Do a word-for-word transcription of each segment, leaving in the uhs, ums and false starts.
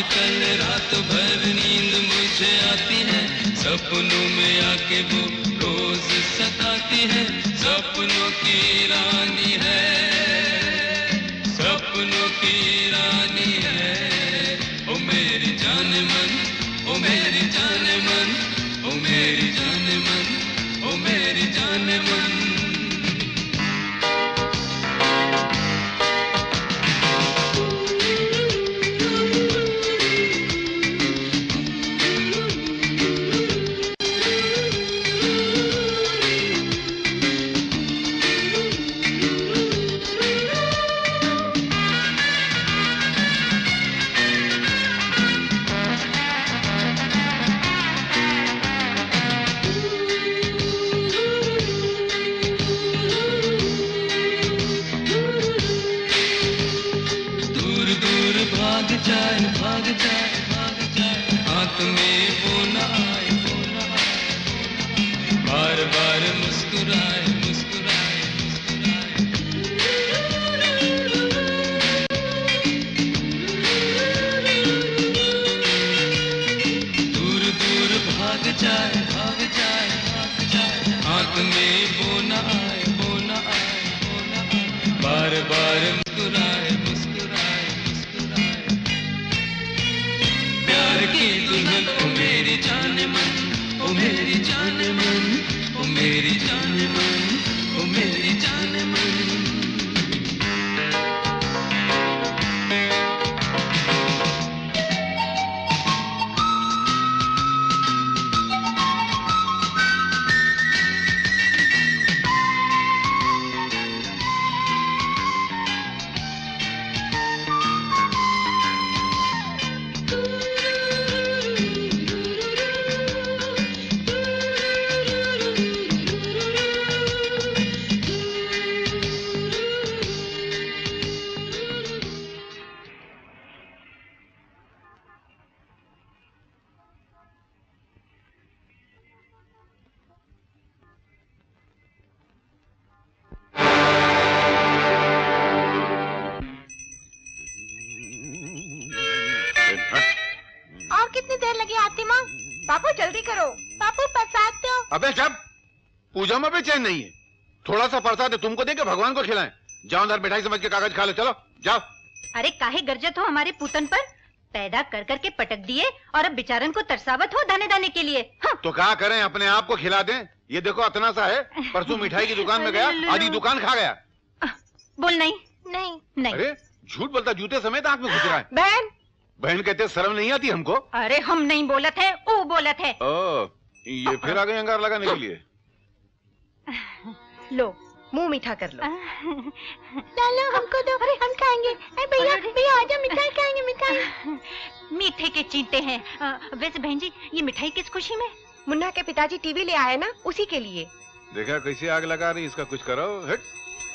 आजकल रात भर नींद मुझे आती है, सपनों में आके वो रोज सताती है। सपनों की रानी है, सपनों की रानी है। ओ मेरी जाने मन, ओ मेरी जाने मन, ओ मेरी जाने मन, ओ मेरी जाने मन। भाग जाए, भाग जाए, भाग जाए, हाथ में वो ना आए, वो ना आए, बार बार मुस्कुराए, मुस्कुराए, मुस्कुराए। दूर दूर भाग जाए, भाग जाए, भाग जाए, हाथ में वो ना आए, वो ना आए, वो ना आए, बार बार मुस्कुराए। ओ मेरी जाने मन, ओ मेरी जाने मन, ओ मेरी जाने मन, ओ मेरी जाने मन। पापू जल्दी करो, पापू प्रसाद दो। अबे जब पूजा में भी चैन नहीं है, थोड़ा सा प्रसाद तुमको देके भगवान को खिलाएं। जाओ अंदर मिठाई समझ के कागज खा ले, चलो जाओ। अरे काहे गर्जत हो हमारे पूतन पर, पैदा कर कर के पटक दिए और अब बिचारन को तरसावत हो दाने दाने के लिए। हाँ। तो क्या करें, अपने आप को खिला दें। ये देखो इतना सा है, परसों मिठाई की दुकान में गया, आधी दुकान खा गया। बोल नहीं नहीं नहीं, अरे झूठ बोलता, जूते समेत आँख में घुस रहा है। बहन बहन कहते शर्म नहीं आती हमको। अरे हम नहीं बोलत है, वो बोलत है। ओ, ये फिर आ गए अंगार लगाने के लिए। लो मुंह मीठा कर लो। लालो हमको दो, हम खाएंगे। भैया भैया आजा, मिठाई खाएंगे, मिठाई। मीठे के चींटे हैं। वैसे बहन जी ये मिठाई किस खुशी में? मुन्ना के पिताजी टीवी ले आए ना, उसी के लिए। देखा कैसी आग लगा रही, इसका कुछ करो। हट,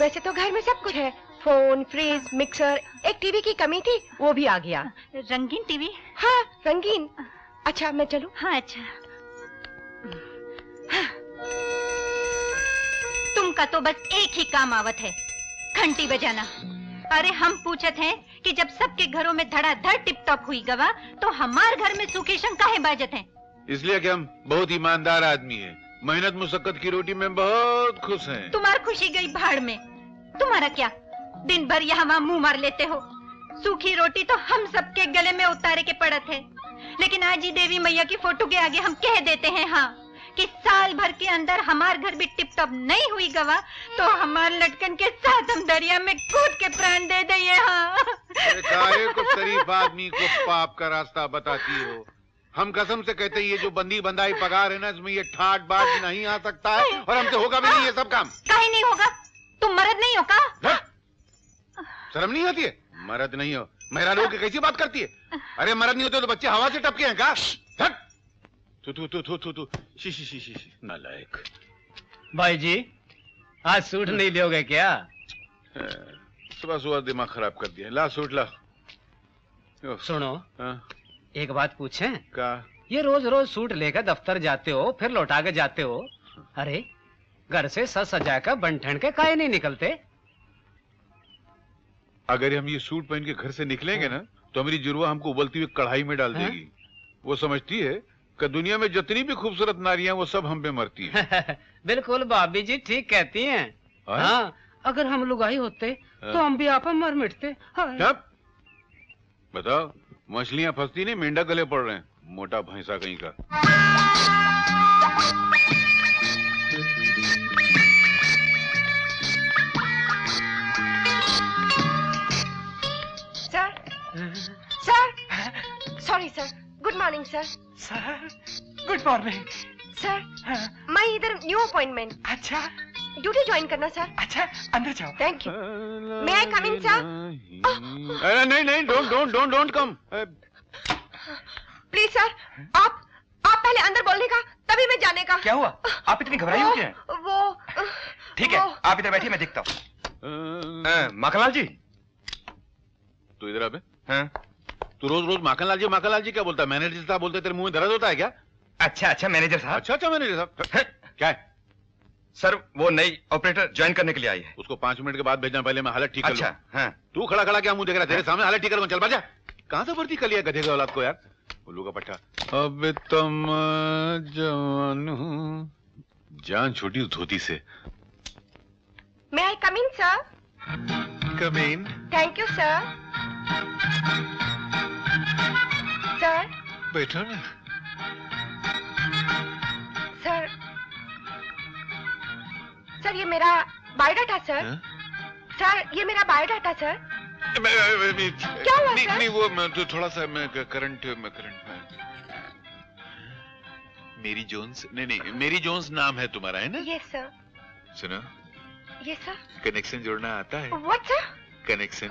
वैसे तो घर में सब कुछ है, फोन, फ्रिज, मिक्सर, एक टीवी की कमी थी वो भी आ गया। रंगीन टीवी? हाँ रंगीन। अच्छा मैं चलूं? हाँ अच्छा। हाँ। तुमका तो बस एक ही काम आवत है, घंटी बजाना। अरे हम पूछत हैं कि जब सबके घरों में धड़ाधड़ टिप टॉप हुई गवा, तो हमार घर में सूखी शंख काहे बाजत है? इसलिए कि हम बहुत ईमानदार आदमी हैं, मेहनत मुशक्कत की रोटी में बहुत खुश हैं। तुम्हारी खुशी गई भाड़ में, तुम्हारा क्या, दिन भर यहाँ वहाँ मुँह मार लेते हो। सूखी रोटी तो हम सबके गले में उतारे के पड़त है, लेकिन आज ही देवी मैया की फोटो के आगे हम कह देते हैं हाँ कि साल भर के अंदर हमार घर भी टिप टॉप नहीं हुई गवा, तो हमार लटकन के साथ हम दरिया में कूद के प्राण दे दे। हाँ। को शरीफ आदमी को पाप का रास्ता बताती हो। हम कसम से कहते हैं ये जो बंदी बंदाई पगार है ना, इसमें ये ठाट बाट नहीं आ सकता है, और हमसे होगा भी नहीं ये सब काम। कहीं नहीं होगा, तुम मर्द नहीं हो का? शर्म नहीं आती है? मर्द नहीं हो, मेरा लोग कैसी बात करती है। अरे मर्द नहीं होते तो बच्चे हवा से टपके हैं का? तू तू तू तू तू तू शी शी शी शी नालायक। भाई जी आज सूट नहीं लोगे क्या? सुबह सुबह दिमाग खराब कर दिया। ला सूट ला। सुनो आ? एक बात पूछे का? ये रोज रोज सूट लेकर दफ्तर जाते हो फिर लौटा के जाते हो, अरे घर से सज सजा कर बन ठन के काहे नहीं निकलते? अगर हम ये सूट पहन के घर से निकलेंगे ना तो मेरी जुर्वा हमको उबलती हुई कढ़ाई में डाल देगी। है? वो समझती है कि दुनिया में जितनी भी खूबसूरत नारियां वो सब हम पे मरती हैं। बिल्कुल भाभी जी ठीक कहती हैं। है? हाँ, अगर हम लुगाई होते है? तो हम भी आप मर मिटते। बताओ मछलियां फंसती नहीं, मेंढा गले पड़ रहे हैं, मोटा भैंसा कहीं का। Sir, sorry sir, good morning sir. Sir, good morning sir. हाँ। मैं इधर न्यू अपॉइंटमेंट। अच्छा, ड्यूटी ज्वाइन करना सर। अच्छा, अंदर जाओ। Thank you. May I come in sir? अरे नहीं नहीं, don't don't don't don't come. Please sir, आप आप पहले अंदर बोलने का तभी मैं जाने का। क्या हुआ, आप इतनी घबराई हो क्या? वो ठीक है, आप इधर बैठिए, मैं देखता हूँ। माखनलाल जी, तू इधर आ बे। हाँ? तू रोज रोज माखनलाल जी माखनलाल जी क्या बोलता है? मैनेजर साहब बोलते तेरे मुंह में दर्द होता है क्या? अच्छा अच्छा मैनेजर साहब। अच्छा अच्छा मैनेजर साहब। क्या है? सर वो नई ऑपरेटर ज्वाइन करने के लिए आई है, उसको पांच मिनट के बाद भेजना, पहले मैं हालत ठीक कर लूं। अच्छा, हाँ। तू खड़ा खड़ा क्या मुंह देख रहा है? तेरे सामने हालत ठीक कर, चल बाजा। कहाँ से भर्ती कर लिया गधे के औलाद को यार, उल्लू का पट्टा। अब तुम जवान हूँ, जान छोटी उस धोती से। May I come in sir? Come in. Thank you sir. Sir बैठो ना। सर सर ये मेरा बायोडाटा सर। हा? सर ये मेरा बायोडाटा सर। मैं, मैं, मैं, क्या हुआ नहीं, सर? नहीं वो मैं तो थोड़ा सा मैं करंट मैं करंट में। मेरी जोन्स, नहीं नहीं मेरी जोन्स नाम है तुम्हारा, है ना? Yes sir. सुना? Yes sir. कनेक्शन जोड़ना आता है? What sir? कनेक्शन।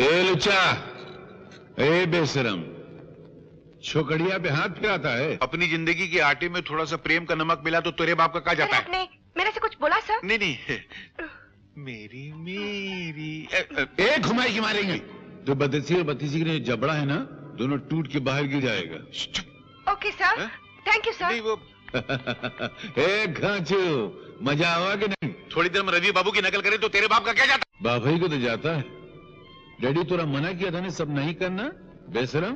ए लुच्चा, ए बेशरम, छोकड़िया पे हाथ फिराता है। अपनी जिंदगी के आटे में थोड़ा सा प्रेम का नमक मिला तो तेरे बाप का कहा जाता है। आपने मेरे से कुछ बोला सर? नहीं नहीं, मेरी मेरी एक घुमाई की मारेंगे तो बदसी और बत्तीसी के जबड़ा है ना, दोनों टूट के बाहर गिर जाएगा। Okay sir, thank you sir. वो ए घांचू, मजा आवा कि नहीं? थोड़ी देर में रवि बाबू की नकल करे तो तेरे बाप का क्या जाता है? बाबा को तो जाता है। डैडी तोरा मना किया था ना सब नहीं करना, बेसरम।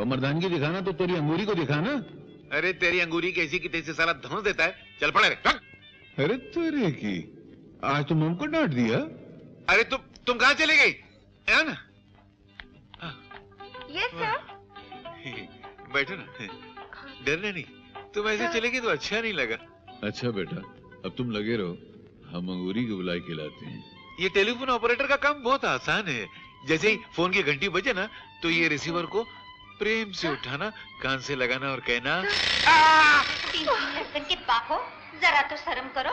और मर्दानगी दिखाना तो तेरी अंगूरी को दिखाना। अरे तेरी अंगूरी कैसी की तैसी सारा धौंस देता है, चल पड़े रे। अरे तेरे की, आज तुम हमको डांट दिया। अरे तु, तुम कहाँ चले गई? है ना? Yes sir. बैठो ना, डरने नहीं। तुम ऐसे चले गई तो अच्छा नहीं लगा। अच्छा बेटा, अब तुम लगे रहो, हम अंगूरी को बुला के लाते हैं। ये टेलीफोन ऑपरेटर का काम बहुत आसान है, जैसे ही फोन की घंटी बजे ना तो ये रिसीवर को प्रेम से उठाना, कान से लगाना और कहना। तीन तीन लड़कन के पाखो, जरा तो शर्म करो।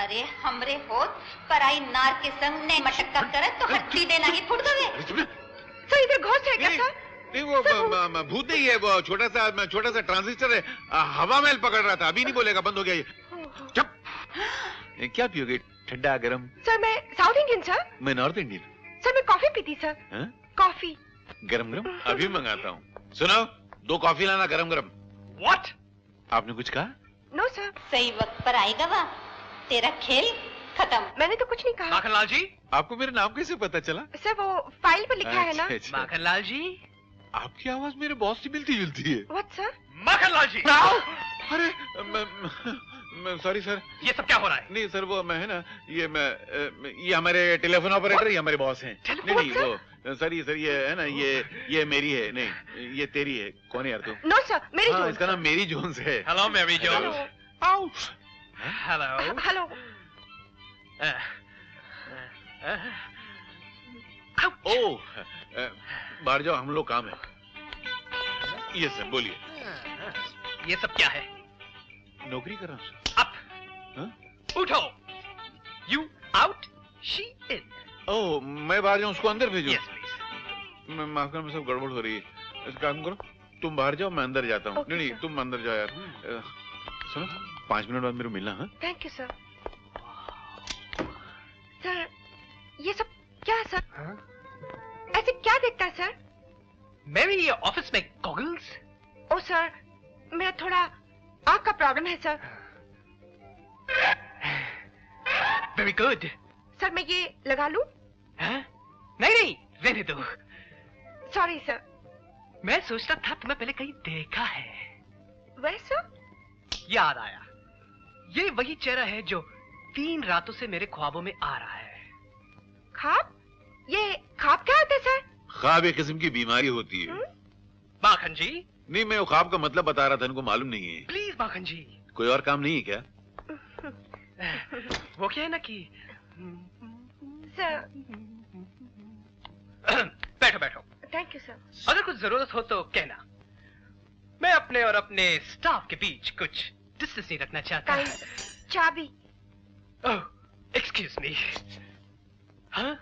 अरे हमरे होत पराई नार के संग ने मटक्का करे तो हड्डी देना ही फूट दोगे। सर इधर घोष है क्या सर? नहीं वो भूत नहीं है, वो छोटा सा छोटा सा ट्रांजिस्टर है, हवा महल पकड़ रहा था, अभी नहीं बोलेगा, बंद हो गया ये। क्या पियोगे, ठंडा गरम? सर मैं साउथ इंडियन सर। मैं नॉर्थ इंडियन सर। मैं कॉफी पीती सर। हा? कॉफी गरम गरम अभी मंगाता हूँ। सुनो, दो कॉफी लाना गरम गरम। व्हाट? आपने कुछ कहा? No no, sir. सही वक्त पर आएगा वह, तेरा खेल खत्म। मैंने तो कुछ नहीं कहा। माखनलाल जी, आपको मेरा नाम कैसे पता चला? सर वो फाइल पर लिखा अच्छा, है ना। माखनलाल जी, आपकी आवाज मेरे बॉस से मिलती जुलती है। What sir? माखनलाल जी, अरे सॉरी सर। ये सब क्या हो रहा है? नहीं सर वो मैं है ना, ये मैं ये हमारे टेलीफोन ऑपरेटर, ये हमारे बॉस हैं। नहीं नहीं वो सर ये सर ये है ना, ये ये मेरी है। नहीं ये तेरी है। कौन है यार तू? No sir, Mary Jones. इसका नाम मेरी जोन्स है। हेलो मेरी जोन्स। Hello hello. ओ बाहर जाओ, हम लोग काम है। ये सर बोलिए, ये सब क्या है? नौकरी कर रहा हूँ। अप, उठो। You out, she in. ओह मैं बाहर जाऊँ, उसको अंदर भेजूँ? Yes please. मैं माफ करना, सब गड़बड़ हो रही है। इस काम करो, तुम बाहर जाओ, मैं अंदर जाता हूँ। नहीं नहीं तुम अंदर जाओ यार। सुनो, पाँच मिनट बाद मेरे मिलना। हाँ थैंक यू सर। सर ये सब क्या है सर? हाँ? ऐसे क्या देखता है सर? मेरी ऑफिस में गॉगल्स। ओ सर मेरा थोड़ा आँख का प्रॉब्लम है सर। Very good. सर मैं ये लगा लूं? नहीं नहीं रहने दो। Sorry sir. मैं सोचता था तुम्हें पहले कहीं देखा है। वैसा? याद आया, ये वही चेहरा है जो तीन रातों से मेरे ख्वाबों में आ रहा है। ख्वाब? ये ख्वाब क्या होते हैं सर? ख्वाब एक किस्म की बीमारी होती है। माखन जी। नहीं, मैं ख्वाब का मतलब बता रहा था, इनको मालूम नहीं है। प्लीज माखन जी। कोई और काम नहीं है क्या? वो क्या है ना कि बैठो बैठो। Thank you sir. अगर कुछ जरूरत हो तो कहना, मैं अपने और अपने स्टाफ के बीच कुछ डिस्टेंस नहीं रखना चाहता। चाबी। ओह, एक्सक्यूज मी। हाँ,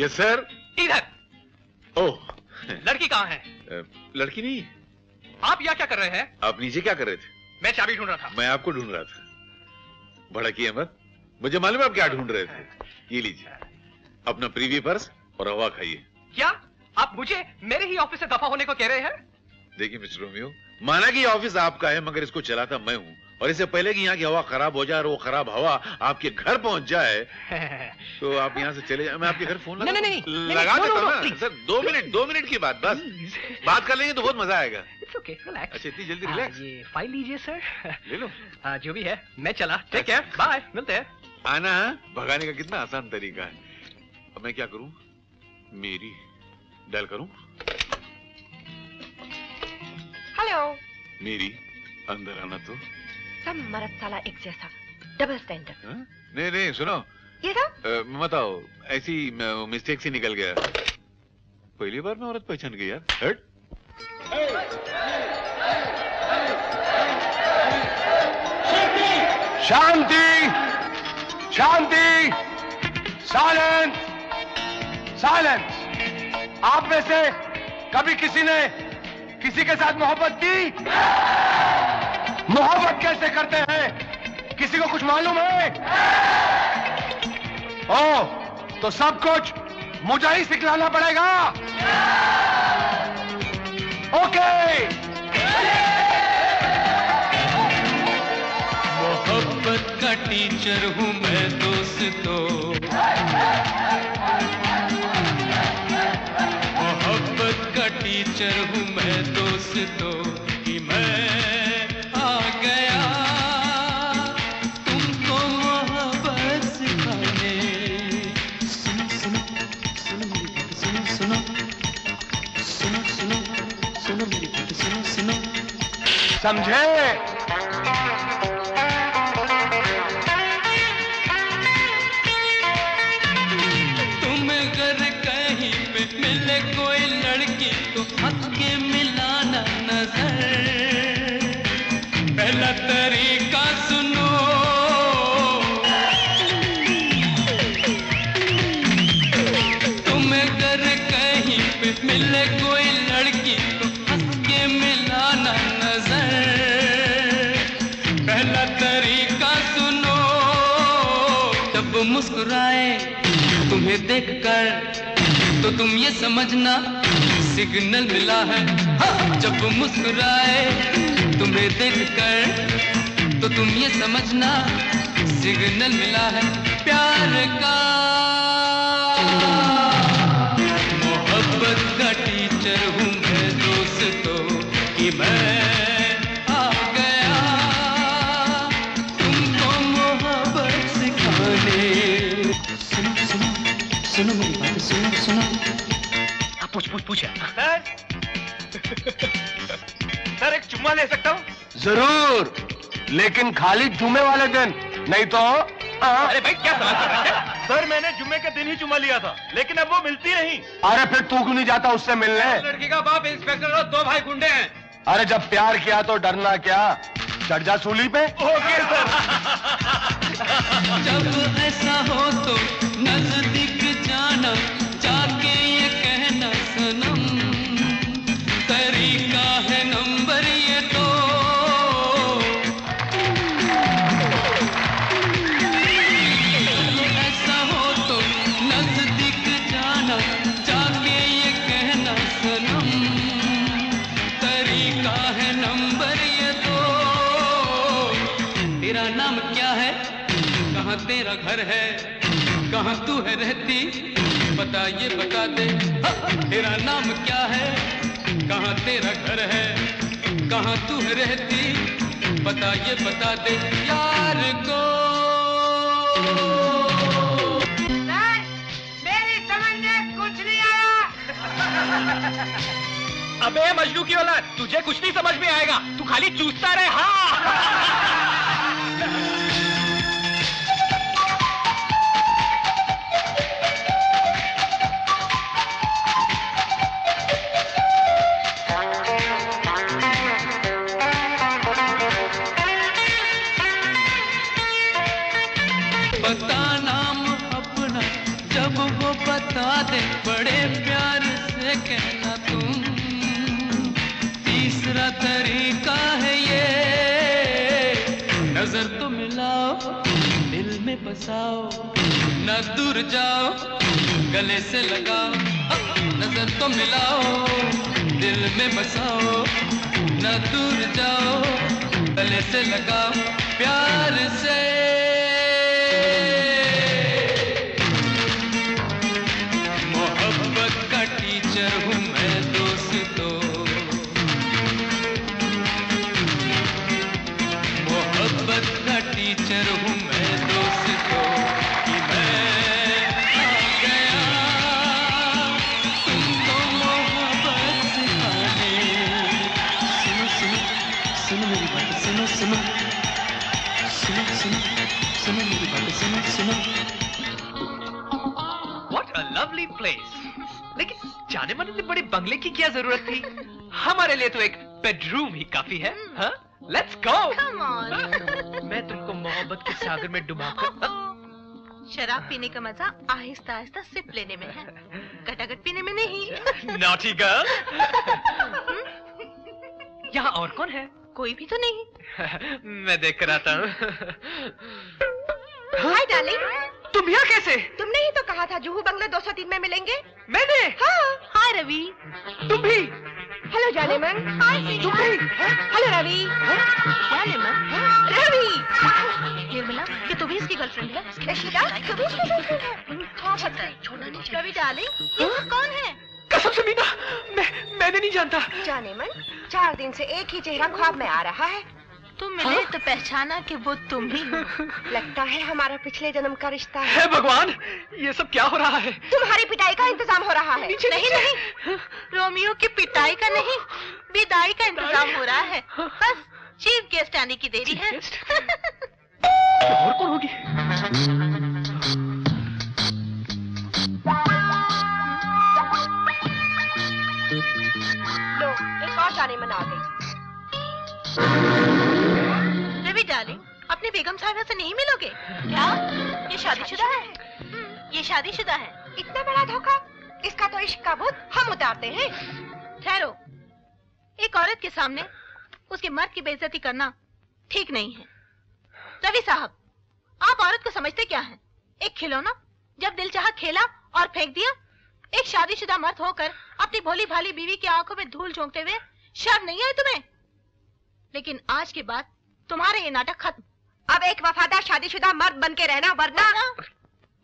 यस सर। इधर। ओह, लड़की कहाँ है? लड़की नहीं। आप यहाँ क्या कर रहे हैं? आप नीचे क्या कर रहे थे? मैं चाबी ढूंढ रहा था। मैं आपको ढूंढ रहा था। बड़ा किया मत, मुझे मालूम है आप क्या ढूंढ रहे थे। ये लीजिए अपना प्रीवी पर्स और हवा खाइए। क्या आप मुझे मेरे ही ऑफिस से दफा होने को कह रहे हैं? देखिए मिस्टर रोमियो, माना कि ऑफिस आपका है मगर इसको चलाता मैं हूँ, और इससे पहले कि यहाँ की हवा खराब हो जाए और वो खराब हवा आपके घर पहुँच जाए तो आप यहाँ से चले जाए। मैं आपके घर फोन लगा नहीं, नहीं, नहीं, लगा देता हूँ ना सर। दो मिनट दो मिनट की बात, बस बात कर लेंगे तो बहुत मजा आएगा। okay, अच्छा इतनी जल्दी? रिलैक्स। ये फाइल लीजिए सर, ले लो। आ, जो भी है मैं चला। टेक केयर, बाय, मिलते हैं। आना भगाने का कितना आसान तरीका है। अब मैं क्या करूँ? मेरी डायल करूँ? हेलो मेरी, अंदर आना। तो सब मरद साला एक जैसा, डबल स्टैंडर्ड। नहीं नहीं सुनो, ये सब मत आओ, ऐसी मिस्टेक से निकल गया। पहली बार मैं औरत पहचान गई यार। हट। शांति शांति, साइलेंस साइलेंस। आप में से कभी किसी ने किसी के साथ मोहब्बत की? मोहब्बत कैसे करते हैं किसी को कुछ मालूम है? ओ, तो सब कुछ मुझे ही सिखलाना पड़ेगा। ओके। मोहब्बत का टीचर हूं मैं दोस्तों, मोहब्बत का टीचर हूं मैं दोस्तों कि मैं समझे। तुम अगर कहीं पे मिले कोई लड़की तो हंस के मिलाना नजर। पहला तरीका सुनो, तुम अगर कहीं पे मिले कोई लड़की तो हंस के मिलाना नजर। मुस्कुराए तुम्हें देखकर तो तुम ये समझना सिग्नल मिला है। जब मुस्कुराए तुम्हें देखकर तो तुम ये समझना सिग्नल मिला है प्यार का। मोहब्बत का टीचर हूँ मैं दोस्तों कि मैं सुनो मेरी बात, सुनो सुनो। आप पूछ पूछ पूछा सर। सर एक चुम्मा ले सकता हूँ? जरूर, लेकिन खाली जुम्मे वाले दिन, नहीं तो। अरे भाई क्या समझ रहा है? सर मैंने जुम्मे के दिन ही चुम्मा लिया था, लेकिन अब वो मिलती नहीं। अरे फिर तू क्यों नहीं जाता उससे मिलने? लड़की का बाप इंस्पेक्टर और दो भाई गुंडे हैं। अरे जब प्यार किया तो डरना क्या, चढ़ जा सूली पे। Okay sir. जब ऐसा हो तो नजदीक जाना, जाके ये कहना सनम तरीका है नंबर ये तो। तेरा घर है, कहाँ तू है रहती बता ये बता दे। तेरा नाम क्या है, कहाँ तेरा घर है, कहाँ तू है रहती बता ये बता दे। यार को सर, मेरी समझ में कुछ नहीं आया। अबे मजनू की औलाद, तुझे कुछ नहीं समझ में आएगा, तू खाली चूसता रहे। हाँ बता नाम अपना, जब वो बता दे बड़े प्यार से कहना तुम। तीसरा तरीका है ये, नजर तो मिलाओ दिल में बसाओ, ना दूर जाओ गले से लगाओ। नजर तो मिलाओ दिल में बसाओ, ना दूर जाओ गले से लगाओ प्यार से। मोहब्बत का टीचर हूँ मैं दोस्तों, मोहब्बत का टीचर हूँ मैं दोस्तों। कि मैं आ गया तुमको मोहब्बत सिखाने। सुनो सुनो सुनो मेरी बात सुनो, सुनो सुनो सुनो सुनो मेरी बात सुनो सुनो। What a lovely place! लेकिन जानेमन इतने बड़े बंगले की क्या जरूरत थी? हमारे लिए तो एक बेडरूम ही काफी है। हाँ? Let's go. Come on. मैं तुमको मोहब्बत के सागर में डुबाकर। शराब पीने का मजा आहिस्ता आहिस्ता सिप लेने में है, गटागट पीने में नहीं। Naughty girl. यहाँ और कौन है? कोई भी तो नहीं। मैं देख कर आता हूँ। Hi darling. तुम यहाँ कैसे? तुमने ही तो कहा था जुहू बंगला दो सौ तीन में मिलेंगे। मैंने? हाँ। हाय रवि। तुम भी? हेलो जानेमन। तुम भी? हेलो रवि। जानेमन? रवि। निर्मला, क्या तुम भी इसकी गर्लफ्रेंड है? रश्मिका, तुम भी इसकी गर्लफ्रेंड है? हाँ पता है। छोड़ना नहीं चाहिए। रवि डार्लिंग, ये कौन है? कसम से मीना, मैं मैंने नहीं जानता। जानेमन, चार दिन से एक ही चेहरा ख्वाब में आ रहा है। तुम मिले हाँ? तो पहचाना कि वो तुम ही हो। लगता है हमारा पिछले जन्म का रिश्ता है। भगवान, ये सब क्या हो रहा है? तुम्हारी पिटाई का इंतजाम हो रहा है। नीचे, नहीं नीचे। नहीं, रोमियो की पिटाई का नहीं, विदाई का इंतजाम हो रहा है। बस चीफ गेस्ट आने की देरी है। और कौन होगी? लो, एक और जानेमन आ गई। रवि डार्लिंग, अपने बेगम साहिबा से नहीं मिलोगे क्या? ये शादीशुदा है, ये शादीशुदा है। इतना बड़ा धोखा, इसका तो इश्क का बोझ हम उतारते हैं। ठहरो, एक औरत के सामने उसके मर्द की बेइज्जती करना ठीक नहीं है। रवि साहब, आप औरत को समझते क्या हैं? एक खिलौना, जब दिल चाहा खेला और फेंक दिया। एक शादीशुदा मर्द होकर अपनी भोली भाली बीवी की आंखों में धूल झोंकते हुए, शर्म नहीं आई तुम्हें? लेकिन आज के बाद तुम्हारे ये नाटक खत्म। अब एक वफादार शादीशुदा मर्द बन के रहना, वरना।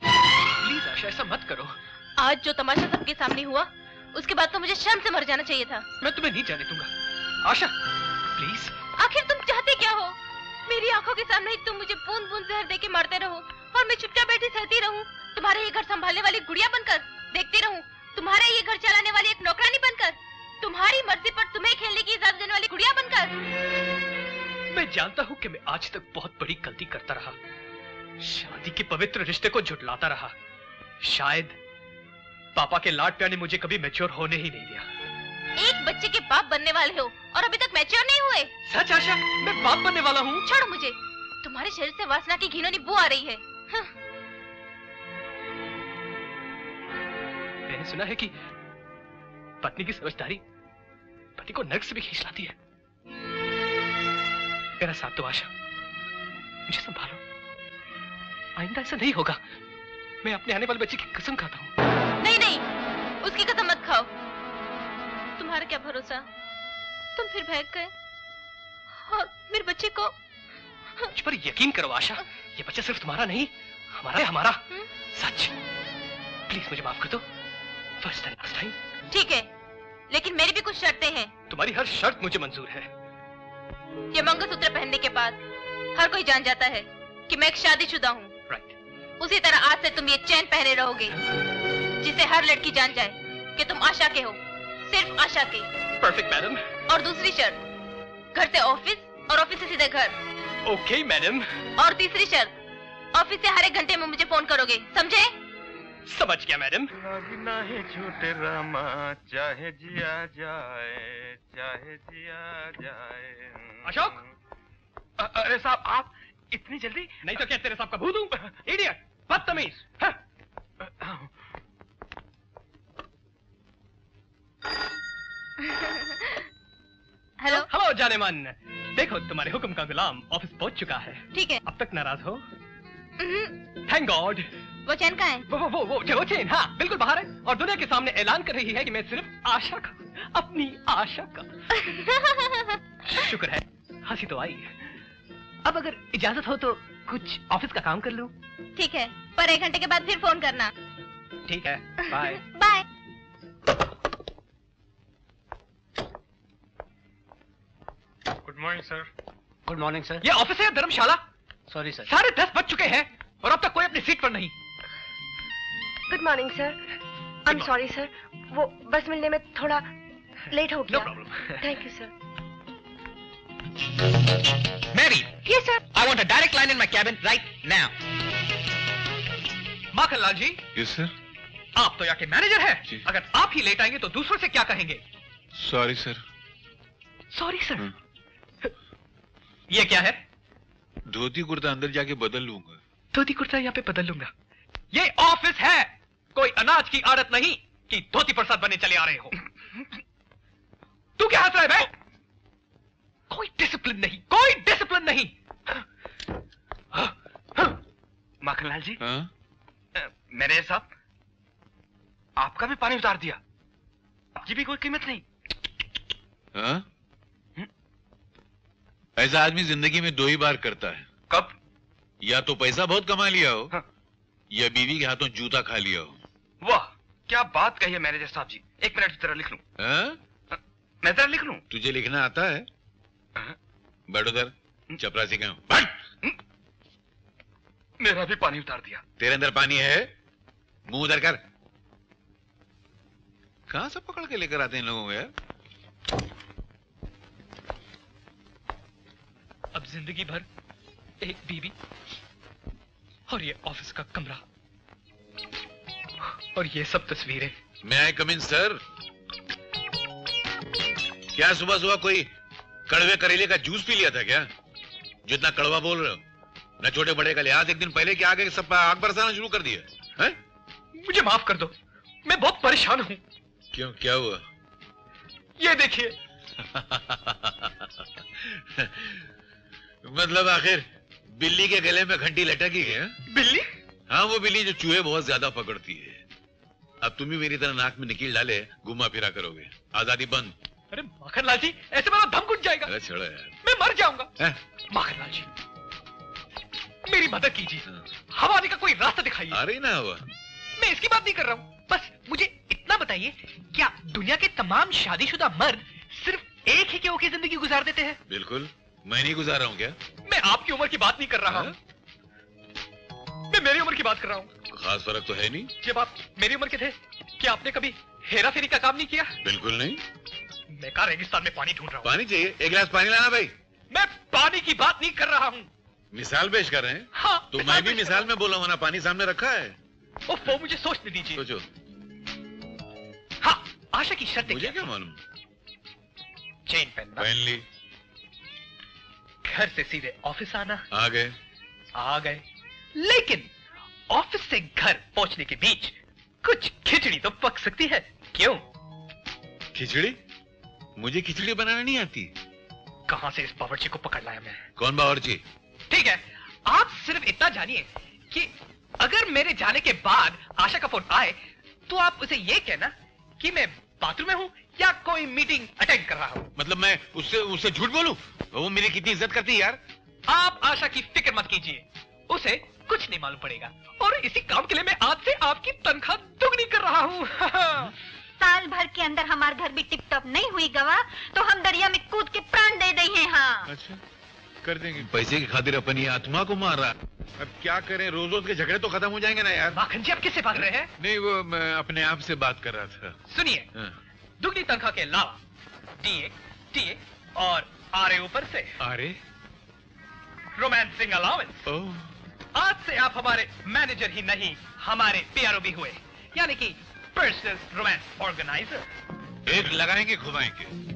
प्लीज आशा, ऐसा मत करो। आज जो तमाशा सबके सामने हुआ, उसके बाद तो मुझे शर्म से मर जाना चाहिए था। मैं तुम्हें नहीं जाने दूंगा आशा, प्लीज। आखिर तुम चाहते क्या हो? मेरी आंखों के सामने ही तुम मुझे बूंद बूंद जहर दे के मारते रहो और मैं चुपचाप बैठी सहती रहूँ, तुम्हारे ये घर संभालने वाली गुड़िया बनकर देखती रहूँ, तुम्हारा ये घर चलाने वाली एक नौकरानी बनकर, तुम्हारी मर्जी पर तुम्हें खेलने की इजाजत देने वाली गुड़िया बनकर। मैं जानता हूँ कि मैं आज तक बहुत बड़ी गलती करता रहा, शादी के पवित्र रिश्ते को झुटलाता रहा। शायद पापा के लाड प्यार ने मुझे कभी मैच्योर होने ही नहीं दिया। एक बच्चे के बाप बनने वाले हो और अभी तक मैच्योर नहीं हुए। सच आशा, मैं बाप बनने वाला हूँ। छोड़ो मुझे, तुम्हारे शरीर से वासना की घिनौनी बू आ रही है। हाँ। मैंने सुना है कि पत्नी की समझदारी पति को नर्क से भी खींच लाती है। मेरा साथ तो आशा, मुझे संभालो, आइंदा ऐसा नहीं होगा। मैं अपने आने वाले बच्चे की कसम खाता हूँ। नहीं नहीं, उसकी कसम मत खाओ। तुम्हारा क्या भरोसा, तुम फिर भाग गए और मेरे बच्चे को। मुझ पर यकीन करो आशा, ये बच्चा सिर्फ तुम्हारा नहीं, हमारा है हमारा सच। प्लीज मुझे माफ कर दो, फर्स्ट एंड लास्ट टाइम। ठीक है, लेकिन मेरी भी कुछ शर्तें हैं। तुम्हारी हर शर्त मुझे मंजूर है। ये मंगलसूत्र पहनने के बाद हर कोई जान जाता है कि मैं एक शादीशुदा हूँ। right. उसी तरह आज से तुम ये चैन पहने रहोगे, जिसे हर लड़की जान जाए कि तुम आशा के हो, सिर्फ आशा के। Perfect madam. और दूसरी शर्त, घर से ऑफिस और ऑफिस से सीधे घर। Okay madam. और तीसरी शर्त, ऑफिस से हर एक घंटे में मुझे फोन करोगे, समझे? समझ गया मैडम। नहीं झूठे रामा, चाहे जिया जाए, चाहे जिया जाए। अशोक, अरे साहब आप इतनी जल्दी? नहीं तो क्या तेरे साहब का भूत हूँ? इडियट, बदतमीज। हेलो हेलो जानेमन, देखो तुम्हारे हुक्म का गुलाम ऑफिस पहुँच चुका है। ठीक है। अब तक नाराज हो? Thank God. वो चैन कहाँ है? वो वो वो वो चैन, हाँ बिल्कुल बाहर है और दुनिया के सामने ऐलान कर रही है कि मैं सिर्फ आशा का, अपनी आशा का। शुक्र है हंसी तो आई। अब अगर इजाजत हो तो कुछ ऑफिस का काम कर लूं? ठीक है, पर एक घंटे के बाद फिर फोन करना। ठीक है, bye bye. Good morning sir. Good morning sir. ये ऑफिस है या धर्मशाला? सॉरी सर, साढ़े दस बज चुके हैं और अब तक कोई अपनी सीट पर नहीं। Good morning sir. I am sorry sir, वो बस मिलने में थोड़ा लेट हो गया। No problem. Thank you sir. Mary. Yes sir. I want a direct line in my cabin right now. Makhan Lal ji. Yes sir. आप तो यहाँ के मैनेजर हैं। अगर आप ही लेट आएंगे तो दूसरों से क्या कहेंगे? Sorry sir. Sorry sir. ये क्या है? धोती कुर्ता अंदर जाके बदल लूंगा। धोती कुर्ता यहाँ पे बदल लूंगा। ये ऑफिस है, कोई अनाज की आदत नहीं कि धोती पर साथ बने चले आ रहे हो। तू क्या हंस रहा है बे? कोई डिसिप्लिन नहीं, कोई डिसिप्लिन नहीं। माखनलाल जी। मेरे साहब आपका भी पानी उतार दिया, आपकी भी कोई कीमत नहीं। हाँ? ऐसा आदमी जिंदगी में दो ही बार करता है। कब? या तो पैसा बहुत कमा लिया हो, हाँ। या बीवी के हाथों जूता खा लिया हो। वाह क्या बात कही है मैनेजर साहब जी। एक मिनट जरा लिख लूं। हाँ? मैं जरा लिख लूं। तुझे लिखना आता है? हाँ? बैठो उधर, चपरासी का हूं। मेरा भी पानी उतार दिया। तेरे अंदर पानी है? मुंह उधर कर। कहां सब पकड़ के लेकर आते हैं लोगों को यार। अब जिंदगी भर एक बीवी और ये ऑफिस का कमरा और ये सब तस्वीरें। मैं आई कम इन सर? क्या सुबह सुबह कोई कड़वे करेले का जूस पी लिया था क्या? जितना कड़वा बोल रहे हो, न छोटे बड़े का लिहाज। एक दिन पहले के आगे सब आग बरसाना शुरू कर दिया है। मुझे माफ कर दो, मैं बहुत परेशान हूँ। क्यों, क्या हुआ? ये देखिए। मतलब आखिर बिल्ली के गले में घंटी लटकी है। बिल्ली? हाँ वो बिल्ली जो चूहे बहुत ज्यादा पकड़ती है। अब तुम भी मेरी तरह नाक में निकील डाले घुमा फिरा करोगे, आजादी बंद। अरे माखनलाल जी, ऐसे मेरा दम घुट जाएगा। अरे छोड़ो यार, मैं मर जाऊंगा। माखनलाल जी मेरी मदद कीजिए। हाँ। हवाने का कोई रास्ता दिखाइए। अरे ना हुआ, मैं इसकी बात नहीं कर रहा हूँ। बस मुझे इतना बताइए, क्या दुनिया के तमाम शादीशुदा मर्द सिर्फ एक ही केओ की जिंदगी गुजार देते हैं? बिल्कुल, मैं नहीं गुजार रहा हूँ। क्या मैं आपकी उम्र की बात नहीं कर रहा हूँ, मैं मेरी उम्र की बात कर रहा हूँ। खास फर्क तो है नहीं। जब आप मेरी उम्र के थे, क्या आपने कभी हेरा फेरी का काम नहीं किया? बिल्कुल नहीं। मैं कहा रेगिस्तान में पानी ढूंढ रहा हूँ। पानी चाहिए? एक गिलास पानी लाना भाई। मैं पानी की बात नहीं कर रहा हूँ, मिसाल पेश कर रहे हैं। हाँ, तो मैं भी मिसाल में बोला हूँ ना, पानी सामने रखा है। ओफो, मुझे सोचने दीजिए। सोचो। हाँ, आशा की शर्त। मुझे क्या मालूम? चेन पहनना, पहन ली। घर से सीधे ऑफिस आना, आ गए। आ गए, लेकिन ऑफिस से घर पहुंचने के बीच कुछ खिचड़ी तो पक सकती है। क्यों? खिचड़ी? मुझे खिचड़ी बनाना नहीं आती। कहां से इस बावर्ची को पकड़ लाया मैं? कौन बावर्ची? ठीक है, आप सिर्फ इतना जानिए कि अगर मेरे जाने के बाद आशा का फोन आए तो आप उसे ये कहना कि मैं बाथरूम में हूँ या कोई मीटिंग अटेंड कर रहा हूँ। मतलब मैं उससे उससे झूठ बोलूं? वो मेरी कितनी इज्जत करती है यार। आप आशा की फिक्र मत कीजिए, उसे कुछ नहीं मालूम पड़ेगा। और इसी काम के लिए मैं आज से आपकी तनख्वाह दुगनी कर रहा हूँ। साल भर के अंदर हमारे घर भी टिप टॉप नहीं हुई गवा तो हम दरिया में कूद के प्राण दे दे हैं। हाँ अच्छा कर देंगे, पैसे की खातिर अपनी आत्मा को मार रहा। अब क्या करें, रोज रोज के झगड़े तो खत्म हो जाएंगे ना यार। माखन जी आप किससे बात कर रहे हैं? नहीं वो मैं अपने आप से बात कर रहा था। सुनिए, दुगनी तनख्वाह के अलावा डीए, टीए और आरए ऊपर से आरए रोमांसिंग अलाउंस। आज से आप हमारे मैनेजर ही नहीं हमारे पीआरओ भी हुए, यानी कि पर्सनल रोमांस ऑर्गेनाइजर। एक लगाएंगे घुमाएंगे।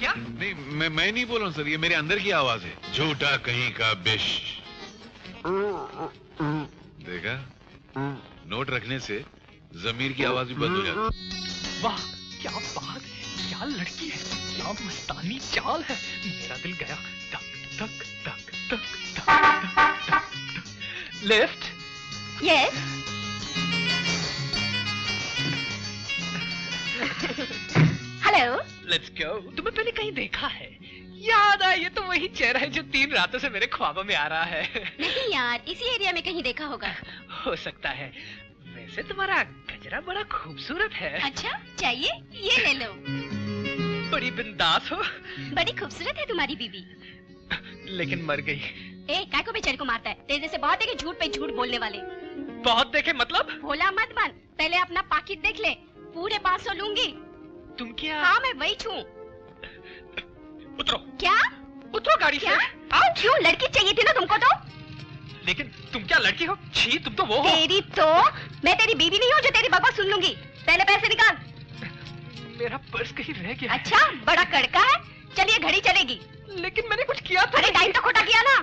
क्या? नहीं मैं मैं नहीं बोल रहा हूँ सर, ये मेरे अंदर की आवाज है। झूठा कहीं का बिश। देखा, नोट रखने से जमीर की आवाज भी बंद हो जाती। वाह क्या बात है, क्या लड़की है, क्या मस्तानी चाल है। मेरा दिल गया टक टक टक टक टक। Left. Yes. Hello. Let's go. तुम्हें पहले कहीं देखा है? याद आया, ये तो वही चेहरा है जो तीन रातों से मेरे ख्वाबों में आ रहा है। नहीं यार, इसी एरिया में कहीं देखा होगा। हो सकता है। वैसे तुम्हारा गजरा बड़ा खूबसूरत है। अच्छा चाहिए? ये ले लो। बड़ी बिंदास हो। बड़ी खूबसूरत है तुम्हारी बीबी। लेकिन मर गई। ए, काय को बेचारे को मारता है? तेरे से बहुत देखे झूठ पे झूठ बोलने वाले। बहुत देखे मतलब? भोला मत बन, पहले अपना पाकिट देख ले। पूरे पाँच सौ लूंगी। तुम क्या? हाँ मैं वही छू। उतरो। क्या? उतरो गाड़ी क्या? से। आओ। क्यों, लड़की चाहिए थी ना तुमको तो? लेकिन तुम क्या लड़की हो? छी, तुम तो वो हो। तेरी तो मैं तेरी बीवी नहीं हूँ जो तेरी बकवास सुन लूंगी। पहले पैसे निकाल। मेरा पर्स कहीं रह गया। अच्छा बड़ा कड़का है। चलिए घड़ी चलेगी। लेकिन मैंने कुछ किया था। अरे टाइम तो खोटा किया ना।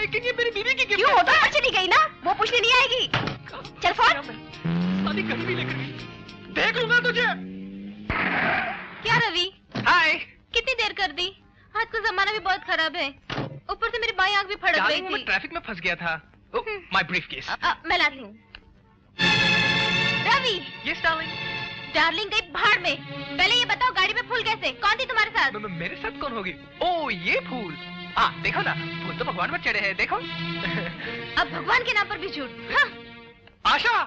लेकिन ये मेरी बीवी की गिफ्ट क्यों होता है? चली गई ना, वो पूछने नहीं आएगी। चल फोन घड़ी भी लेकर देख लूंगा तुझे। क्या रवि? हाय। कितनी देर कर दी? आज का जमाना भी बहुत खराब है। ऊपर से मेरी बाई आंख भी फट गई थी। मैं ट्रैफिक में फंस गया था। Oh, my briefcase. मैं लाती हूँ। रवि। Yes darling. डार्लिंग गई भाड़ में। पहले ये बताओ गाड़ी में फूल कैसे? कौन थी तुम्हारे साथ? म, मेरे साथ कौन होगी? ओ ये फूल। आ, देखो ना, फूल तो भगवान पर चढ़े है। देखो अब भगवान के नाम पर भी झूठ। हाँ। आशा।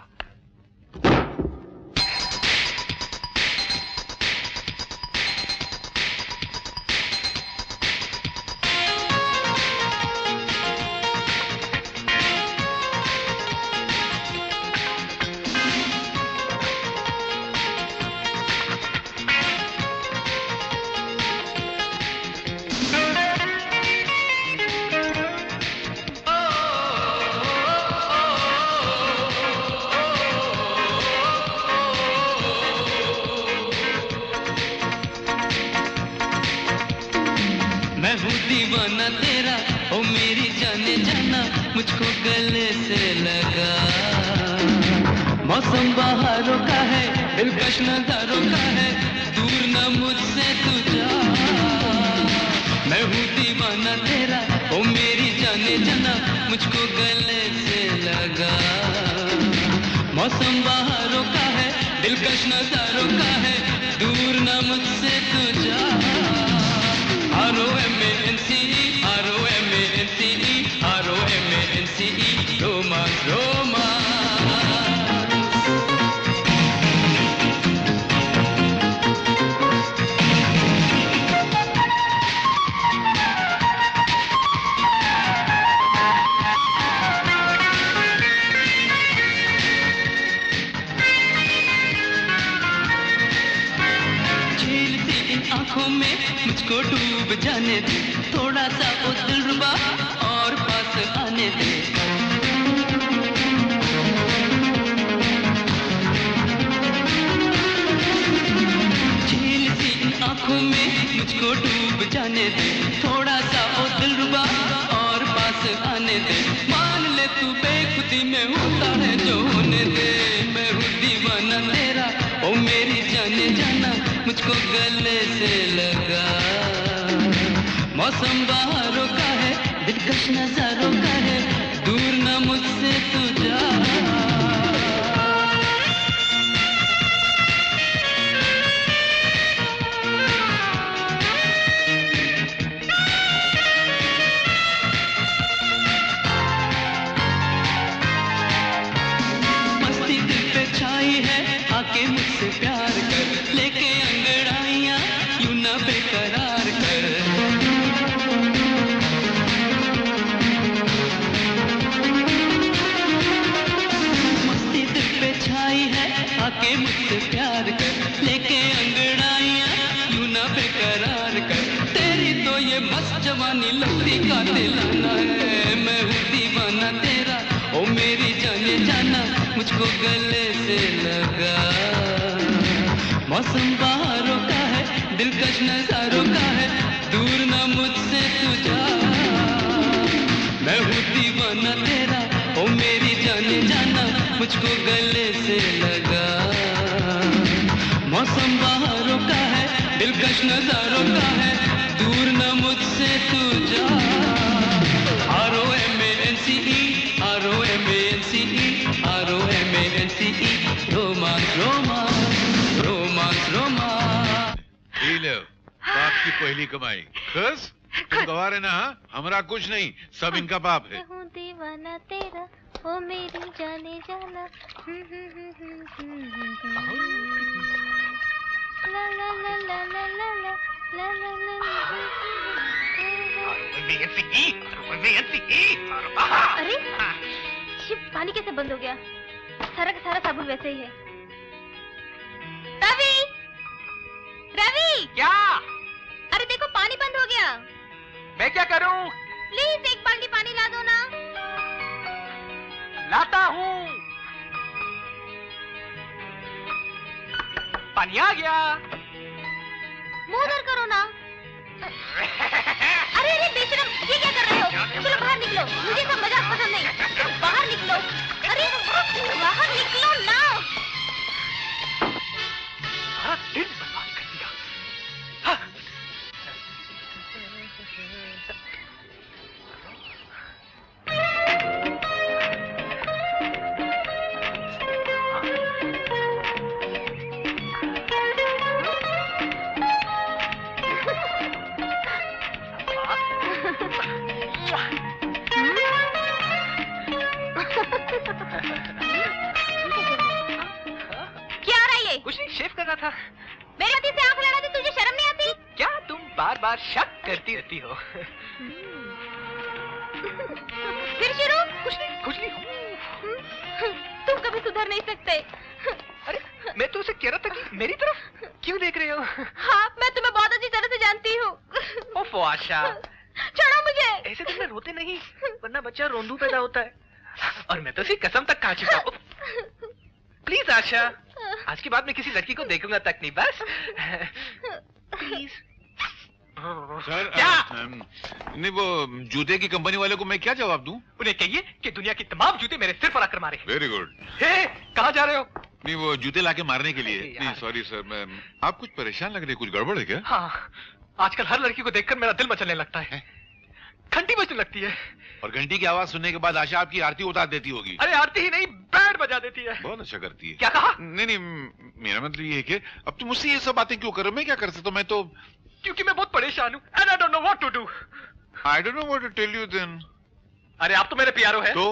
मुझको गले से लगा, मौसम बहारों का है, दिलकश नजारों का है, दूर न मुझसे तू जा। मैं हूँ दीवाना तेरा, ओ मेरी जाने जाना, मुझको गले से लगा, मौसम बहारों का है, दिलकश नजारों का है, दूर न मुझसे तू जा। जाने दे थोड़ा सा वो दिलरुबा और पास आने दे। झील सी आंखों में मुझको डूब जाने दे, थोड़ा सा वो दिलरुबा और पास आने दे। मान ले तू बेखुदी में होता है जो होने दे। मैं हूँ दीवाना तेरा, ओ मेरी जाने जाना, मुझको गले से लगा, मौसम बहारों का है, दिलकश नजारों का है, दूर न मुझसे तू जा। जानी लपटी का दिलाना है, मैं हूँ दीवाना तेरा, ओ मेरी जाने जाना मुझको गले से लगा। मौसम बाहरों का है, दिलकश नजारों का है, दूर ना मुझसे तू जा। मैं हूँ दीवाना तेरा, ओ मेरी जाने जाना मुझको गले से लगा। मौसम बाहरों का है, दिलकश नजारों का है, दूर ना मुझसे तू जा। R O M A N C E, R O M A N C E, R O M A N C E, romance romance romance romance. ये लो बाप की पहली कमाई। खुश तुम गवार है ना? हमारा कुछ नहीं, सब इनका बाप है। हूँ दीवाना तेरा, ओ मेरी जाने जाना। ला ला ला ला ला ला ला ला ला ला ला। अरे शिव, पानी कैसे बंद हो गया? सारा का सारा साबुन वैसे ही है। रवि, रवि क्या? अरे देखो पानी बंद हो गया। मैं क्या करूं? प्लीज एक बाल्टी पानी ला दो ना। लाता हूँ। पानी आ गया। मुंह उधर करो ना। अरे अरे बेशरम, ये क्या कर रहे हो? चलो बाहर निकलो, मुझे सब मजाक पसंद नहीं। तुम बाहर निकलो। अरे बाहर निकलो ना। सारा दिन बर्बाद कर दिया। हाँ। क्या आ रहा है? कुछ नहीं, शेव करना था। मेरे पति से आंख लड़ा थी, तुझे शर्म नहीं आती क्या? तुम बार बार शक करती रहती हो। फिर शुरू। कुछ नहीं कुछ नहीं। तुम कभी सुधर नहीं सकते। अरे मैं तो उसे कह रहा था कि मेरी तरफ क्यों देख रहे हो? हाँ, मैं तुम्हें बहुत अच्छी तरह से जानती हूँ। ओफो आशा, छोड़ो मुझे। ऐसे तुमने रोते नहीं, वरना बच्चा रोंदू पैदा होता है। और मैं तो इसी कसम तक खा चुका हूँ। प्लीज आशा, आज के बाद मैं किसी लड़की को देखूंगा तक नहीं, बस प्लीज। सर, क्या? नहीं, वो जूते की कंपनी वाले को मैं क्या जवाब दूँ? उन्हें कहिए कि दुनिया के तमाम जूते मेरे सिर पर आकर मारे। Very good. हे, कहाँ जा रहे हो? नहीं, वो जूते लाके मारने के लिए। नहीं सॉरी सर, मैं आप कुछ परेशान लग रहे, कुछ गड़बड़ है क्या? हाँ, आजकल हर लड़की को देखकर मेरा दिल मचलने लगता है, घंटी बजने लगती है। और घंटी की आवाज सुनने के बाद आशा आपकी आरती उतार देती होगी। अरे आरती ही नहीं, बैंड बजा देती है। बहुत अच्छा करती है। क्या कहा? नहीं नहीं, मेरा मतलब ये है कि अब तुम मुझसे ये सब बातें क्यों कर रहे हो? मैं क्या कर सकता हूँ? मैं तो क्योंकि मैं बहुत परेशान हूँ। And I don't know what to do. I don't know what to tell you then. अरे आप तो मेरे प्यारो हैं। तो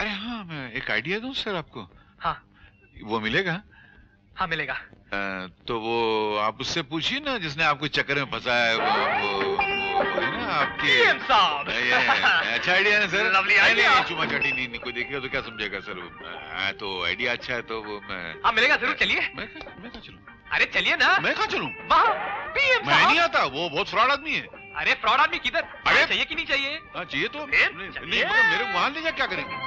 अरे हाँ, मैं एक आइडिया दूँ सर आपको? हाँ वो मिलेगा। हाँ मिलेगा। आ, तो वो आप उससे पूछिए ना जिसने आपको चक्कर में फंसाया है। वो, वो, वो ना आपके साहब। अच्छा आइडिया है सर। Lovely idea. चुमा चाटी नहीं, नहीं कोई देखेगा तो क्या समझेगा सर। आ, तो आइडिया अच्छा है, तो वो मैं हाँ मिलेगा जरूर। चलिए। मैं मैं कहाँ चलूँ? अरे चलिए ना। मैं कहाँ चलूँ? वहाँ मैं नहीं आता, वो बहुत फ्रॉड आदमी है। अरे फ्रॉड आदमी किधर? अरे चाहिए कि नहीं चाहिए? हाँ चाहिए तो मेरे वहाँ ले जा। क्या करेंगे?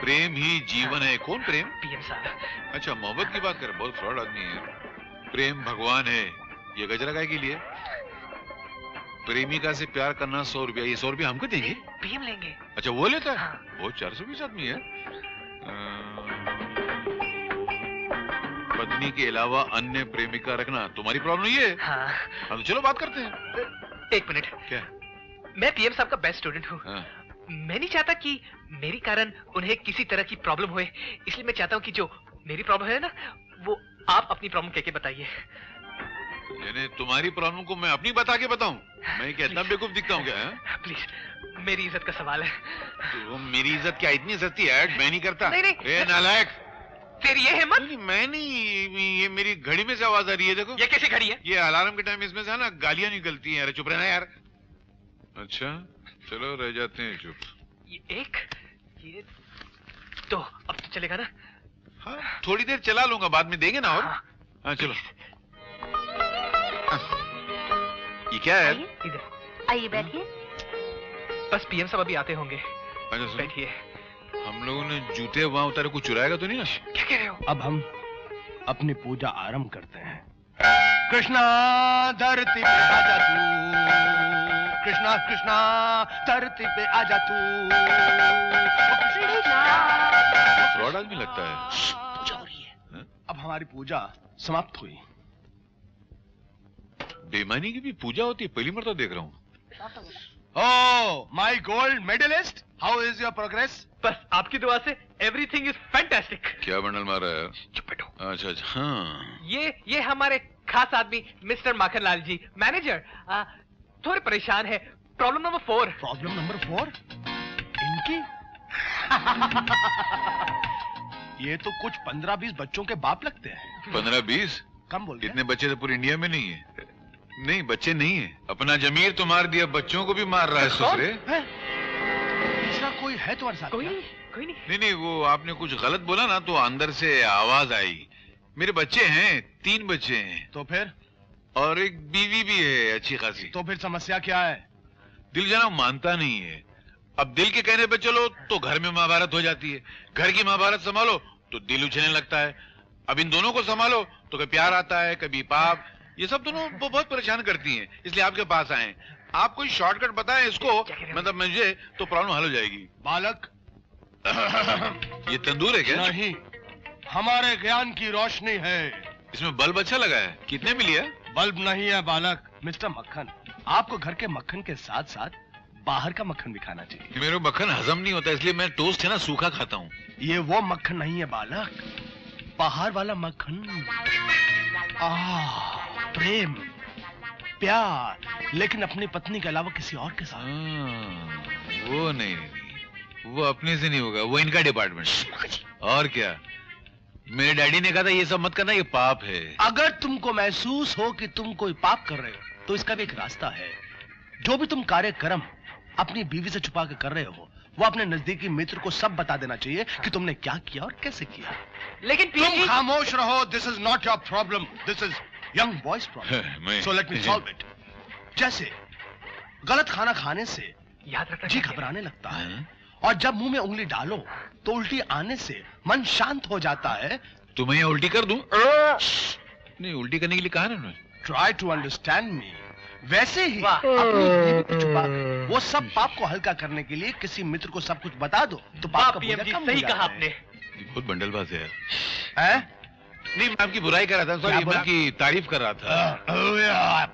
प्रेम ही जीवन है। कौन प्रेम? पीएम साहब। अच्छा मोहब्बत की बात कर, बहुत फ्रॉड आदमी है। प्रेम भगवान है, ये गजरा गाय के लिए। प्रेमिका से प्यार करना सौ रुपया, ये सौ रुपया हमको देंगे। पीएम लेंगे। अच्छा वो लेता है। हाँ। वो चार सौ बीस आदमी है। पत्नी के अलावा अन्य प्रेमिका रखना तुम्हारी प्रॉब्लम ये है। हाँ। हम चलो बात करते हैं। एक मिनट। क्या? मैं पीएम साहब का बेस्ट स्टूडेंट हूँ। हाँ। मैं नहीं चाहता कि मेरी कारण उन्हें किसी तरह की प्रॉब्लम होए, इसलिए मैं चाहता हूँ कि जो मेरी प्रॉब्लम है ना, वो आप अपनी प्रॉब्लम कह के बताइए। यानी तुम्हारी प्रॉब्लम को मैं अपनी बता के बताऊँ? मैं क्या इतना बेवकूफ दिखता हूँ क्या? प्लीज, मेरी इज्जत का सवाल है। तो मेरी इज्जत क्या इतनी इज्जत थी? ऐड मैं नहीं करता। नहीं, नहीं। ए, नालायक तेरी ये हिम्मत? नहीं, मैं नहीं। ये मेरी घड़ी में से आवाज आ रही है। देखो ये कैसी घड़ी है? ये अलार्म के टाइम इसमें से ना गालियाँ निकलती है। चुप रहना यार। अच्छा चलो रह जाते हैं चुप। ये एक, ये तो अब तो चलेगा ना? हाँ थोड़ी देर चला लूंगा, बाद में देंगे ना। और हाँ, हाँ चलो। आ, ये क्या है? आइए बैठिए। बस पीएम साहब अभी आते होंगे। बैठिए। हम लोगों ने जूते वहाँ उतारे, कुछ चुराएगा तो नहीं ना? क्या कह रहे हो? अब हम अपनी पूजा आरंभ करते हैं। कृष्णा धरती पे आजा तू, कृष्णा कृष्णा धरती पे आजा तू। फ्रॉड आदमी लगता है। पूजा हो रही है। अब हमारी पूजा समाप्त हुई। बेईमानी की भी पूजा होती है, पहली मर्तबा देख रहा हूँ। Oh, my gold medalist, how is your progress? बस आपकी दुआ से everything is fantastic. क्या बंडल मारा है? चुप बैठो। अच्छा अच्छा, हाँ। ये ये हमारे खास आदमी मिस्टर माखनलाल जी, मैनेजर, थोड़े परेशान है। Problem number four. Problem number four? इनकी? ये तो कुछ पंद्रह बीस बच्चों के बाप लगते हैं। पंद्रह बीस? कम बोल। इतने बच्चे तो पूरे इंडिया में नहीं है। नहीं बच्चे नहीं है, अपना जमीर तो मार दिया, बच्चों को भी मार रहा है ससुरे। तीसरा कोई है तुम्हारे साथ? कोई कोई नहीं। नहीं नहीं, वो आपने कुछ गलत बोला ना तो अंदर से आवाज आई। मेरे बच्चे हैं, तीन बच्चे हैं। तो फिर? और एक बीवी भी है अच्छी खासी। तो फिर समस्या क्या है? दिल जना मानता नहीं है। अब दिल के कहने पर चलो तो घर में महाभारत हो जाती है, घर की महाभारत संभालो तो दिल उछलने लगता है। अब इन दोनों को संभालो तो कभी प्यार आता है, कभी पाप। ये सब दोनों वो बहुत परेशान करती हैं, इसलिए आपके पास आए। आप कोई शॉर्टकट बताएं इसको, मतलब मुझे तो प्रॉब्लम हल हो जाएगी। बालक, ये तंदूर है क्या? नहीं, हमारे ज्ञान की रोशनी है। इसमें बल्ब अच्छा लगा है, कितने में लिया? बल्ब नहीं है बालक। मिस्टर मक्खन, आपको घर के मक्खन के साथ साथ बाहर का मक्खन भी खाना चाहिए। मेरे मक्खन हजम नहीं होता, इसलिए मैं टोस्ट है ना सूखा खाता हूँ। ये वो मक्खन नहीं है बालक, बाहर वाला मक्खन। आह, प्रेम, प्यार, लेकिन अपनी पत्नी के अलावा किसी और के साथ। आ, वो नहीं, वो अपने से नहीं होगा, वो इनका डिपार्टमेंट। और क्या, मेरे डैडी ने कहा था ये सब मत करना, ये पाप है। अगर तुमको महसूस हो कि तुम कोई पाप कर रहे हो तो इसका भी एक रास्ता है। जो भी तुम कार्यक्रम अपनी बीवी से छुपा के कर रहे हो वो अपने नजदीकी मित्र को सब बता देना चाहिए कि तुमने क्या किया और कैसे किया। लेकिन तुम खामोश रहो। This is not your problem, this is young boys problem, so let me solve it. जैसे गलत खाना खाने से याद रखना, जी घबराने लगता है, और जब मुंह में उंगली डालो तो उल्टी आने से मन शांत हो जाता है। तुम्हें उल्टी कर दूं? नहीं, उल्टी करने के लिए कहा ना। Try to understand me. वैसे ही अपनी छुपा वो सब पाप को हल्का करने के लिए किसी मित्र को सब कुछ बता दो तो पाप का बोझ कम हो जाता है। सही कहा आपने। बहुत बंडलबाज है यार। नहीं, मैं आपकी बुराई कर रहा था, सॉरी, मैं आपकी तारीफ कर रहा था।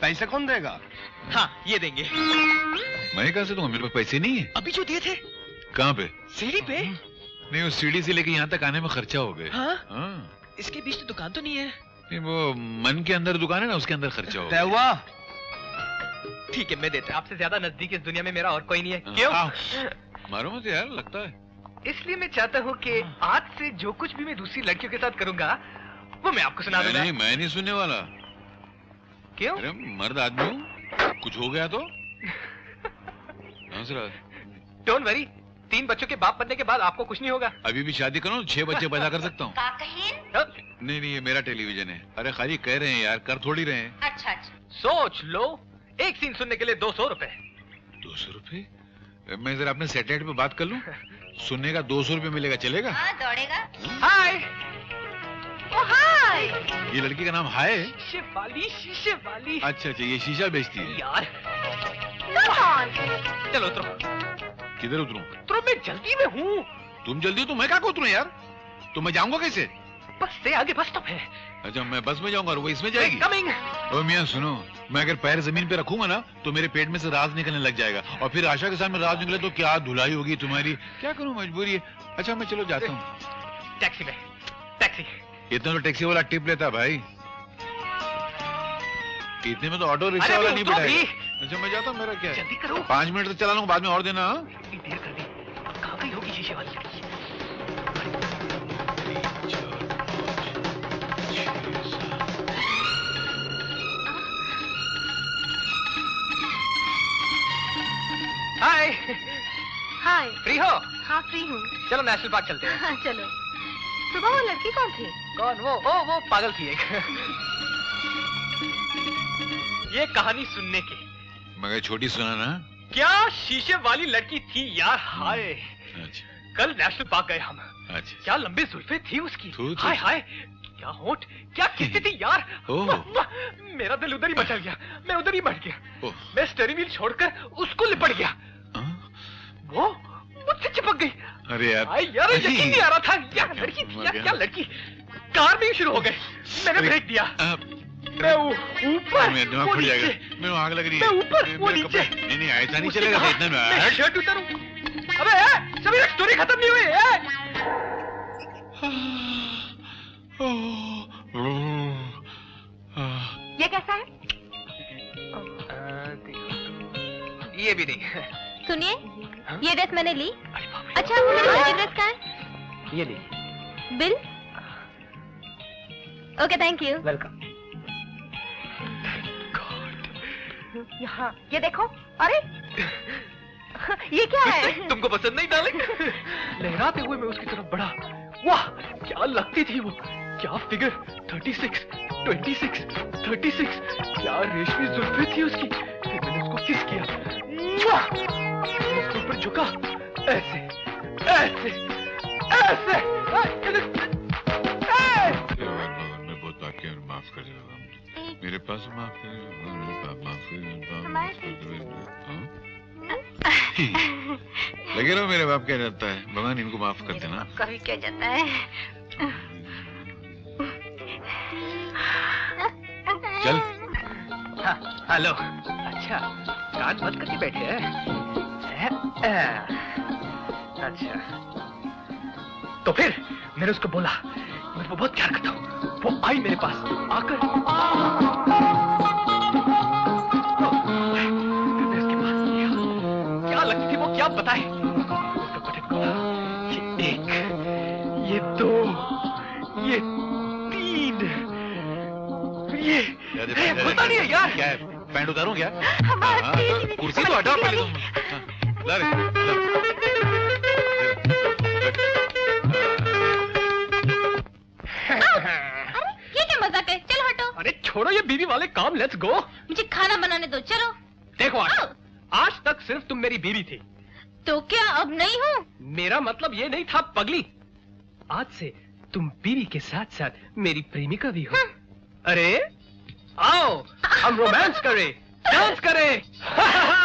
पैसे कौन देगा? हाँ, ये देंगे। मैं कहाँ से दूंगा, मेरे पास पैसे नहीं है। अभी जो दिए थे। कहाँ पे? सीढ़ी पे। नहीं, उस सीढ़ी से लेके यहाँ तक आने में खर्चा हो गए। इसके बीच तो दुकान तो नहीं है? नहीं, वो मन के अंदर दुकान है ना, उसके अंदर खर्चा हो गया। ठीक है, मैं देता हूँ। आपसे ज्यादा नजदीक इस दुनिया में मेरा और कोई नहीं है। क्यों? मारो मुझे यार, लगता है। इसलिए मैं चाहता हूँ कि आज से जो कुछ भी मैं दूसरी लड़कियों के साथ करूँगा वो मैं आपको सुना दूँगा। नहीं, मैं नहीं सुनने वाला। क्यों? अरे मर्द आदमी हूँ, कुछ हो गया तो। डोंट वरी, तीन बच्चों के बाप बनने के बाद आपको कुछ नहीं होगा। अभी भी शादी करो, छह बच्चे पैदा कर सकता हूँ। नहीं नहीं, ये मेरा टेलीविजन है। अरे खाली कह रहे हैं यार, कर थोड़ी रहे हैं। अच्छा अच्छा, सोच लो। एक सीन सुनने के लिए दो सौ रुपए। दो सौ रुपए? मैं जरा अपने सेटेलाइट पे बात कर लूं, सुनने का दो सौ रुपए मिलेगा, चलेगा? हाँ, दौड़ेगा। हाय। ओ हाय। ये लड़की का नाम हाय है? शिवाली, शीशे वाली। अच्छा अच्छा, ये शीशा बेचती है यार। चलो उतरो। किधर उतरूं? उतरो, मैं जल्दी में हूँ। तुम जल्दी हो तो मैं कहाँ उतरूँ यार? तो मैं जाऊँगा कैसे? बस से आगे बस स्टॉप है। अच्छा, मैं बस में जाऊंगा और वो इसमें जाएगी। कमिंग। ओ मियां सुनो, मैं अगर पैर जमीन पे रखूंगा ना तो मेरे पेट में से राज निकलने लग जाएगा, और फिर आशा के सामने राज निकले तो क्या धुलाई होगी तुम्हारी। क्या करूं, मजबूरी है। अच्छा मैं चलो जाता हूँ। टैक्सी में, टैक्सी। इतना तो टैक्सी वाला टिप लेता भाई, इतने में तो ऑटो रिक्शा वाला नहीं बैठा। अच्छा मैं जाता हूँ, मेरा क्या है, पाँच मिनट तो चला लूंगा, बाद में और देना। हाय। हाय। फ्री हो? हाँ फ्री हूँ। चलो नेशनल पार्क चलते हैं। हाँ चलो। सुबह वो लड़की कौन थी? कौन? वो वो वो पागल थी एक। ये कहानी सुनने की, मगर छोटी सुना ना। क्या शीशे वाली लड़की थी यार। हाय अच्छा। कल नेशनल पार्क गए हम। अच्छा। क्या लंबी जुल्फे थी उसकी। हाय हाय क्या होंठ, क्या किस्ती थी यार। ओह मेरा दिल उधर ही मचल गया, मैं उधर ही बढ़ गया। मैं स्टेरिंग व्हील छोड़कर उसको लिपट गया, वो मुझसे चिपक गई। अरे यार यार यकीन नहीं आ रहा था, क्या लड़की थी, क्या लड़की। कार में शुरू हो गए, मैंने ब्रेक दिया, मैं ऊपर वो नीचे, मैं आग लग रही है, मैं ऊपर वो नीचे। नहीं नहीं ऐसा नहीं चलेगा इतना में। मैं शर्ट उतारूं। अबे सभी तक स्टोरी खत्म नहीं हुई। ये कैसा है? ये भी नहीं। सुनिए ये ड्रेस मैंने ली। अच्छा वो मेरे दूसरी ड्रेस कहाँ है? ये ली। Bill? Okay thank you. Welcome. यहाँ ये देखो। अरे ये क्या है? तुमको पसंद नहीं डाले? लहराते हुए मैं उसकी तरफ बढ़ा। वाह क्या लगती थी वो, क्या फिगर। छत्तीस, छब्बीस, छत्तीस, क्या रेशमी जुल्फे थी उसकी। फिर मैंने उसको किस किया, उसके ऊपर झुका, ऐसे ऐसे ऐसे। मैं बहुत बाकी और माफ कर देना, मेरे पास माफ कर। लगे रहो मेरे बाप क्या जाता है, भगवान इनको माफ कर देना। कभी क्या जाता है। चल हेलो। अच्छा कान बंद करके बैठे हैं। अच्छा तो फिर मैंने उसको बोला मैं बहुत प्यार करता हूँ, वो आई मेरे पास आकर क्या लगती थी वो, क्या बताए। ये एक, ये दो, ये तीन, ये पता नहीं है यार। क्या है पैंट उतारूं क्या? कुर्सी तो हटाओ पहले। अरे छोड़ो ये बीवी वाले काम, लेट्स गो। मुझे खाना बनाने दो, चलो। देखो आज, आज तक सिर्फ तुम मेरी बीवी थी। तो क्या अब नहीं हो? मेरा मतलब ये नहीं था पगली, आज से तुम बीवी के साथ साथ मेरी प्रेमिका भी हो। अरे आओ हम रोमांस करें, डांस करें। हा हा हा।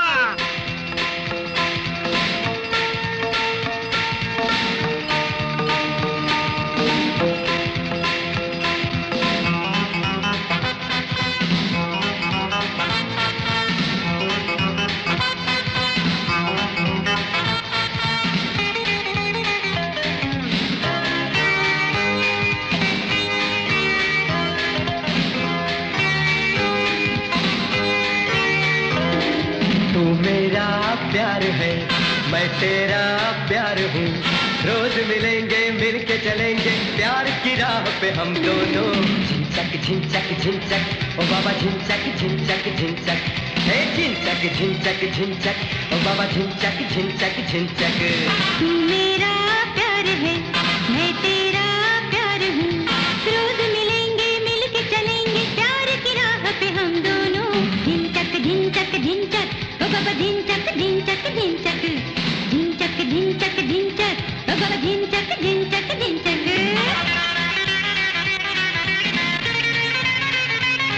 तेरा प्यार हूँ, रोज मिलेंगे मिलके चलेंगे प्यार की राह पे हम दोनों। झिंचक झिंचक झिंचक ओ बाबा झिंचक झिंचक झिंचक, हे झिंचक झिंचक झिंचक ओ बाबा झिंचक झिंचक झिंचक। तू मेरा प्यार है मैं तेरा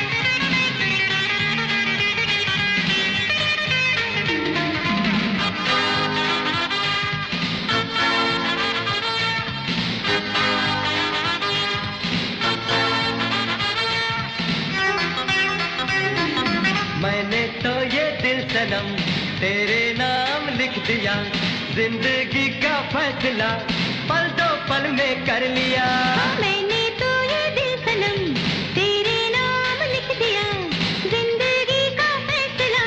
प्यार हूँ, रोज मिलेंगे मिलके चलेंगे प्यार की राह पे हम दोनों। झिंचक झिंचक झिंचक ओ बाबा झिंचक झिंचक झिंचक, ढिंचक ढिंचक ओ बाबा ढिंचक ढिंचक ढिंचक। मैंने तो ये दिल सनम तेरे नाम लिख दिया, जिंदगी का फैसला पल दो पल में कर लिया। मैंने तो ये दिल सनम तेरे नाम लिख दिया, जिंदगी का फैसला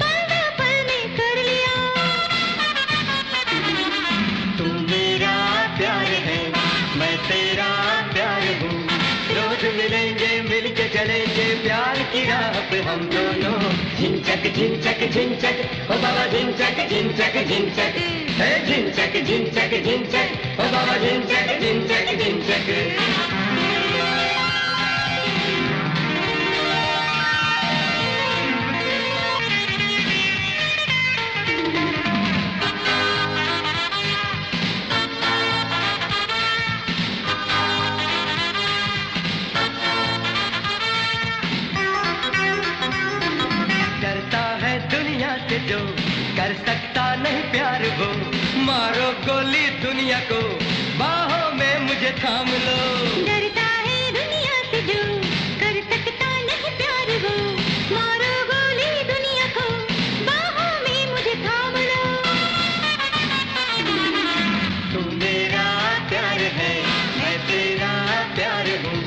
पल दो पल में कर लिया। तू मेरा प्यार है मैं तेरा प्यार हूँ, रोज मिलेंगे मिलके चलेंगे प्यार की राह पे हम दोनों। झिंचक झिंचक झिंचक ओ बाबा झिंचक झिंचक झिंचक, हे झिंचक झिंचक झिंचक ओ बाबा झिंचक झिंचक झिंचक। कर सकता नहीं प्यार वो, मारो गोली दुनिया को, बाहों में मुझे थाम लो। डरता है दुनिया से जो कर सकता नहीं प्यार वो, मारो गोली दुनिया को, बाहों में मुझे थाम लो। तू मेरा प्यार है, मैं तेरा प्यार हूँ,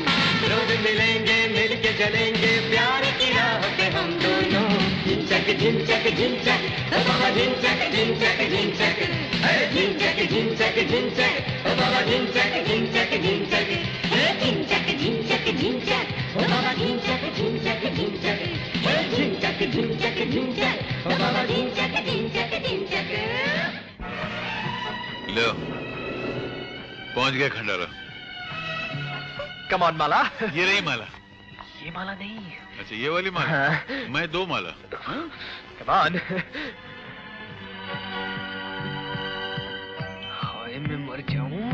रोज मिलेंगे मिलके चलेंगे प्यार की राह पे हम दोनों। झिंचक झिंचक झिंचक बाबा झिंचक झिंचक झिंचक, अरे झिंचक झिंचक झिंचक बाबा झिंचक झिंचक झिंचक, हे झिंचक झिंचक झिंचक बाबा झिंचक झिंचक झिंचक, हे झिंचक झिंचक झिंचक बाबा झिंचक झिंचक झिंचक। लो पहुंच गए खंडारा। कम ऑन माला। ये रही माला। ये माला नहीं। अच्छा ये वाली माला। हाँ। मैं दो माला। Come on. हाय मैं मर जाऊं।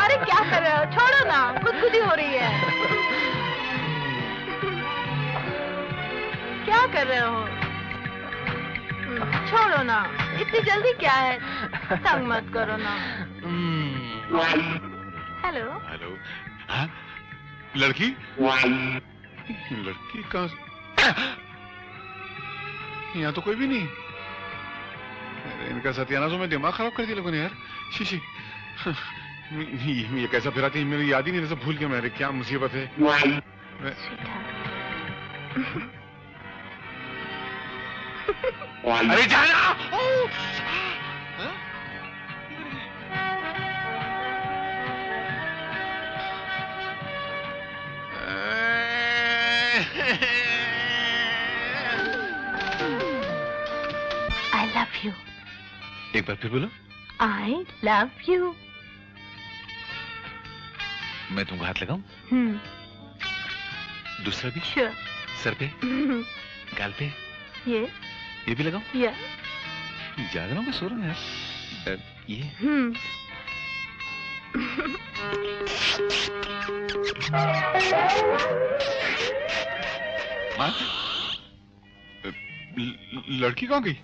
अरे क्या कर रहे हो, छोड़ो ना, खुदकुशी हो रही है। क्या कर रहे हो, छोड़ो ना, इतनी जल्दी क्या है, तंग मत करो ना। Hello hello. हाँ लड़की लड़की कहाँ से, यहाँ तो कोई भी नहीं। इनका सत्यानाश, मैं दिमाग खराब कर दिया लोगों ने यार। शीशी ये कैसा फिराती है, मेरी याद ही नहीं, सब भूल गया मेरे, क्या मुसीबत है। अरे जाना। I love you. एक बार फिर बोलो। I love you. मैं तुमको हाथ लगाऊं? हम्म। दूसरा भी? श्योर। सर पे? गाल पे? ये ये भी लगाओ। या जागना मैं सो रहा हूँ यार। ये हम्म। माँ लड़की कहाँ गई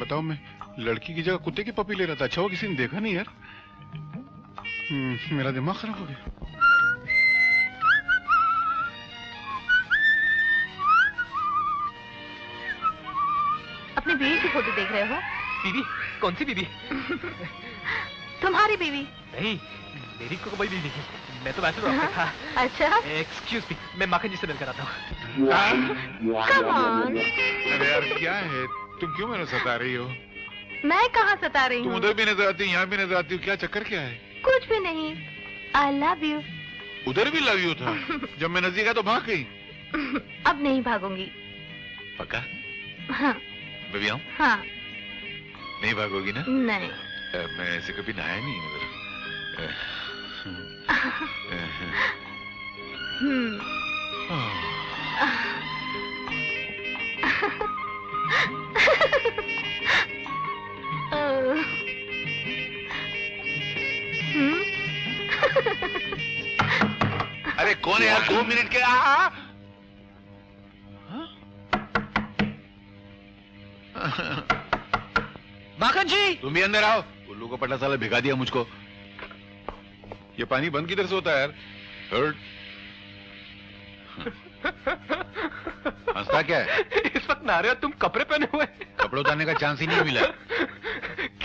बताओ। मैं लड़की की जगह कुत्ते की पपी ले रहा था। अच्छा वो किसी ने देखा नहीं यार, मेरा दिमाग खराब हो गया। अपनी बीवी की फोटो देख रहे हो? बीवी? कौन सी बीवी? तुम्हारी बीवी? नहीं, मेरी को कोई बीवी नहीं, मैं तो वैसे डॉक्टर था। अच्छा एक्सक्यूज मी, मैं माखन जी से मिलकर आता हूँ। Come on. अरे यार क्या है, तुम क्यों मेरा सता रही हो? मैं कहाँ सता रही हूँ? उधर भी नजर आती, यहाँ भी नजर आती, क्या चक्कर क्या है? कुछ भी नहीं। I love you. उधर भी लव यू था, जब मैं नजदीक आया तो भाग गई। अब नहीं भागूंगी। पक्का? हाँ। बेबी आऊं? हाँ। नहीं भागोगी ना? नहीं। आ, मैं ऐसे कभी नहाया नहीं मगर। अरे कौन है यार, दो मिनट के। आ माखन जी तुम भी अंदर आओ। उल्लू को पटा साला, भिगा दिया मुझको। ये पानी बंद किधर से होता है यार? हंसता क्या है इस वक्त? नारे हो तुम, कपड़े पहने हुए। कपड़े उतारने का चांस ही नहीं मिला।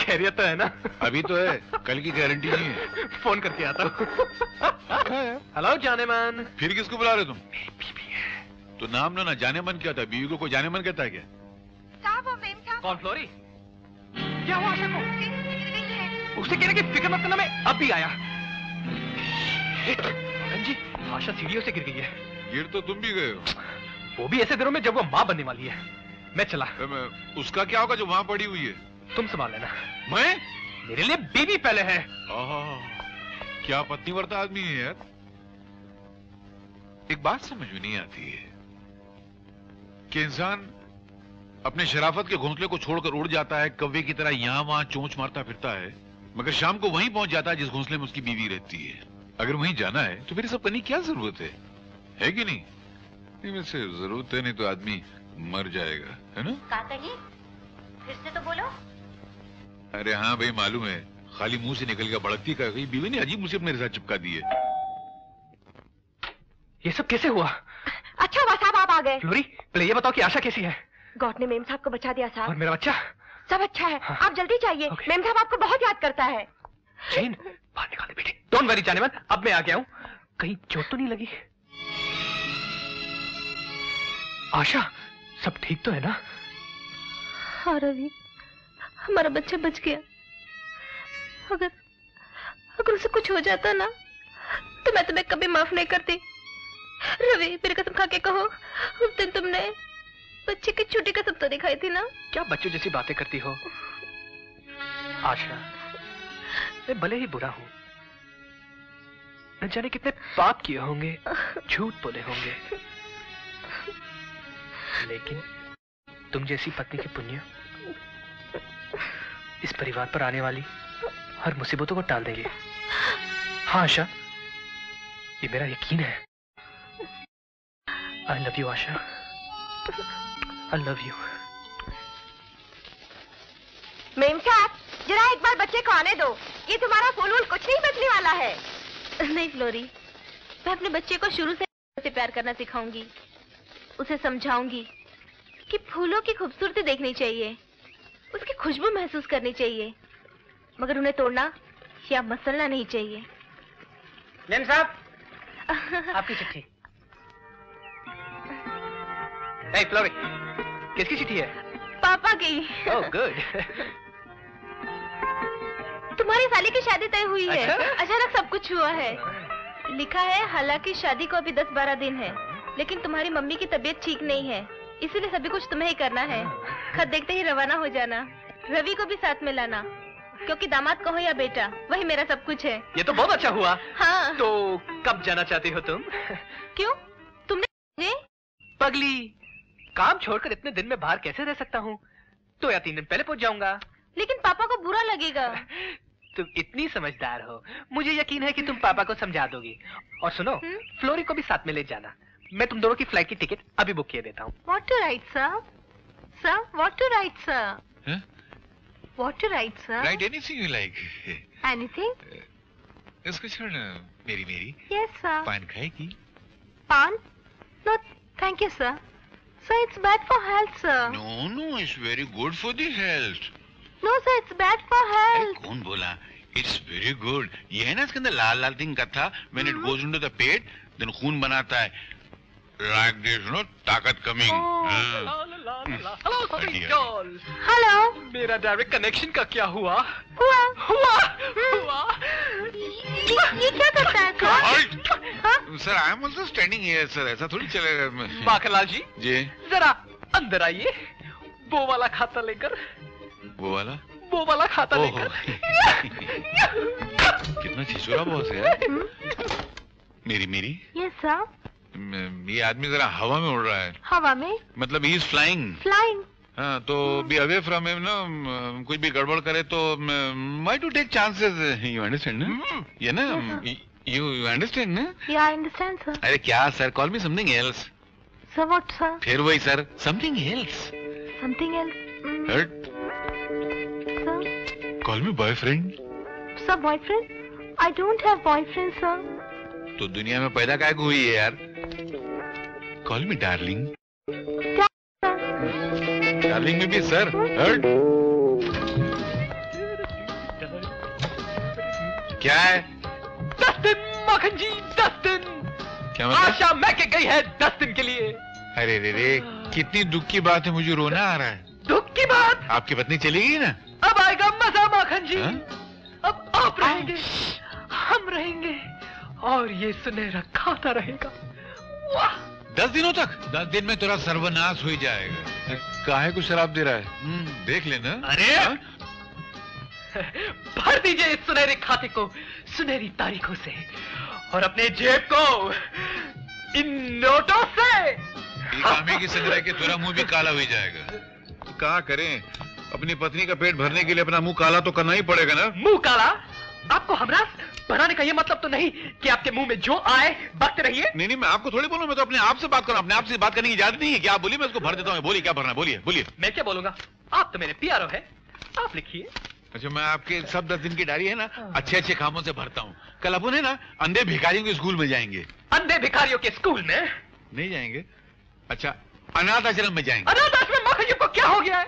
खैरियत तो है ना? अभी तो है, कल की गारंटी नहीं है। फोन करके आता हूँ। हेलो जानेमन। फिर किसको बुला रहे तुम? मेरी बीवी है। तो नाम लो ना, जानेमन क्या होता है? बीवी को कोई जानेमन कहता है क्या? कौन फ्लोरी? क्या हुआ आशा को? उसे कहने की फिक्र मत करना, मैं अब भी आया। जी आशा सीढ़ियों से गिर गई है। गिर तो तुम भी गए हो। वो भी ऐसे दिनों में जब वो माँ बनने वाली है। मैं चला। मैं, उसका क्या होगा जो वहाँ पड़ी हुई है? तुम संभाल लेना। मैं? मेरे लिए बीवी पहले है। क्या पत्नीव्रत आदमी है यार। एक बात समझ में नहीं आती है कि इंसान अपने शराफत के घोंसले को छोड़कर उड़ जाता है, कव्वे की तरह यहाँ वहाँ चोंच मारता फिरता है, मगर शाम को वहीं पहुंच जाता है जिस घोंसले में उसकी बीवी रहती है। अगर वहीं जाना है तो मेरे सपने की क्या जरूरत है, है कि नहीं? नहीं वैसे जरूरत है, नहीं तो आदमी मर जाएगा, है ना? क्या कही? फिर से तो बोलो। अरे हाँ भाई मालूम है, खाली मुंह से निकल गया, भड़कती का गई। बीवी ने अजीब मुसीबत मेरे साथ चिपका दी है। ये सब कैसे हुआ? अच्छा हुआ साहब आप आ गए। लोरी पहले ये बताओ कि आशा कैसी है? गॉड ने मेम साहब को बचा दिया साहब। और मेरा बच्चा? सब अच्छा है। हाँ। आप जल्दी चाहिए, मेम साहब आपको बहुत याद करता है। चैन बाहर निकाल दे बेटे। डोंट वरी जानेमन, अब मैं आ गया हूँ। कहीं चोट तो नहीं लगी? आशा सब ठीक तो है ना? हाँ रवि, हमारा बच्चा बच गया। अगर अगर उसे कुछ हो जाता ना तो मैं तुम्हें कभी माफ नहीं करती। रवि मेरी कसम खा के कहो, उस दिन तुमने बच्चे की छोटी कसम तो दिखाई थी ना। क्या बच्चों जैसी बातें करती हो आशा। मैं भले ही बुरा हूँ, न जाने कितने पाप किए होंगे, झूठ बोले होंगे, लेकिन तुम जैसी पत्नी के पुण्य इस परिवार पर आने वाली हर मुसीबतों को टाल देंगे। हाँ आशा, ये मेरा यकीन है। I love you Asha, I love you। Ma'am साहब जरा एक बार बच्चे को आने दो, ये तुम्हारा फूल-वूल कुछ नहीं बचने वाला है। नहीं फ्लोरी, मैं अपने बच्चे को शुरू से प्यार करना सिखाऊंगी, उसे समझाऊंगी कि फूलों की खूबसूरती देखनी चाहिए, उसकी खुशबू महसूस करनी चाहिए, मगर उन्हें तोड़ना या मसलना नहीं चाहिए। मेम साहब आपकी चिट्ठी। Hey फ्लोरी, किसकी चिट्ठी है? पापा की। Oh good। तुम्हारी साली की शादी तय हुई है। अच्छा? अचानक सब कुछ हुआ है। लिखा है हालांकि शादी को अभी दस बारह दिन है, लेकिन तुम्हारी मम्मी की तबीयत ठीक नहीं है, इसीलिए सभी कुछ तुम्हें ही करना है। खत देखते ही रवाना हो जाना। रवि को भी साथ में लाना, क्योंकि दामाद कहो या बेटा वही मेरा सब कुछ है। ये तो बहुत अच्छा हुआ। हाँ। तो कब जाना चाहती हो तुम? क्यों तुमने पगली काम छोड़कर इतने दिन में बाहर कैसे रह सकता हूँ? तो या तीन दिन पहले पहुँच जाऊंगा। लेकिन पापा को बुरा लगेगा। तुम इतनी समझदार हो, मुझे यकीन है कि तुम पापा को समझा दोगी। और सुनो, फ्लोरी को भी साथ में ले जाना। मैं तुम दोनों की फ्लाइट की टिकट अभी बुक किए देता हूँ। What to write sir? Sir what to write sir? What to write sir? Write anything you like. Anything? इसको छोड़ना मेरी मेरी। Yes sir. पान खाएगी? पान? No thank you sir. Sir, it's bad for health, sir. No, no, it's very good for the health. No, sir, it's bad for health. Hey, कौन बोला? It's very good. ये है ना इसके अंदर लाल लाल थिंग का था। When it goes into the pet, then खून बनाता है। Like this, no, ताकत coming. Hello, sweet doll. Hello. मेरा direct connection का क्या हुआ? हुआ, हुआ, हुआ। ये क्या करता है sir? Sir I am also standing here sir, ऐसा थोड़ी चलेगा। माखनलाल जी जी जरा अंदर आइए, वो वाला खाता लेकर। वो वाला वो वाला खाता लेकर। कितना छिछोरा बॉस है मेरी मेरी। Yes sir. ये आदमी जरा हवा में उड़ रहा है। हवा में मतलब ही इज फ्लाइंग। फ्लाइंग हाँ, तो बी अवे फ्रॉम हिम ना, कुछ भी गड़बड़ करे तो my to take chances, you understand ना? ये ना You you understand ना? Yeah, I understand sir. अरे क्या sir? Call me something else. Sir what sir? फिर वही sir. Something else. Something else. Mm. Hurt. Sir. Call me boyfriend. Sir boyfriend? I don't have boyfriend sir. तो दुनिया में पैदा क्या हुई है यार? Call me darling. Darling sir. Darling में भी sir. Hurt. क्या है? दस दिन माखन जी, दस दिन। क्या मतलब? आशा मैं के गई है दस दिन के लिए। अरे रे रे, कितनी दुख की बात है, मुझे रोना आ रहा है। दुख की बात? आपकी पत्नी चली गई ना, अब आएगा मजा माखन जी। हा? अब आप रहेंगे, हम रहेंगे, और ये सुनहरा खाता रहेगा। वाह, दस दिनों तक? दस दिन में तेरा सर्वनाश हो जाएगा। काहे को शराब दे रहा है, देख लेना। अरे हा? भर दीजिए इस सुनहरे खाते को सुनहरी तारीखों से, और अपने जेब को इन नोटों से। इकामे की सजा के तेरा मुंह भी काला हो जाएगा। क्या करें, अपनी पत्नी का पेट भरने के लिए अपना मुंह काला तो करना ही पड़ेगा ना। मुंह काला? आपको हमराज बनाने का ये मतलब तो नहीं कि आपके मुंह में जो आए बकते रहिए। नहीं नहीं मैं आपको थोड़ी बोलूं, मैं तो अपने आप से बात करूं। अपने आप से बात करने की इजाजत नहीं है कि आप बोलिए, मैं उसको भर देता हूं। बोलिए क्या भरना है, बोलिए बोलिए। मैं क्या बोलूंगा, आप तो मेरे पी आर ओ है, आप लिखिए। अच्छा मैं आपके सब दस दिन की डायरी है ना अच्छे अच्छे कामों से भरता हूँ। कल अपन है ना अंधे भिखारियों के स्कूल में जाएंगे। अंधे भिखारियों के स्कूल में नहीं जाएंगे, अच्छा अनाथ आश्रम में जाएंगे। अनाथ आश्रम को क्या हो गया है?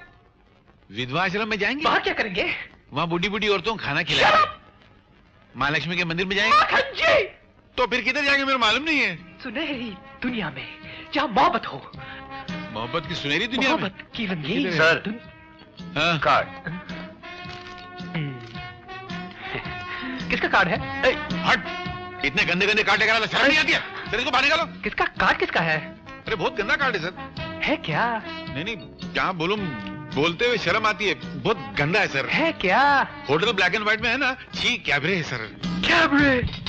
विधवा आश्रम में जाएंगे, वहाँ क्या करेंगे? वहाँ बूढ़ी बूढ़ी औरतों को खाना खिलाएंगे। माँ लक्ष्मी के मंदिर में जाएंगे। तो फिर किधर जाएंगे मेरे मालूम नहीं है। सुनहरी दुनिया में जहाँ मोहब्बत हो। मोहब्बत की सुनहरी दुनिया में? की रंगीन सर कार्ड। किसका कार्ड है? ए, हट, इतने गंदे गंदे कार्ड लेकर शर्म नहीं आती है? सर इसको बाहर निकालो। किसका कार्ड किसका है? अरे बहुत गंदा कार्ड है सर। है क्या? नहीं नहीं जहाँ बोलूं बोलते हुए शर्म आती है, बहुत गंदा है सर। है क्या? होटल ब्लैक एंड व्हाइट में है ना, छी कैबरे है सर। कैबरे?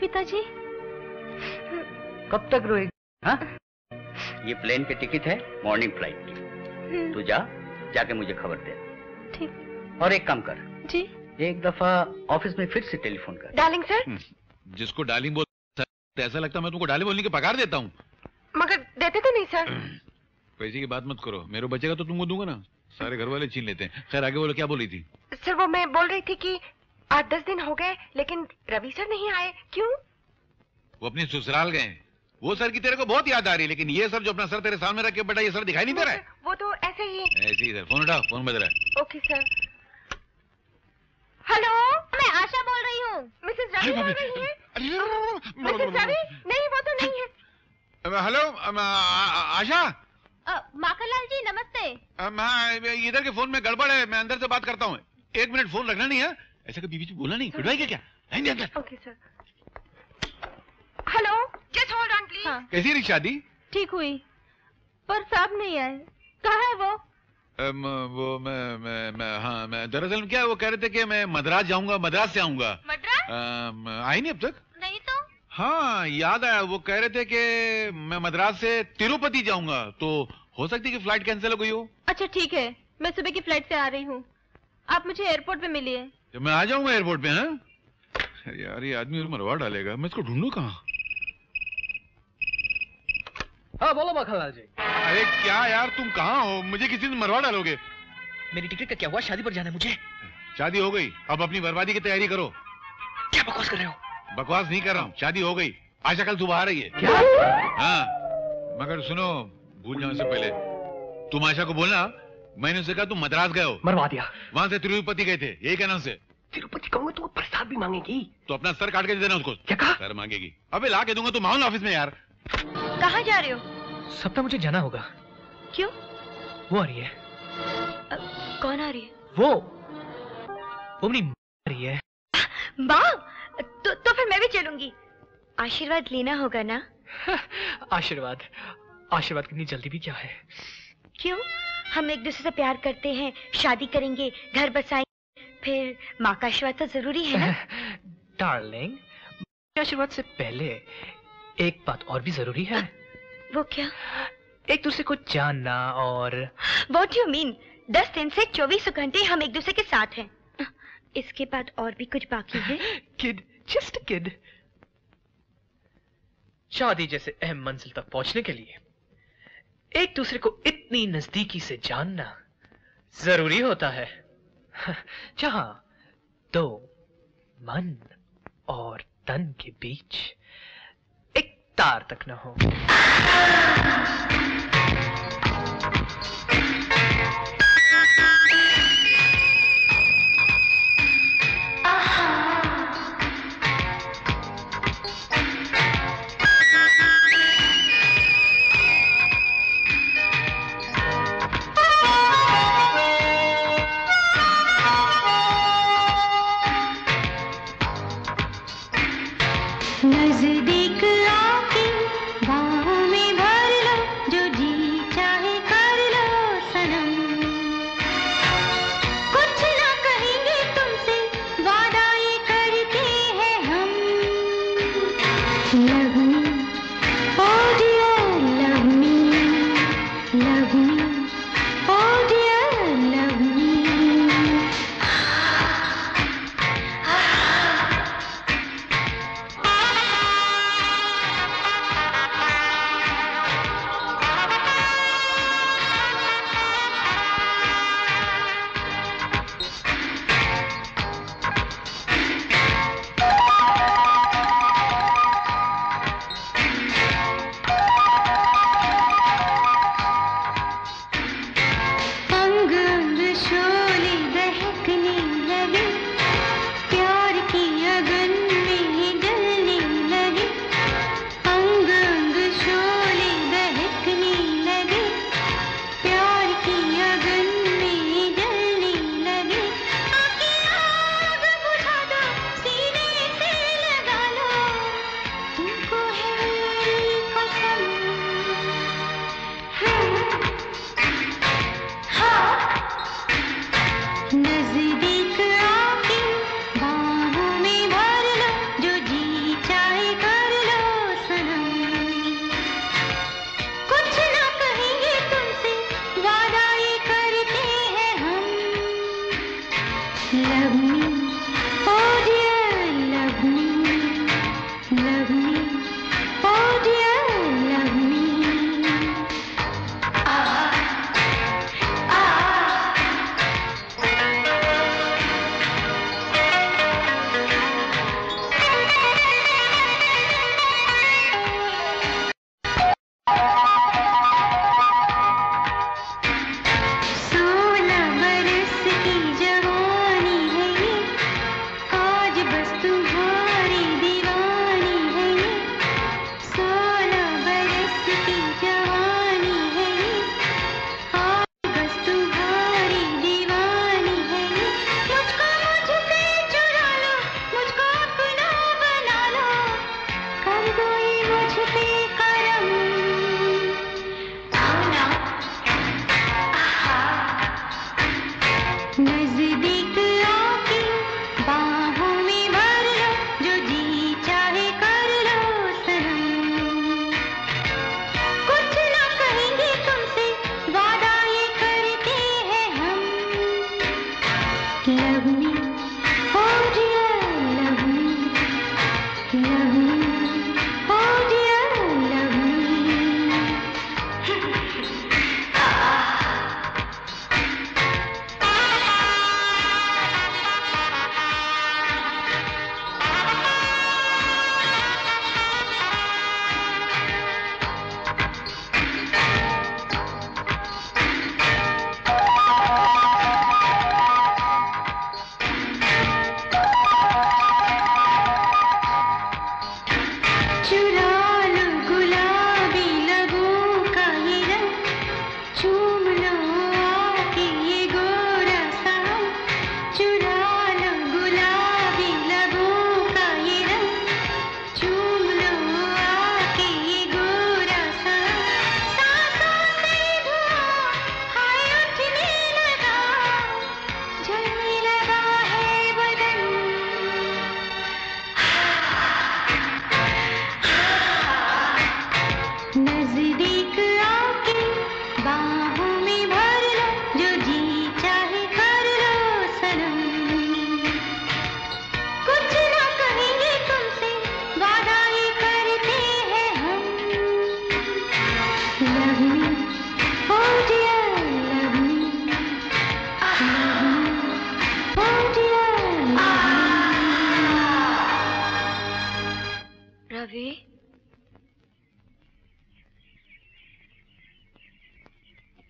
पिताजी कब तक रोएगी? हाँ? ये प्लेन की टिकट है मॉर्निंग फ्लाइट की, तू जा जाके मुझे खबर दे। ठीक। और एक काम कर जी, एक दफा ऑफिस में फिर से टेलीफोन कर। डार्लिंग सर, जिसको डार्लिंग बोलता है ऐसा लगता है मैं तुमको डार्लिंग बोलने की पगार देता हूँ। मगर देते तो नहीं सर। पैसे की बात मत करो, मेरे बचेगा तो तुमको दूंगा ना, सारे घर वाले छीन लेते हैं। खैर आगे बोलो, क्या बोली थी? सर वो मैं बोल रही थी की आज दस दिन हो गए लेकिन रवि सर नहीं आए। क्यों? वो अपने ससुराल गए। वो सर की तेरे को बहुत याद आ रही है, लेकिन ये सर जो अपना सर तेरे सामने रखे बेटा, ये सर दिखाई नहीं दे रहा है। वो तो ऐसे ही ऐसे ही। सर फोन उठाओ, फोन बज रहा है। Okay sir. हेलो, मैं आशा बोल रही हूँ। मिसेस रवि बोल रही है। सॉरी, नहीं वो तो नहीं है। हेलो आशा। माखनलाल जी नमस्ते। मैं इधर के फोन में गड़बड़ है, मैं अंदर से बात करता हूँ। एक मिनट, फोन रखना नहीं है, ऐसा कभी बीच में बोला नहीं, गुडवाई क्या? Okay sir. Hello, just hold on please. कैसी रही शादी? ठीक हुई, पर साहब नहीं आए। कहाँ है वो? Um, वो मैं मैं मैं हाँ मैं दरअसल क्या वो कह रहे थे कि मैं मद्रास जाऊंगा, मद्रास से आऊंगा। मद्रास? um, आई नहीं अब तक। नहीं तो? हाँ याद आया, वो कह रहे थे कि मैं मद्रास से तिरुपति जाऊंगा, तो हो सकती है कि फ्लाइट कैंसिल हो गई हो। अच्छा ठीक है, मैं सुबह की फ्लाइट से आ रही हूँ, आप मुझे एयरपोर्ट पे मिलिए। मैं आ जाऊंगा एयरपोर्ट पे। हाँ यार, ये आदमी मरवा डालेगा, मैं इसको ढूंढू कहाँ। हाँ बोलो माखनलाल जी। अरे क्या यार, तुम कहाँ हो? मुझे किसी दिन मरवा डालोगे। मेरी टिकट का क्या हुआ? शादी पर जाना है मुझे। शादी हो गई, अब अपनी बर्बादी की तैयारी करो। क्या बकवास कर रहे हो? बकवास नहीं कर रहा हूँ, शादी हो गई। आशा कल सुबह आ रही है। क्या? हाँ मगर सुनो, भूल जाने से पहले तुम आशा को बोलना मैंने उसे कहा तुम मद्रास गए हो, मरवा दिया। वहाँ से तिरुपति गए थे, यही कहना उसे। तिरुपति कहूंगा तो प्रसाद भी मांगेगी, तो अपना सर काट के दे देना उसको। क्या सर मांगेगी? अबे ला के दूंगा, तुम आओ ना ऑफिस में। यार कहाँ जा रहे हो? सप्ताह मुझे जाना होगा। क्यों? वो आ रही है। आ, कौन आ रही है? वो वो मेरी माँ आ रही है। माँ? तो, तो फिर मैं भी चलूंगी। आशीर्वाद लेना होगा ना? आशीर्वाद आशीर्वाद कितनी जल्दी भी क्या है? क्यों? हम एक दूसरे से प्यार करते हैं, शादी करेंगे, घर बसाएंगे, फिर माँ का आशीर्वाद तो जरूरी है ना? डार्लिंग, आशीर्वाद से पहले एक बात और भी जरूरी है। वो क्या? एक दूसरे को जानना। और What you mean? दस दिन से चौबीस घंटे हम एक दूसरे के साथ हैं। इसके बाद और भी कुछ बाकी है? Kid, just a kid। शादी जैसे अहम मंजिल तक पहुंचने के लिए एक दूसरे को इतनी नजदीकी से जानना जरूरी होता है, जहां दो मन और तन के बीच तार तक न हो।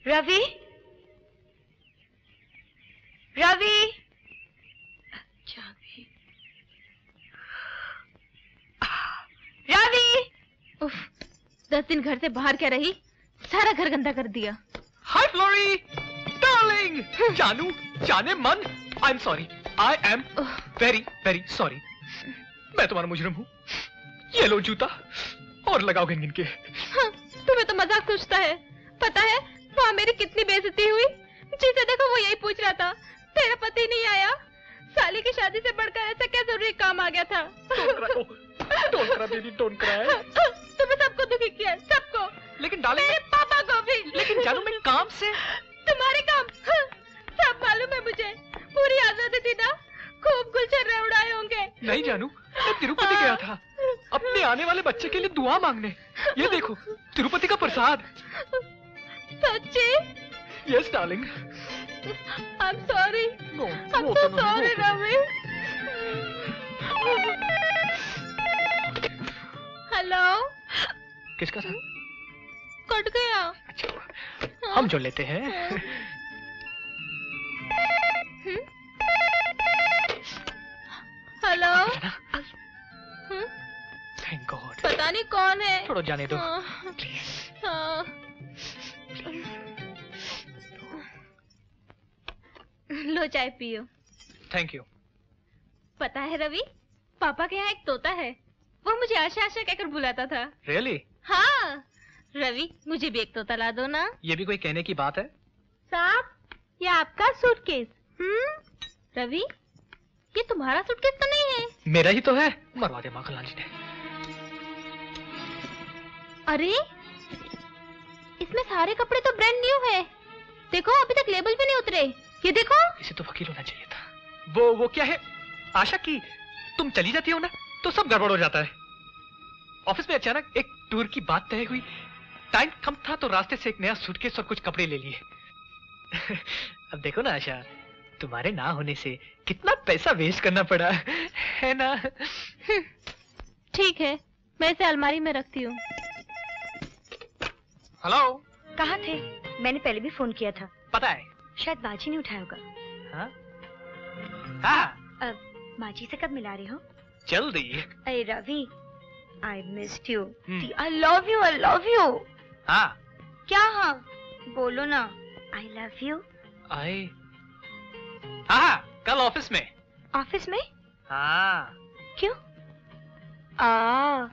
रवि रवि जावी रवि। उफ, दस दिन घर से बाहर क्या रही, सारा घर गंदा कर दिया। हाय फ्लोरी डार्लिंग, जानू जाने मन, I am sorry, I am very very sorry. मैं तुम्हारा मुजरिम हूँ। ये लो जूता और लगाओ गिन गिन के। हाँ, तुम्हें तो मजाक सोचता है। पता है वहाँ मेरी कितनी बेइज्जती हुई। जिसे देखो वो यही पूछ रहा था, तेरा पति नहीं आया। साली की शादी से बढ़कर ऐसा क्या जरूरी काम आ गया था। डोंट करा बेबी, डोंट करा। तुम्हें सबको दुखी किया, सबको, लेकिन डाले मेरे पापा को भी। लेकिन जानू मैं काम से, तुम्हारे काम सब मालूम है मुझे। पूरी आजादी थी ना, खूब गुलशन रहे उड़ाए होंगे। नहीं जानू, मैं तिरुपति गया था अपने आने वाले बच्चे के लिए दुआ मांगने। ये देखो तिरुपति का प्रसाद। सच्ची? Yes, darling. I'm sorry. No, I'm so sorry, Ravi. Hello. किसका था? कट गया। अच्छा, हम जोड़ लेते हैं। हेलो। Thank God. पता नहीं कौन है। छोड़ो जाने दो। लो चाय पियो। Thank you. पता है रवि, पापा के यहाँ एक तोता है, वो मुझे आशा आशा कहकर बुलाता था। रियली? हाँ। रवि मुझे भी एक तोता ला दो ना। ये भी कोई कहने की बात है साहब। ये आपका सूटकेस। हम्म रवि, ये तुम्हारा सूटकेस तो नहीं है। मेरा ही तो है, मरवा दे माँ कल्याणी ने। अरे इसमें सारे कपड़े तो ब्रांड न्यू है। देखो अभी तक लेबल भी नहीं उतरे। ये देखो, इसे तो वकील होना चाहिए था। वो वो क्या है आशा की, तुम चली जाती हो ना तो सब गड़बड़ हो जाता है। ऑफिस में अचानक एक टूर की बात तय हुई, टाइम कम था तो रास्ते से एक नया सूटकेस और कुछ कपड़े ले लिए। अब देखो ना आशा, तुम्हारे ना होने से कितना पैसा वेस्ट करना पड़ा है ना। ठीक है, मैं इसे अलमारी में रखती हूँ। हेलो, कहाँ थे? मैंने पहले भी फोन किया था। पता है, शायद बाजी ने उठाया होगा। हाँ? हाँ। अब बाजी से कब मिला रहे हो? जल्दी। अरे Ravi, I missed you, I love you, I love you. हाँ क्या? हाँ बोलो ना। I love you. आई हाँ, कल ऑफिस में। ऑफिस में? हाँ। क्यों? आ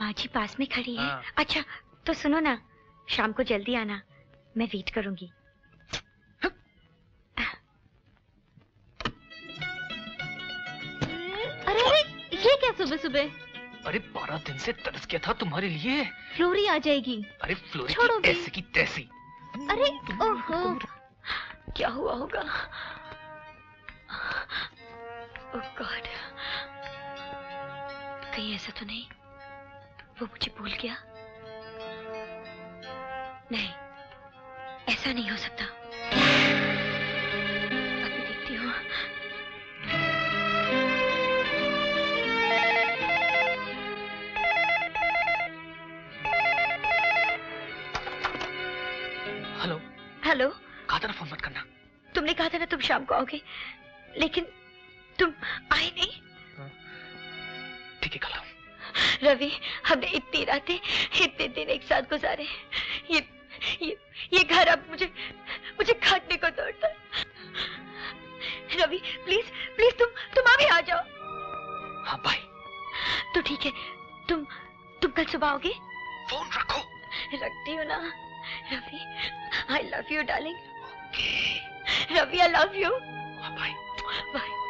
बाजी पास में खड़ी है। हाँ। अच्छा तो सुनो ना, शाम को जल्दी आना, मैं वेट करूंगी। अरे ये क्या सुबह सुबह? अरे बारह दिन से तरस किया था तुम्हारे लिए। फ्लोरी आ जाएगी। अरे फ्लोरी की ऐसी की तैसी। अरे ओहो, क्या हुआ होगा। Oh God. कहीं ऐसा तो नहीं वो मुझे भूल गया? नहीं, ऐसा नहीं हो सकता। अब देखती हूँ। हेलो हेलो, कहा था ना फोन मत करना। तुमने कहा था ना तुम शाम को आओगे, लेकिन तुम आए नहीं। ठीक है, कल आऊँ। रवि, हमने इतनी रातें इतने दिन एक साथ गुजारे। ये ये ये घर अब मुझे मुझे खाटने को तोड़ता है। रवि प्लीज प्लीज तुम तुम अभी आ जाओ। हाँ भाई, तो ठीक है, तुम तुम कल सुबह आओगे। फोन रखो। रखती हूँ ना। Ravi I love you darling. Okay Ravi, I love you. हाँ भाई भाई,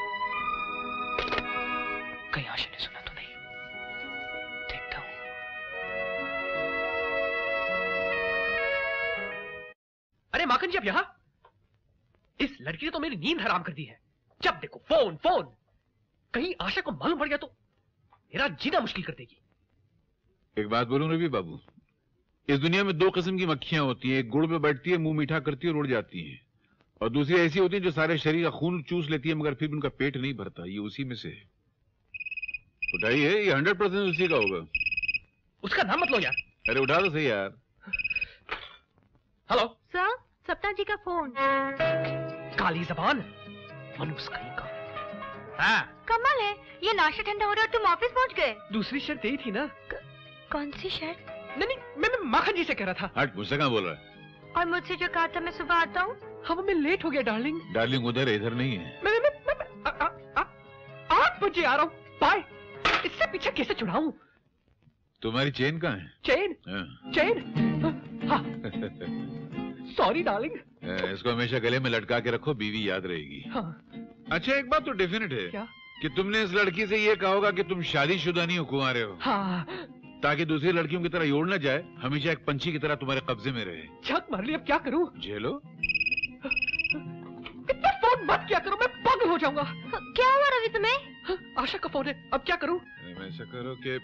कहीं आशा ने सुना तो नहीं? देखता हूँ। अरे माखन जी, अब यहाँ इस लड़की ने तो मेरी नींद हराम कर दी है। जब देखो फोन फोन। कहीं आशा को मालूम पड़ गया तो मेरा जीना मुश्किल कर देगी। एक बात बोलूं रवि बाबू, इस दुनिया में दो किस्म की मक्खियां होती हैं। एक गुड़ में बैठती है, मुंह मीठा करती है और उड़ जाती है, और दूसरी ऐसी होती है जो सारे शरीर का खून चूस लेती है मगर फिर भी उनका पेट नहीं भरता। ये उसी में से है। उठाइए, ये हंड्रेड परसेंट उसी का होगा। उसका नाम मत लो यार। अरे उठा दो सही यार। हेलो सर, सपना जी का फोन। काली जबान मनुष्य कहीं का। हाँ कमाल है, ये नाश्ता ठंडा हो रहा और तुम ऑफिस पहुँच गए। दूसरी शर्त यही थी ना। कौन सी शर्त? नहीं नहीं, मैं, मैं माखन जी से कह रहा था। हट, मुझसे कहाँ बोल रहा है? और मुझसे जो कहा था मैं सुबह आता हूँ। हाँ वो मैं लेट हो गया डार्लिंग। डार्लिंग उधर इधर नहीं है। मैं मैं मैं, मैं आठ बजे आ रहा हूँ। बाय, इससे पीछे कैसे छुड़ाऊँ? तुम्हारी चेन कहाँ है? चेन हाँ। चेन हाँ। Sorry darling. इसको हमेशा गले में लटका के रखो, बीवी याद रहेगी। हाँ। अच्छा एक बात तो डेफिनेट है। क्या? कि तुमने इस लड़की से ये कहा होगा कि तुम शादीशुदा नहीं हो, कुंवारे हो। हाँ। ताकि दूसरी लड़कियों की तरह योड़ न जाए, हमेशा एक पंछी की तरह तुम्हारे कब्जे में रहे। झक मार ली, अब क्या करूं? झेलो। इतना फोन मत किया करो, मैं पागल हो जाऊंगा। क्या हुआ रवि तुम्हें? आशा का फोन है, अब क्या करूं? ऐसा करो कि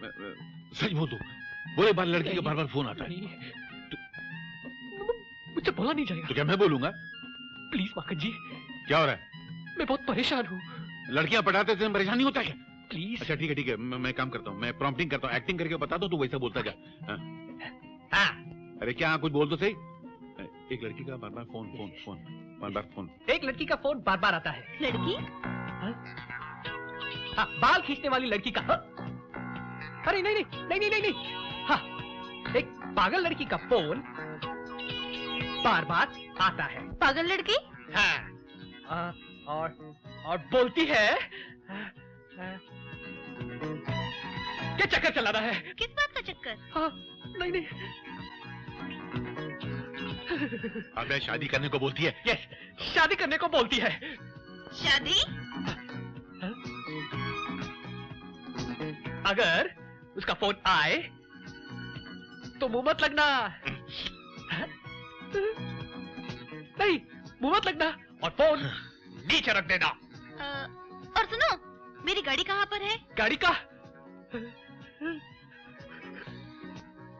सच बोल दो। बोले बार लड़की का बार बार फोन आता है। मुझे बोला नहीं जाएगा। तो क्या मैं बोलूंगा? प्लीज माखन जी। क्या हो रहा है? मैं बहुत परेशान हूँ। लड़कियाँ पटाते से परेशानी होता है। प्लीज। अच्छा ठीक है ठीक है, मैं, मैं काम करता हूँ, मैं प्रॉम्प्टिंग करता हूँ। एक्टिंग करके बता दो, तू वैसा बोलता जा। हाँ। हाँ। अरे क्या कुछ बोल दो सही। एक लड़की का बार बार फोन फोन फोन बार बार फोन। एक लड़की का फोन बार बार आता है। लड़की? हाँ? हाँ, बाल खींचने वाली लड़की का। हाँ? अरे नहीं नहीं नहीं नहीं नहीं, नहीं। हाँ, एक पागल लड़की का फोन बार बार आता है। पागल लड़की? हाँ। आ, और और बोलती है क्या चक्कर चला रहा है? किस बात का चक्कर? हाँ, नहीं नहीं। अब मैं शादी करने को बोलती है। यस, शादी करने को बोलती है। शादी? हाँ? अगर उसका फोन आए तो मुंह मत लगना। हाँ? नहीं, मुंह मत लगना और फोन नीचे रख देना। आ, और सुनो, मेरी गाड़ी कहाँ पर है? गाड़ी का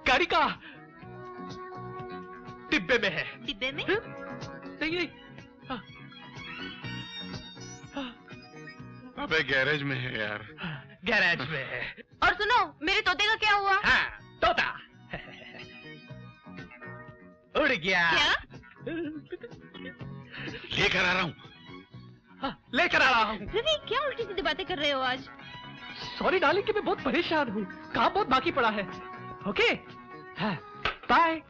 गाड़ी का डिब्बे में है। डिब्बे में? नहीं नहीं। हाँ। हाँ। अबे गैरेज में है यार। गैरेज में है। और सुनो, मेरे तोते का क्या हुआ? हाँ, तोता उड़ गया। क्या? लेकर आ रहा हूँ। हाँ, लेकर आ रहा हूँ। रवि क्या उल्टी सीधी बातें कर रहे हो आज? सॉरी डार्लिंग कि मैं बहुत परेशान हूँ, काम बहुत बाकी पड़ा है। ओके हाँ, बाय।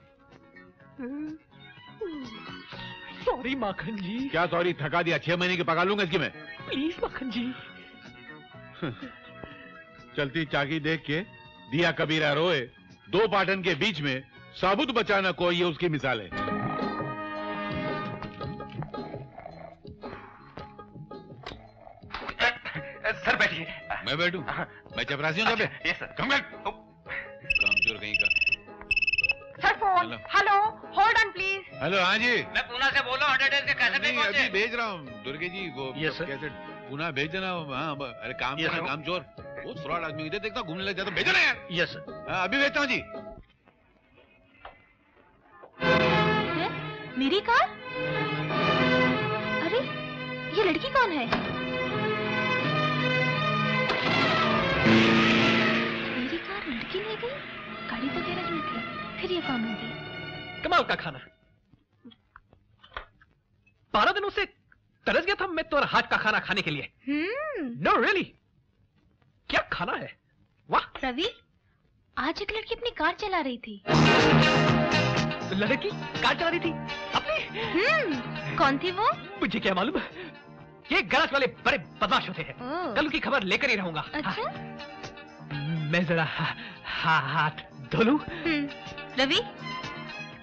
सॉरी माखन जी। क्या सॉरी? थका दिया, छह महीने के पका लूंगा इसकी मैं। प्लीज माखन जी। चलती चाकी देख के दिया कबीरा रोए, दो पाटन के बीच में साबुत बचाना कोई, ये उसकी मिसाल है। सर बैठिए। मैं बैठूं? मैं चपरासी हूँ। कम बैठ। कामचोर कहीं का। Sir phone. Hello, hold on please. Hello हाँ जी, मैं पूना से बोल रहा हूँ। हंड्रेड के कैसे नहीं, अभी भेज रहा हूँ दुर्गे जी वो। यस सर, कैसे पूना भेज देना। हाँ, अरे काम कामचोर वो सुराड़ आदमी इधर देखता घूमने लग जाता, भेजना यार। Yes sir. अभी भेजता हूँ जी। है? मेरी कार? अरे ये लड़की कौन है? मेरी कार लड़की ले गई, गाड़ी तो गैरेज में थी, फिर ये कौन होगी? कमाल का खाना, बारह दिनों से तरस गया था मैं तुम्हारा हाथ का खाना खाने के लिए। No hmm. Really no, really. क्या खाना है, वाह। रवि, आज एक लड़की अपनी कार चला रही थी। लड़की कार चला रही थी अपनी? hmm. कौन थी वो? मुझे क्या मालूम, ये गराज वाले बड़े बदमाश होते हैं। oh. कल की खबर लेकर ही रहूंगा। अच्छा? हाँ। मैं जरा हा, हा, हाथ धो लूं। hmm. रवि,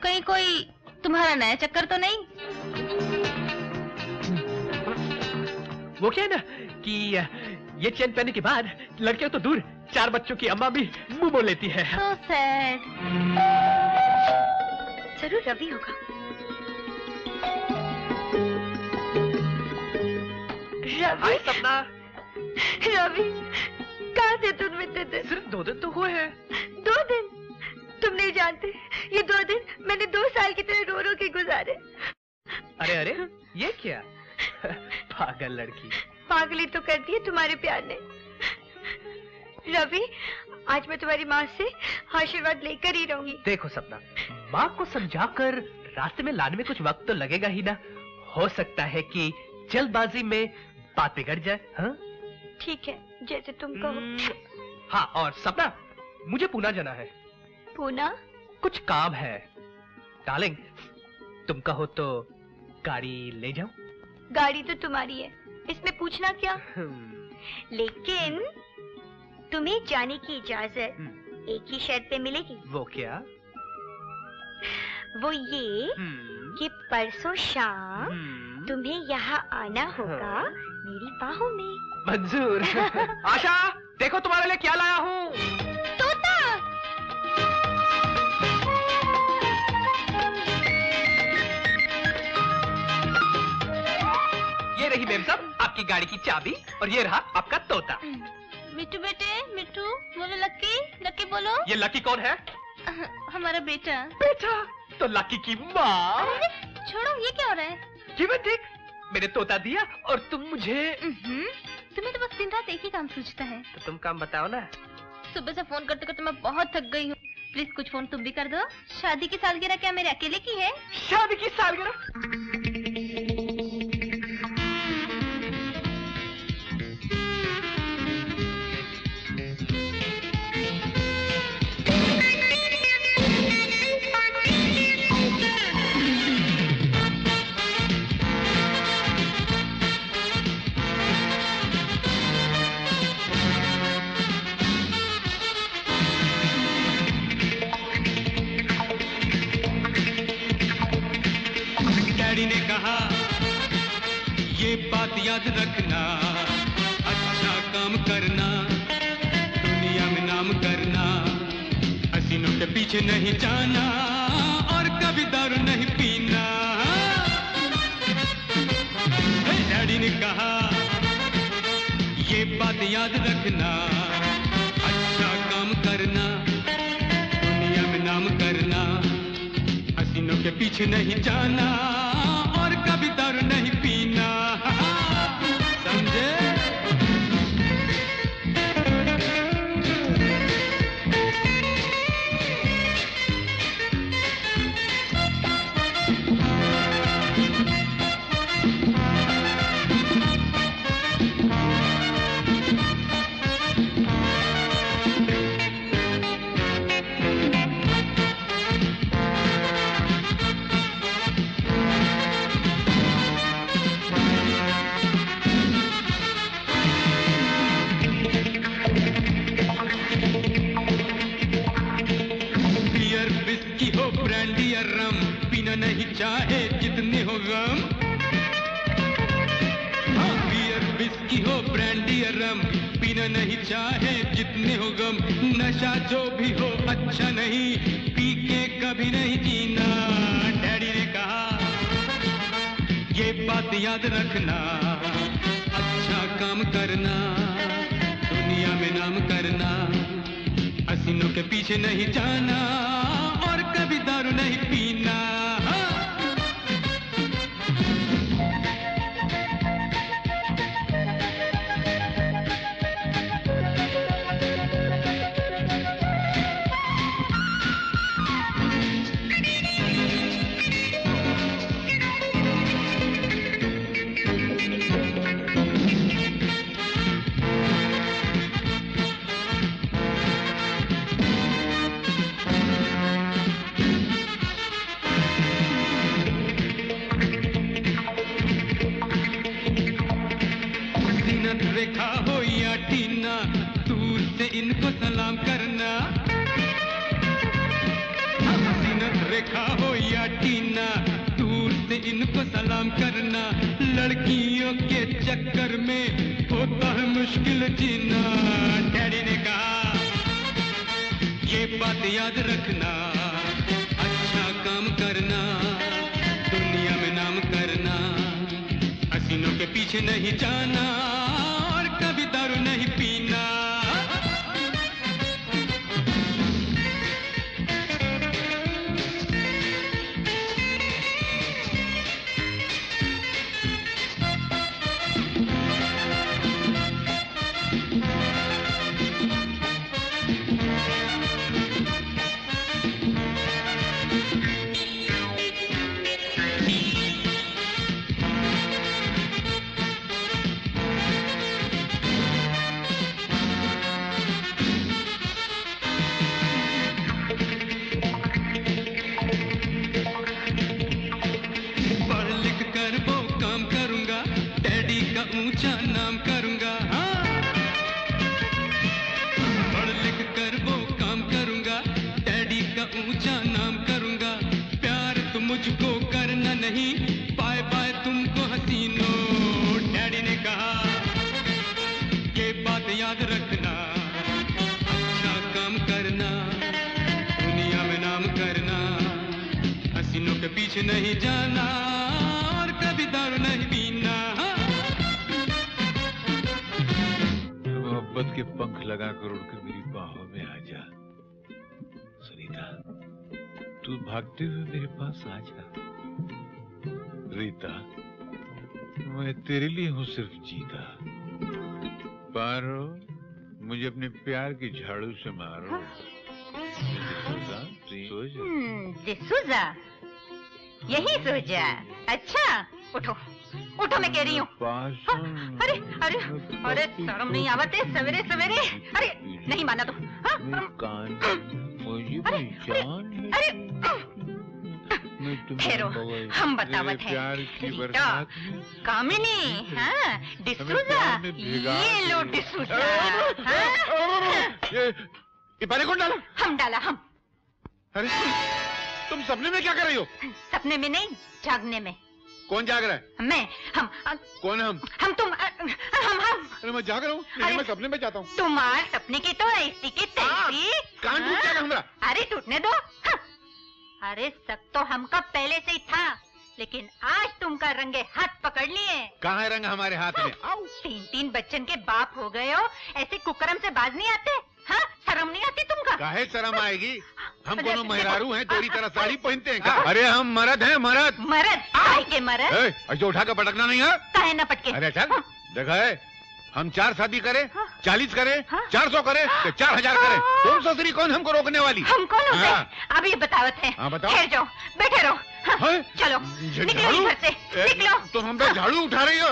कहीं कोई तुम्हारा नया चक्कर तो नहीं? वो क्या है ना कि ये चैन पहनने के बाद लड़कियों तो दूर, चार बच्चों की अम्मा भी मुंह बोल लेती है। so sad. जरूर रवि होगा। रवि, सपना। रवि, कहाँ थे तुम इतने दिन? सिर्फ दो दिन तो हुए हैं। दो दिन? तुम नहीं जानते, ये दो दिन मैंने दो साल की तरह रो रो के गुजारे। अरे अरे, ये क्या? पागल लड़की। पागली तो करती है तुम्हारे प्यार ने। रवि, आज मैं तुम्हारी माँ से आशीर्वाद लेकर ही रहूंगी। देखो सपना, माँ को समझाकर रास्ते में लाने में कुछ वक्त तो लगेगा ही ना। हो सकता है कि जल्दबाजी में बात बिगड़ जाए। हाँ? ठीक है, जैसे तुम कहो। हाँ, और सपना, मुझे पूना जाना है। पूना? कुछ काम है। डार्लिंग, तुम कहो तो गाड़ी ले जाओ। गाड़ी तो तुम्हारी है, इसमें पूछना क्या। लेकिन तुम्हें जाने की इजाजत एक ही शर्त पे मिलेगी। वो क्या? वो ये कि परसों शाम तुम्हें यहाँ आना होगा, मेरी बाहों में। मंजूर। आशा, देखो तुम्हारे लिए क्या लाया हूँ। रही मेम साहब, आपकी गाड़ी की चाबी, और ये रहा आपका तोता। मिट्टू बेटे, मिट्टू बोलो। लक्की, लक्की बोलो। ये लक्की कौन है? हमारा बेटा। बेटा तो लक्की की माँ। छोड़ो, ये क्या हो रहा है? जी मैं ठीक, मैंने तोता दिया और तुम मुझे। तुम्हें तो बस दिन रात एक ही काम सूझता है। तो तुम काम बताओ ना। सुबह से फोन करते करते मैं बहुत थक गई हूँ, प्लीज कुछ फोन तुम भी कर दो। शादी की सालगिरह क्या मेरे अकेले की है? शादी की सालगिरह? बात याद रखना, अच्छा काम करना, दुनिया में नाम करना, हसीनों के पीछे नहीं जाना, और कभी दारू नहीं पीना। डैडी ने कहा ये बात याद रखना, अच्छा काम करना, दुनिया में नाम करना, हसीनों के पीछे नहीं जाना, और कभी दारू नहीं पीना। चाहे जितने हो गम, हाँ, बियर बिस्की हो, ब्रांडी या रम, पीना नहीं चाहे जितने हो गम, नशा जो भी हो अच्छा नहीं, पी के कभी नहीं जीना। डैडी ने कहा ये बात याद रखना, अच्छा काम करना, दुनिया में में नाम करना, हसीनों के पीछे नहीं जाना और कभी दारू नहीं पीना। रेखा हो या टीना, दूर से इनको सलाम करना। हसीनत रेखा हो या टीना, दूर से इनको सलाम करना। लड़कियों के चक्कर में होता है मुश्किल जीना। डैडी ने कहा ये बात याद रखना, अच्छा काम करना, दुनिया में नाम करना, हसीनों के पीछे नहीं जाना, दारू नहीं पीना। ऊंचा नाम करूंगा, हाँ। पढ़ लिख कर वो काम करूंगा, डैडी का ऊंचा नाम करूंगा। प्यार तुम मुझको करना नहीं, बाय बाय तुमको हसीनो। डैडी ने कहा ये बात याद रखना, अच्छा काम करना, दुनिया में नाम करना, हसीनों के पीछे नहीं जाना और कभी दारू नहीं पीना। मोहब्बत के पंख लगा कर उड़कर मेरी बाहों में आ जा। सुनीता, तू भागते हुए मेरे पास आ जा। रीता, मैं तेरे लिए हूं सिर्फ जीता। पारो, मुझे अपने प्यार की झाड़ू से मारो। डिसूजा, डिसूजा। डिसूजा, यही सोचा। अच्छा, उठो उठो, मैं कह रही हूँ। अरे अरे अरे शर्म नहीं आवत है सवेरे सवेरे। अरे नहीं माना तो कान मुझे पहचान है। अरे ठहरो, हम बतावत हैं। कामिनी, हाँ, डिसूजा, ये लो डिसूजा। ये पानी कौन डाला? हम डाला, हम। अरे तुम सपने में क्या कर रही हो? सपने में नहीं, जागने में। कौन जाग रहा है? मैं। हम। आ, कौन हम? हम तुम। आ, हम हम अरे मैं जाग रहा हूँ, मैं सपने में जाता हूँ। तुम्हारे सपने की तो ऐसी की तैसी। कान टूट जाएगा हमारा। अरे टूटने दो। हाँ। अरे शक तो हमका पहले से ही था, लेकिन आज तुमका रंगे हाथ पकड़ लिए। कहाँ है रंग हमारे हाथ में? हाँ। तीन तीन बच्चन के बाप हो गए हो, ऐसे कुकर्म से बाज नहीं आते। हाँ, शर्म नहीं आती तुमका? काहे शर्म आएगी? हम कोनो मेहरारू हैं, दोरी तरह साड़ी पहनते हैं क्या? अरे हम मर्द हैं, मर्द। मर्द? काहे के मर्द? ऐसे उठा कर पटकना नहीं है। काहे ना पटके? अरे चल, देखा है, हम चार शादी करें, चालीस करें, चार सौ करें, चार हजार करें। तुम ससुरी कौन हमको रोकने वाली? हम कौन होते? अब ये बतावत है। ठहर जाओ, बैठे रहो। चलो निकलो घर से, निकलो। तुम हम पे झाड़ू उठा रही हो?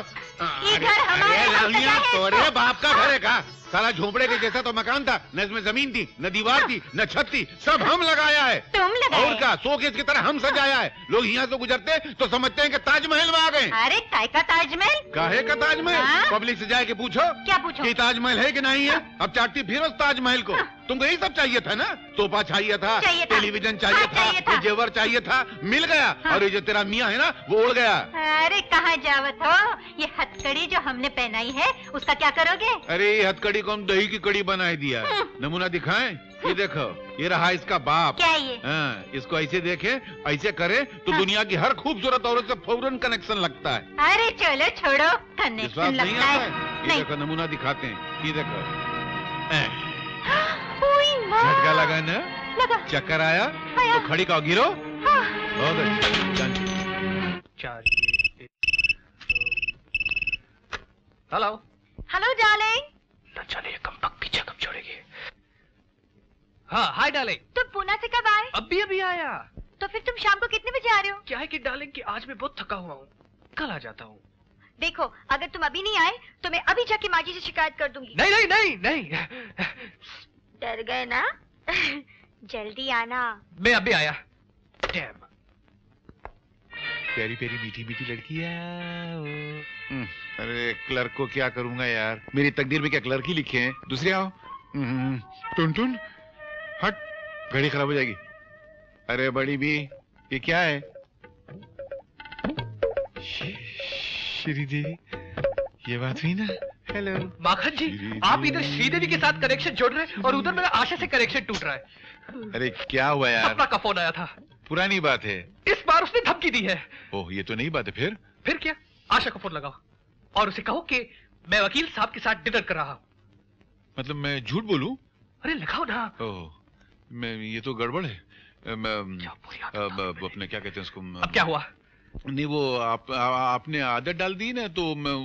तोरे बाप का घर है का? सारा झोपड़े के जैसा तो मकान था, न इसमें जमीन थी, न दीवार थी, न छत थी। सब हम लगाया है। तुम लगाए? और का शोकेस की तरह हम सजाया है। लोग यहाँ से गुजरते तो समझते हैं कि ताजमहल में आ गए। अरे काय का ताजमहल? काहे का ताजमहल? पब्लिक से जाके पूछो। क्या पूछो? कि ताजमहल है कि नहीं है। अब चाटती फिर उस ताजमहल को। तुमको यही सब चाहिए था ना? सोफा चाहिए था, टेलीविजन चाहिए था, जेवर चाहिए था, मिल गया। और ये जो तेरा मियाँ है ना, वो उड़ गया। अरे कहाँ जावत हो? ये हथकड़ी जो हमने पहनाई है, उसका क्या करोगे? अरे ये हथकड़ी को हम दही की कड़ी बनाई दिया। नमूना दिखाएं? ये देखो, ये रहा इसका बाप। क्या ये? हाँ, इसको ऐसे देखे, ऐसे करे तो हाँ। दुनिया की हर खूबसूरत औरत से फौरन कनेक्शन लगता है। अरे चलो छोड़ो, कनेक्शन लगता है। ये देखो नमूना दिखाते हैं। ये देखो झटका लगा ना? लगा। चक्कर आया, आया। तो खड़ी का गिरो। हाँ। बहुत अच्छा। Hello hello darling. ना चले ये कंपक पीछे कब छोड़ेगी। हाँ हाय डार्लिंग। तुम पुणे से कब आए? अभी अभी आया। तो फिर तुम शाम को कितने बजे आ रहे हो? क्या है कि डार्लिंग कि आज मैं बहुत थका हुआ हूँ, कल आ जाता हूँ। देखो अगर तुम अभी नहीं आए तो मैं अभी जाके माजी से शिकायत कर दूंगी। नहीं नहीं नहीं नहीं। डर गए ना? जल्दी आना। मैं अभी आया। डैम। प्यारी प्यारी मीठी मीठी लड़की है। अरे क्लर्क को क्या करूंगा यार, मेरी तकदीर में क्या क्लर्क ही लिखे हैं। दूसरे आओ। टुन टुन हट, घड़ी खराब हो जाएगी। अरे बड़ी भी ये क्या है? श्रीदेवी, ये बात हुई ना। हेलो माखन जी, आप इधर श्रीदेवी के साथ कनेक्शन जोड़ रहे हैं और उधर मेरा आशा से कनेक्शन टूट रहा है। अरे क्या हुआ यार? सपना का फोन आया था। पुरानी बात है, इस बार उसने धमकी दी है। ओह ये तो नई बात है। फिर फिर क्या? आशा को फोन लगाओ और उसे कहो कि मैं वकील साहब के साथ डिनर कर रहा हूँ। मतलब मैं झूठ बोलूं? अरे लगाओ ना। ओह मैं ये तो गड़बड़ है। अपने क्या कहते हैं उसको, क्या हुआ? नहीं वो आप, आ, आपने आदत डाल दी ना, तो मैं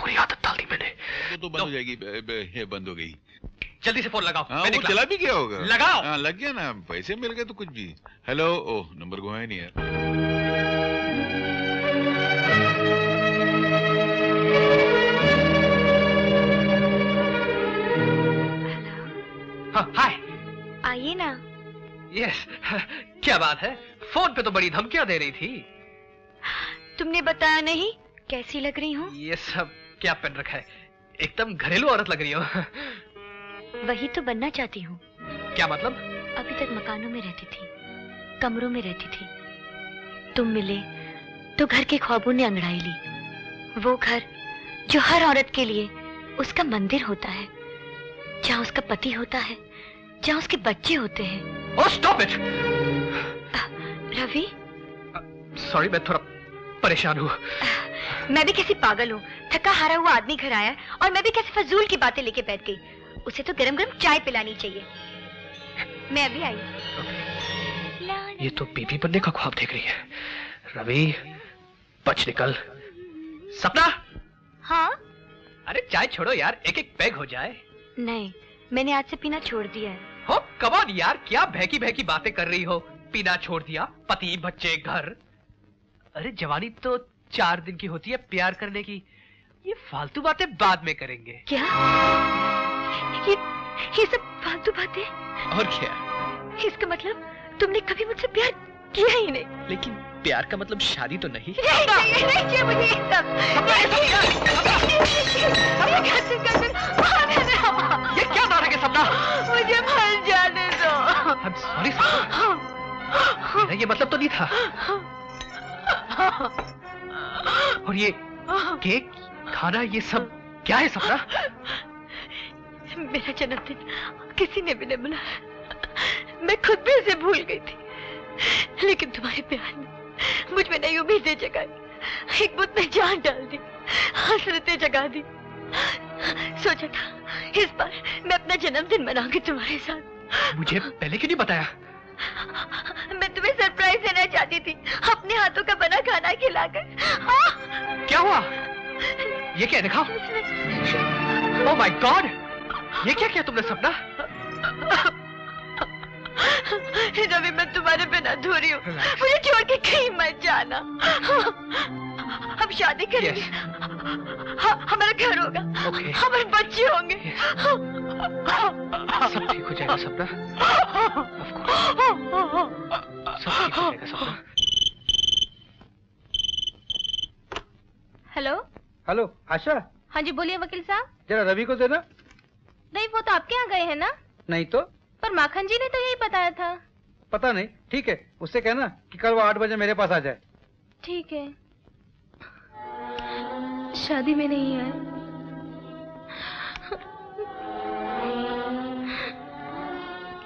पूरी आदत डाल दी मैंने। तो, तो बंद हो जाएगी। बे, बे, बंद हो गई। जल्दी से फोन लगाओ। आ, मैं वो चला भी गया होगा। लगाओ। आ, लग गया ना, पैसे मिल गए तो कुछ भी। हेलो। ओह नंबर घुमाया नहीं यार। हाँ हाय, आइए ना। यस क्या बात है, फोन पे तो बड़ी धमकियां दे रही थी। तुमने बताया नहीं, कैसी लग रही हूँ? ये सब क्या पहन रखा है, एकदम घरेलू औरत लग रही हो। वही तो बनना चाहती हूँ। क्या मतलब? अभी तक मकानों में रहती थी, कमरों में रहती थी। तुम मिले तो घर के ख्वाबों ने अंगड़ाई ली। वो घर जो हर औरत के लिए उसका मंदिर होता है, जहाँ उसका पति होता है, जहाँ उसके बच्चे होते हैं। oh, stop it! Ravi sorry, मैं थोड़ा परेशान हूँ। मैं भी कैसी पागल हूँ, थका हारा हुआ आदमी घर आया और मैं भी कैसे फजूल की बातें लेके बैठ गई। उसे तो गरम गरम चाय पिलानी चाहिए। मैं अभी आई। okay. ये तो बीबी बनने का ख्वाब देख रही है। रवि बच निकल। सपना। हाँ अरे चाय छोड़ो यार, एक एक पैग हो जाए। नहीं मैंने आज से पीना छोड़ दिया है। हो कम ऑन यार, क्या बहकी बहकी बातें कर रही हो। पीना छोड़ दिया, पति बच्चे घर। अरे जवानी तो चार दिन की होती है प्यार करने की, ये फालतू बातें बाद में करेंगे। क्या ये ये सब फालतू बातें? और क्या? इसका मतलब तुमने कभी मुझसे प्यार किया ही नहीं। लेकिन प्यार का मतलब शादी तो नहीं। नहीं नहीं नहीं चाहिए मुझे ये सब। ये क्या नाटक है सपना? मुझे मर जाने दो। सॉरी सपना, ये मतलब तो नहीं था। और ये केक खाना ये सब क्या है सपना? मेरा जन्मदिन किसी ने भी नहीं मनाया, मैं खुद भी उसे भूल गई थी। लेकिन तुम्हारे प्यार ने मुझ में नई उम्मीदें जगाई, एक बुत में जान डाल दी, हसरतें जगा दी। सोचा था इस बार मैं अपना जन्मदिन मनाऊंगी तुम्हारे साथ। मुझे पहले क्यों नहीं बताया? मैं तुम्हें सरप्राइज देना चाहती थी, अपने हाथों का बना खाना खिलाकर। क्या हुआ? ये क्या दिखाओ? ओह माय गॉड, ये क्या किया तुमने सपना? रवि मैं तुम्हारे बिना अधूरी हूँ, मुझे छोड़ के कहीं मत जाना। हम शादी करेंगे। हाँ, हमारा घर होगा, हमारे बच्चे होंगे। सब ठीक हो जाएगा सपना, सब ठीक हो जाएगा सपना। Hello hello Asha. हाँ जी बोलिए वकील साहब। जरा रवि को देना। नहीं वो तो आपके यहाँ गए हैं ना। नहीं तो? पर माखन जी ने तो यही बताया था। पता नहीं, ठीक है उससे कहना कि कल वो आठ बजे मेरे पास आ जाए। ठीक है। शादी में नहीं आए।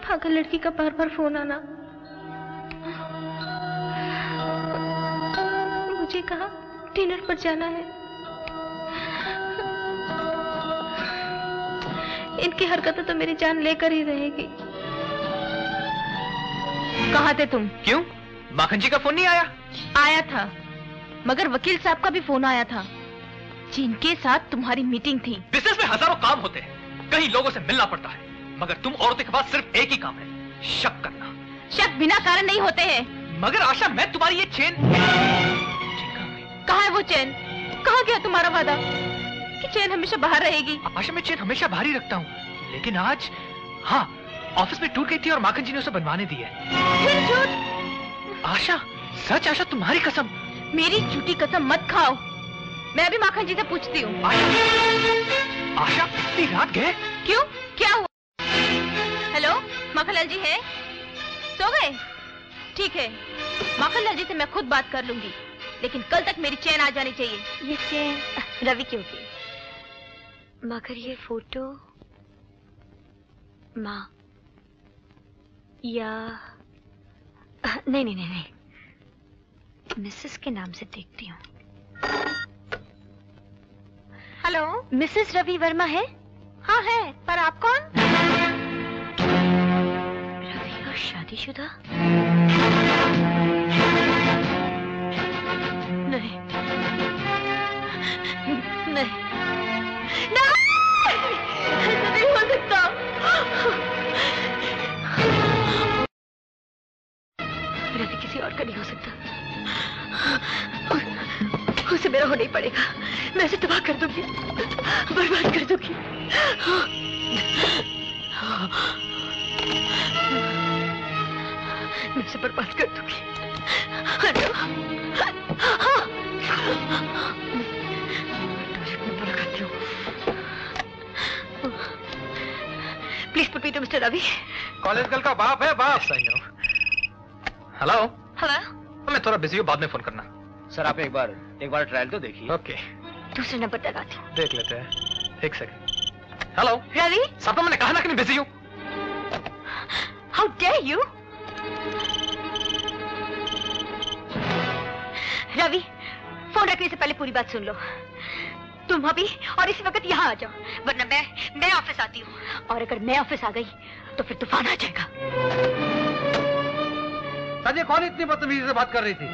पागल लड़की का बार बार फोन आना। मुझे कहा डिनर पर जाना है, इनकी हरकतें तो मेरी जान लेकर ही रहेगी। कहाँ थे तुम? क्यों, माखन जी का फोन नहीं आया? आया था, मगर वकील साहब का भी फोन आया था जिनके साथ तुम्हारी मीटिंग थी। बिजनेस में हजारों काम होते हैं, कई लोगों से मिलना पड़ता है, मगर तुम औरतों के पास सिर्फ एक ही काम है, शक करना। शक बिना कारण नहीं होते हैं। मगर आशा, मैं तुम्हारी ये चेन, कहाँ है वो चेन? कहाँ गया तुम्हारा वादा कि चेन हमेशा बाहर रहेगी? आशा, मैं चेन हमेशा बाहर ही रखता हूँ, लेकिन आज, हाँ, ऑफिस में टूट गई थी और माखन जी ने उसे बनवाने दी है। आशा, सच आशा, तुम्हारी कसम। मेरी झूठी कसम मत खाओ, मैं भी माखन जी से पूछती हूँ। आशा, आशा इतनी रात गए क्यों? क्या हुआ? हेलो, माखनलाल जी है? सो गए? ठीक है, माखनलाल जी से मैं खुद बात कर लूंगी, लेकिन कल तक मेरी चेन आ जानी चाहिए। ये चेन रवि की होगी, मगर ये फोटो माँ या नहीं नहीं नहीं, नहीं। मिसेस के नाम से देखती हूँ। हेलो, मिसेस रवि वर्मा है? हाँ है, पर आप कौन? रवि का शादीशुदा? नहीं नहीं नहीं, नहीं हो सकता। रवि किसी और का नहीं हो सकता, उसे मेरा हो नहीं पड़ेगा। मैं उसे तबाह कर दूंगी, बर्बाद कर दूंगी। मैं उसे बर्बाद कर दूंगी। बुलाती हूँ, please put me to mister Ravi. College girl का बाप है, बाप। हेलो हेलो, मैं थोड़ा बिजी हूँ, बाद में फोन करना। सर, आप एक बार एक बार ट्रायल तो देखिए। ओके, दूसरे नंबर लगाती हूँ, देख लेते हैं। एक सेकंड। हेलो रवि, सबको मैंने कहा ना कि मैं बिजी हूँ। How dare you? Ravi, phone रखने से पहले पूरी बात सुन लो। तुम अभी और इसी वक्त यहाँ आ जाओ, वरना मैं मैं ऑफिस आती हूँ, और अगर मैं ऑफिस आ गई तो फिर तूफान आ जाएगा। संजय, कौन इतनी बदतमीजी से बात कर रही थी?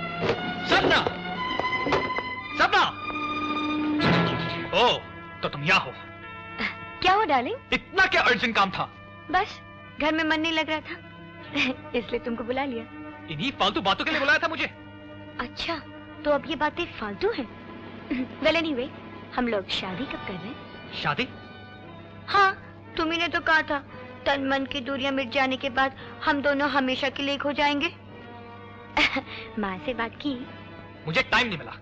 सपना, सपना। ओ, तो तुम यहाँ हो? क्या हो डार्लिंग? इतना क्या अर्जेंट काम था? बस घर में मन नहीं लग रहा था, इसलिए तुमको बुला लिया। इन्हीं फालतू बातों के लिए बुलाया था मुझे? अच्छा, तो अब ये बातें फालतू हैं। वेल एनीवे, हम लोग शादी कब कर रहे हैं? शादी? हाँ, तुम्ही ने तो कहा था तन मन की दूरियां मिट जाने के बाद हम दोनों हमेशा के लिए एक हो जाएंगे। माँ से बात की? मुझे टाइम नहीं मिला,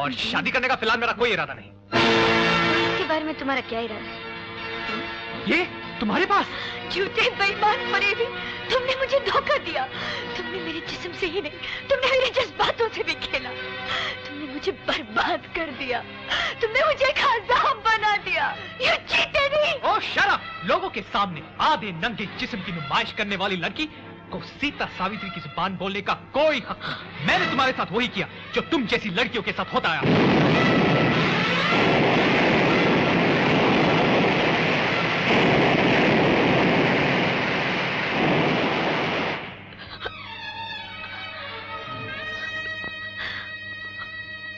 और शादी करने का फिलहाल मेरा कोई इरादा नहीं। इसके बारे में तुम्हारा क्या इरादा है? ये तुम्हारे पास? झूठे बेईमान फरेबी, तुमने मुझे धोखा दिया। तुमने मेरे जिस्म से ही नहीं, तुमने मेरे जज्बातों से भी खेला। तुमने मुझे बर्बाद कर दिया, तुमने मुझे एक हजाम बना दिया। यू चीटेड मी। ओ शराब, लोगों के सामने आधे नंगे जिस्म की नुमाइश करने वाली लड़की को सीता सावित्री की जुबान बोलने का कोई हक नहीं। मैंने तुम्हारे साथ वही किया जो तुम जैसी लड़कियों के साथ होता आया।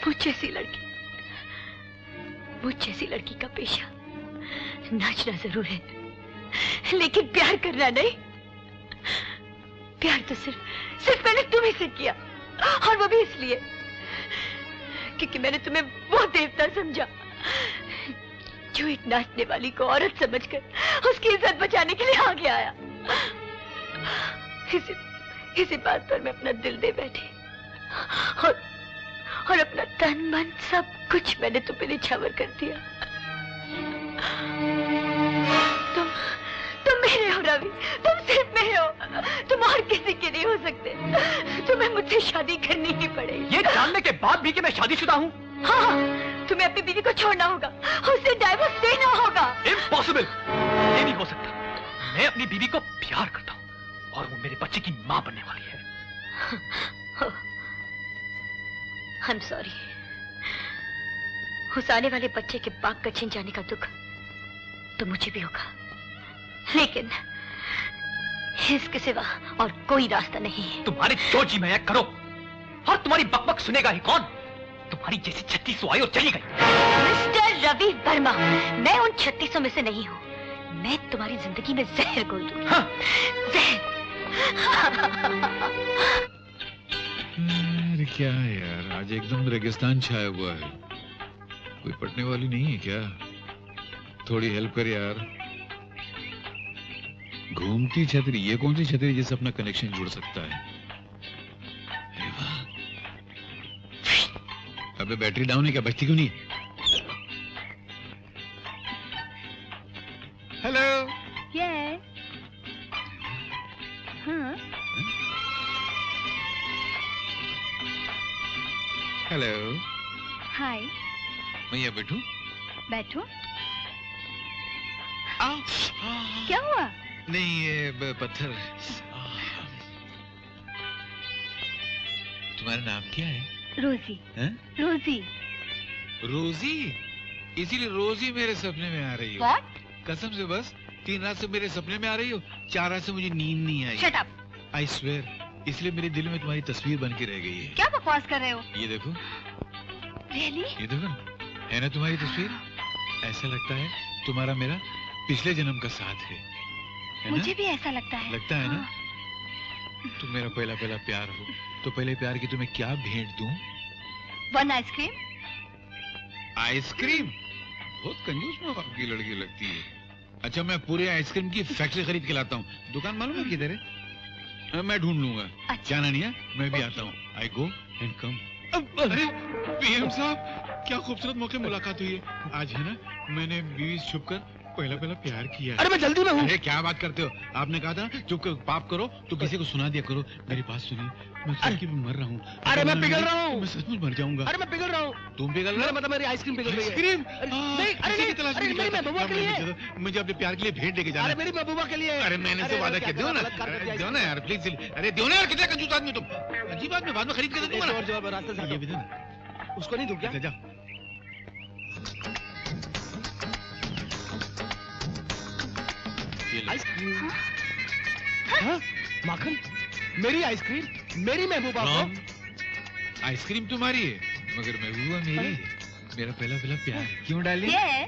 मुझ जैसी लड़की, मुझ जैसी लड़की का पेशा नाचना जरूर है, लेकिन प्यार करना नहीं। प्यार तो सिर्फ सिर्फ मैंने तुम्हें से किया, और वो भी इसलिए क्योंकि मैंने तुम्हें वो देवता समझा जो एक नाचने वाली को औरत समझकर उसकी इज्जत बचाने के लिए आगे आया। इसी इसी बात पर मैं अपना दिल दे बैठी, और और अपना तन मन सब कुछ मैंने तुम पे निछावर कर दिया। तुम तुम मेरे हो रवि, तुम सिर्फ मेरे हो, तुम और किसी के नहीं हो सकते। तुम्हें मुझसे शादी करनी ही पड़ेगी। ये जानने के बाद भी कि मैं शादीशुदा हूँ? हाँ, तुम्हें अपनी बीवी को छोड़ना होगा, उसे डाइवोर्स देना होगा। इम्पॉसिबल, ये नहीं हो सकता। मैं अपनी बीवी को प्यार करता हूँ, और वो मेरे बच्चे की माँ बनने वाली है। आई एम सॉरी, उस आने वाले बच्चे के बाग का छिन जाने का दुख तो मुझे भी होगा, लेकिन इसके सिवा और कोई रास्ता नहीं है। तुम्हारी सोच ही मैं करो और तुम्हारी बकबक सुनेगा ही कौन? तुम्हारी जैसी छत्तीसों आई और चली गई। मिस्टर रवि वर्मा, मैं उन छत्तीसों में से नहीं हूँ। मैं तुम्हारी जिंदगी में जहर घोल दूँ। हाँ। जहर। अरे क्या है यार, आज एकदम रेगिस्तान छाया हुआ है। कोई पटने वाली नहीं है क्या? थोड़ी हेल्प कर यार। घूमती छतरी, ये कौन सी छतरी जिससे अपना कनेक्शन जुड़ सकता है? अबे बैटरी डाउन है क्या? बचती क्यों नहीं? हेलो। ये हाँ। हेलो। हाय। मैं यहाँ बैठूं? बैठो। आओ। क्या हुआ? नहीं, ये पत्थर। तुम्हारा नाम क्या है? रोजी। है? रोजी। रोजी? इसीलिए रोजी मेरे सपने में आ रही हो? What? कसम से बस तीन रात से मेरे सपने में आ रही हो, चार रात से मुझे नींद नहीं आई। Shut up! I swear, इसलिए मेरे दिल में तुम्हारी तस्वीर बन के रह गई है। क्या बकवास कर रहे हो? ये देखो। Really? ये देखो, है ना तुम्हारी तस्वीर? ऐसा लगता है तुम्हारा मेरा पिछले जन्म का साथ है। मुझे भी ऐसा लगता है। लगता है ना? तुम मेरा पहला पहला प्यार हो, तो पहले प्यार की तुम्हें क्या भेंट दूं? One ice cream. आइसक्रीम? बहुत कंजूस में आपकी लड़की लगती है। अच्छा, मैं पूरे आइसक्रीम की फैक्ट्री खरीद के लाता हूँ। दुकान मालूम है किधर है? मैं ढूंढ लूंगा। अच्छा नानिया, मैं भी आता हूँ। I go and come. अरे पीएम साहब, क्या खूबसूरत मौके मुलाकात हुई है आज, है ना? मैंने बीवी से छुपकर पहला पहला प्यार किया। अरे मैं जल्दी में हूँ। अरे क्या बात करते हो, आपने कहा था चुप कर, पाप करो तो किसी को सुना दिया करो। मेरी बात सुनिए, मैं सच की मर रहा हूँ। अरे मैं पिघल रहा हूँ। मैं सचमुच मर जाऊंगा। अरे मैं पिघल रहा हूँ। तुम पिघल रहे हो? मतलब मेरी आइसक्रीम पिघल रही है। आइसक्रीम? नहीं, अरे नहीं, अरे मेरी महबूबा के लिए। मुझे अपने प्यार के लिए भेंट लेके जाना है। अरे मेरी महबूबा के लिए। अरे मैंने तो वादा किया। दो ना, दो ना यार प्लीज। अरे दो ना यार, कितना कंजूस आदमी तुम। अजीब आदमी, बाद में खरीद के दे दूंगा। और जवाब रास्ते से ये भी दो ना, उसको नहीं दूंगा। जा आइसक्रीम। हाँ? माखन, मेरी आइसक्रीम, मेरी महबूबा को। आइसक्रीम तुम्हारी है, मगर महबूबा मेरी है। मेरा पहला पहला प्यार क्यों डाली? ये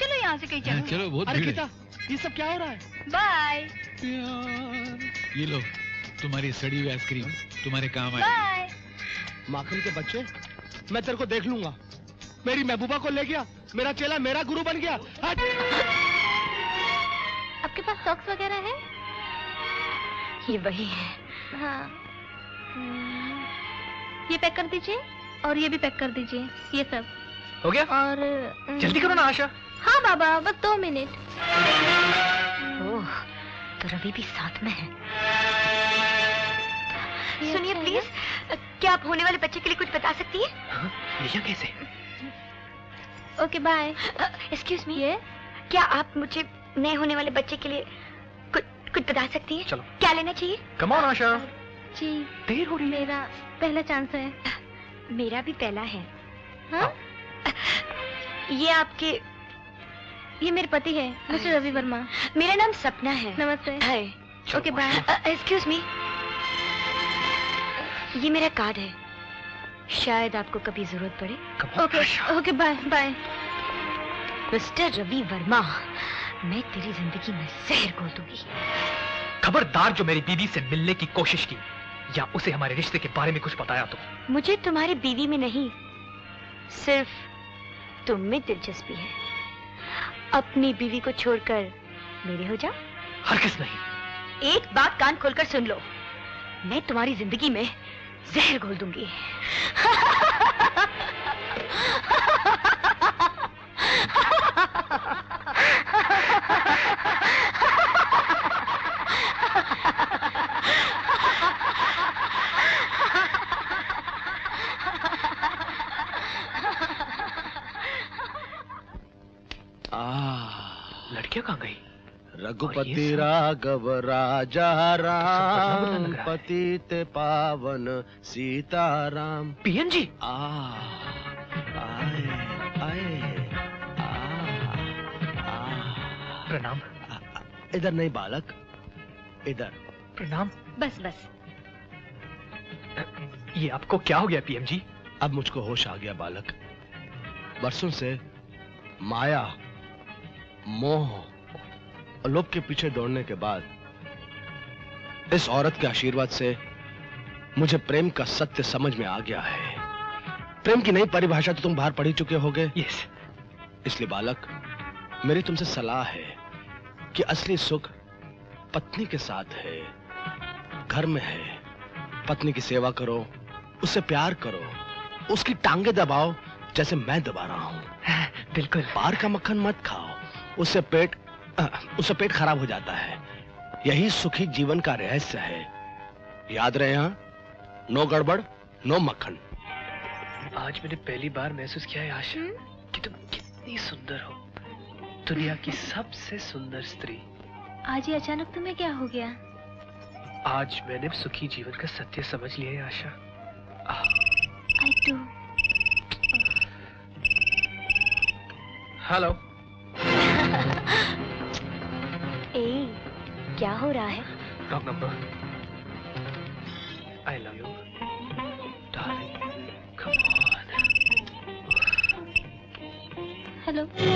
चलो यहाँ से कहीं चलो। चलो बहुत भीड़ है। ये सब क्या हो रहा है? बाय। ये लो तुम्हारी सड़ी हुई आइसक्रीम, तुम्हारे काम आए। माखन के बच्चे, मैं तेरे को देख लूंगा। मेरी महबूबा को ले गया मेरा चेला, मेरा गुरु बन गया। आपके पास सॉक्स वगैरह है? ये वही है। हाँ, ये पैक कर दीजिए और ये भी पैक कर दीजिए। ये सब हो गया? और जल्दी करो ना आशा। हाँ बाबा, बस दो मिनट। ओह, तो रवि भी साथ में है। सुनिए प्लीज, क्या आप होने वाले बच्चे के लिए कुछ बता सकती है? हाँ, ये कैसे? Okay bye. एक्सक्यूज मी, ये क्या आप मुझे नए होने वाले बच्चे के लिए कुछ कुछ बता सकती हैं? चलो। क्या लेना चाहिए? कम ऑन आशा। जी देर हो रही है। मेरा पहला चांस है। मेरा भी पहला है। हाँ? ये आपके, ये मेरे पति है मिस्टर रवि वर्मा। मेरा नाम सपना है। नमस्ते। Hi. Okay bye. Excuse me, ये मेरा कार्ड है, शायद आपको कभी जरूरत पड़े। Okay okay bye bye. Mister Ravi Verma, मैं तेरी जिंदगी में जहर घोल दूंगी। खबरदार जो मेरी बीवी से मिलने की कोशिश की या उसे हमारे रिश्ते के बारे में कुछ बताया तो। मुझे तुम्हारी बीवी में नहीं, सिर्फ तुम में दिलचस्पी है। अपनी बीवी को छोड़कर मेरे हो जाओ। हरगिज़ नहीं। एक बात कान खोलकर सुन लो, मैं तुम्हारी जिंदगी में जहर घोल दूंगी। लड़कियां कहाँ गई? रघुपति राघव राजा राम, पतित पावन सीताराम। पीएम जी आ आए आए आ आ प्रणाम। इधर नहीं बालक, इधर। प्रणाम। बस बस। ये आपको क्या हो गया पीएम जी? अब मुझको होश आ गया बालक। बरसों से माया, मोह और लोभ के पीछे दौड़ने के बाद इस औरत के आशीर्वाद से मुझे प्रेम का सत्य समझ में आ गया है। प्रेम की नई परिभाषा तो तुम बाहर पढ़ी चुके होगे। यस। इसलिए बालक, मेरी तुमसे सलाह है कि असली सुख पत्नी के साथ है, घर में है। पत्नी की सेवा करो, उससे प्यार करो, उसकी टांगे दबाओ जैसे मैं दबा रहा हूं। बिल्कुल। बाहर का मक्खन मत खाओ, उससे पेट आ, उससे पेट खराब हो जाता है। यही सुखी जीवन का रहस्य है। याद रहे हाँ, नो गड़बड़ नो मक्खन। आज मैंने पहली बार महसूस किया है आशा कि तुम कितनी सुंदर हो, दुनिया की सबसे सुंदर स्त्री। आज ये अचानक तुम्हें क्या हो गया? आज मैंने सुखी जीवन का सत्य समझ लिया है आशा। हेलो। ए, क्या हो रहा है? Wrong number. I love you darling. Hello. Hello.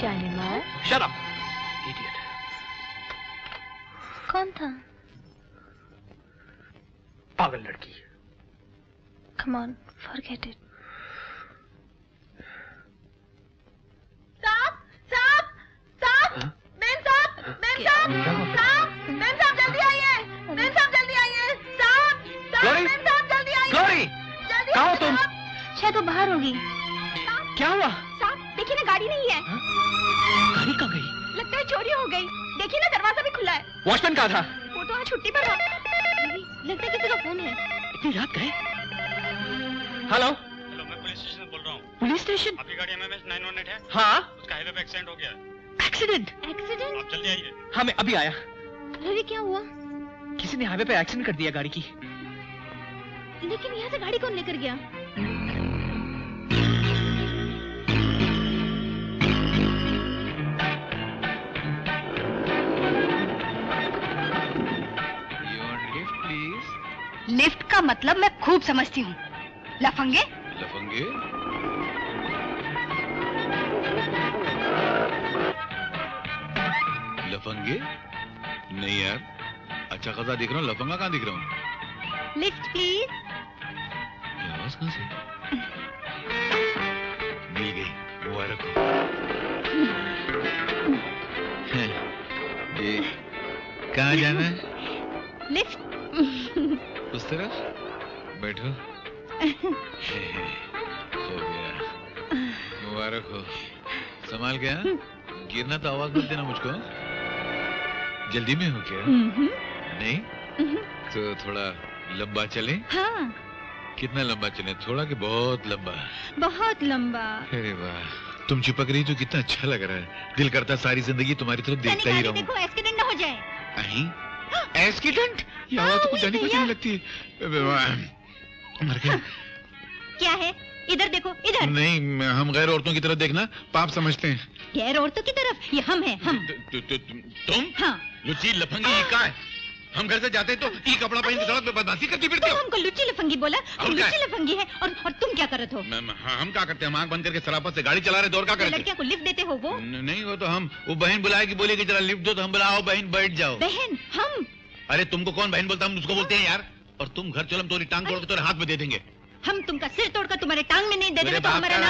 जानेमान। Shut up. इडियट। कौन था? पागल लड़की। Come on, forget it. तो बाहर होगी। क्या हुआ साहब? देखिए ना, गाड़ी नहीं है। हा? गाड़ी कहाँ गई? लगता है चोरी हो गई। देखिए ना, दरवाजा भी खुला है। वॉचमैन कहाँ था? वो तो वहाँ छुट्टी पर था। लगता है किसी का फोन है। इतनी रात गए? हेलो। हेलो, मैं पुलिस स्टेशन से बोल रहा हूँ। Police station? आपकी गाड़ी एमएमएस नाइन वन एट है। हाँ, उसका हाईवे पे एक्सीडेंट हो गया। एक्सीडेंट? एक्सीडेंट? आप जल्दी आइए। हाँ, मैं अभी आया। अरे क्या हुआ? किसी ने हाईवे पे एक्सीडेंट कर दिया गाड़ी की। लेकिन यहाँ से गाड़ी कौन लेकर गया? लिफ्ट का मतलब मैं खूब समझती हूँ। लफंगे लफंगे। लफंगे नहीं यार, अच्छा खासा दिख रहा हूँ, लफंगा कहाँ दिख रहा हूँ। Lift please. आवाज कहाँ से? मिल गई, मुबारक हो। कहाँ जाना है? लिफ्ट। उस तरफ बैठो। हो गया, मुबारक हो। संभाल गया, गिरना तो आवाज मत देना मुझको। जल्दी में हो क्या? नहीं तो थोड़ा लंबा चले। हाँ। कितना लंबा चले? थोड़ा कि बहुत लंबा? बहुत लंबा। अरे वाह, तुम चिपक रही तो कितना अच्छा लग रहा है। दिल करता सारी जिंदगी तुम्हारी तरफ देखता ही रहूं। देखो एक्सीडेंट ना हो जाए। नहीं एक्सीडेंट? यार तो कुछ जानी पहचानी लगती है। क्या है? इधर देखो, इधर। नहीं, हम गैर औरतों की तरफ देखना पाप समझते हैं। गैर औरतों की तरफ? ये हम हैं, हम। तुम? हाँ। लुच्ची लफंगी कहाँ है? हम घर से जाते हैं तो ये कपड़ा पहन के सड़क पे बदमाशी करती फिरती हो। हमको लुच्ची लफंगी बोला? लुच्ची लफंगी है और तुम क्या कर रहे हो? हम क्या करते हैं? हम आँख बंद करके सरापा से गाड़ी चला रहे दौर। क्या करते हैं? लड़किया को लिफ्ट देते हो वो? नहीं, वो तो हम। वो बहन बुलाए की बोले की जरा लिफ्ट दो तो हम बुलाओ बहन बैठ जाओ। बहन? हम? अरे तुमको कौन बहन बोलता है? हम उसको बोलते हैं यार। और तुम घर चलो, हम तुम्हारी टांग तोड़कर तुम्हारे हाथ में दे देंगे। हम तुमका सिर तोड़कर तुम्हारे टांग में नहीं दे देंगे तो हमारा नाम।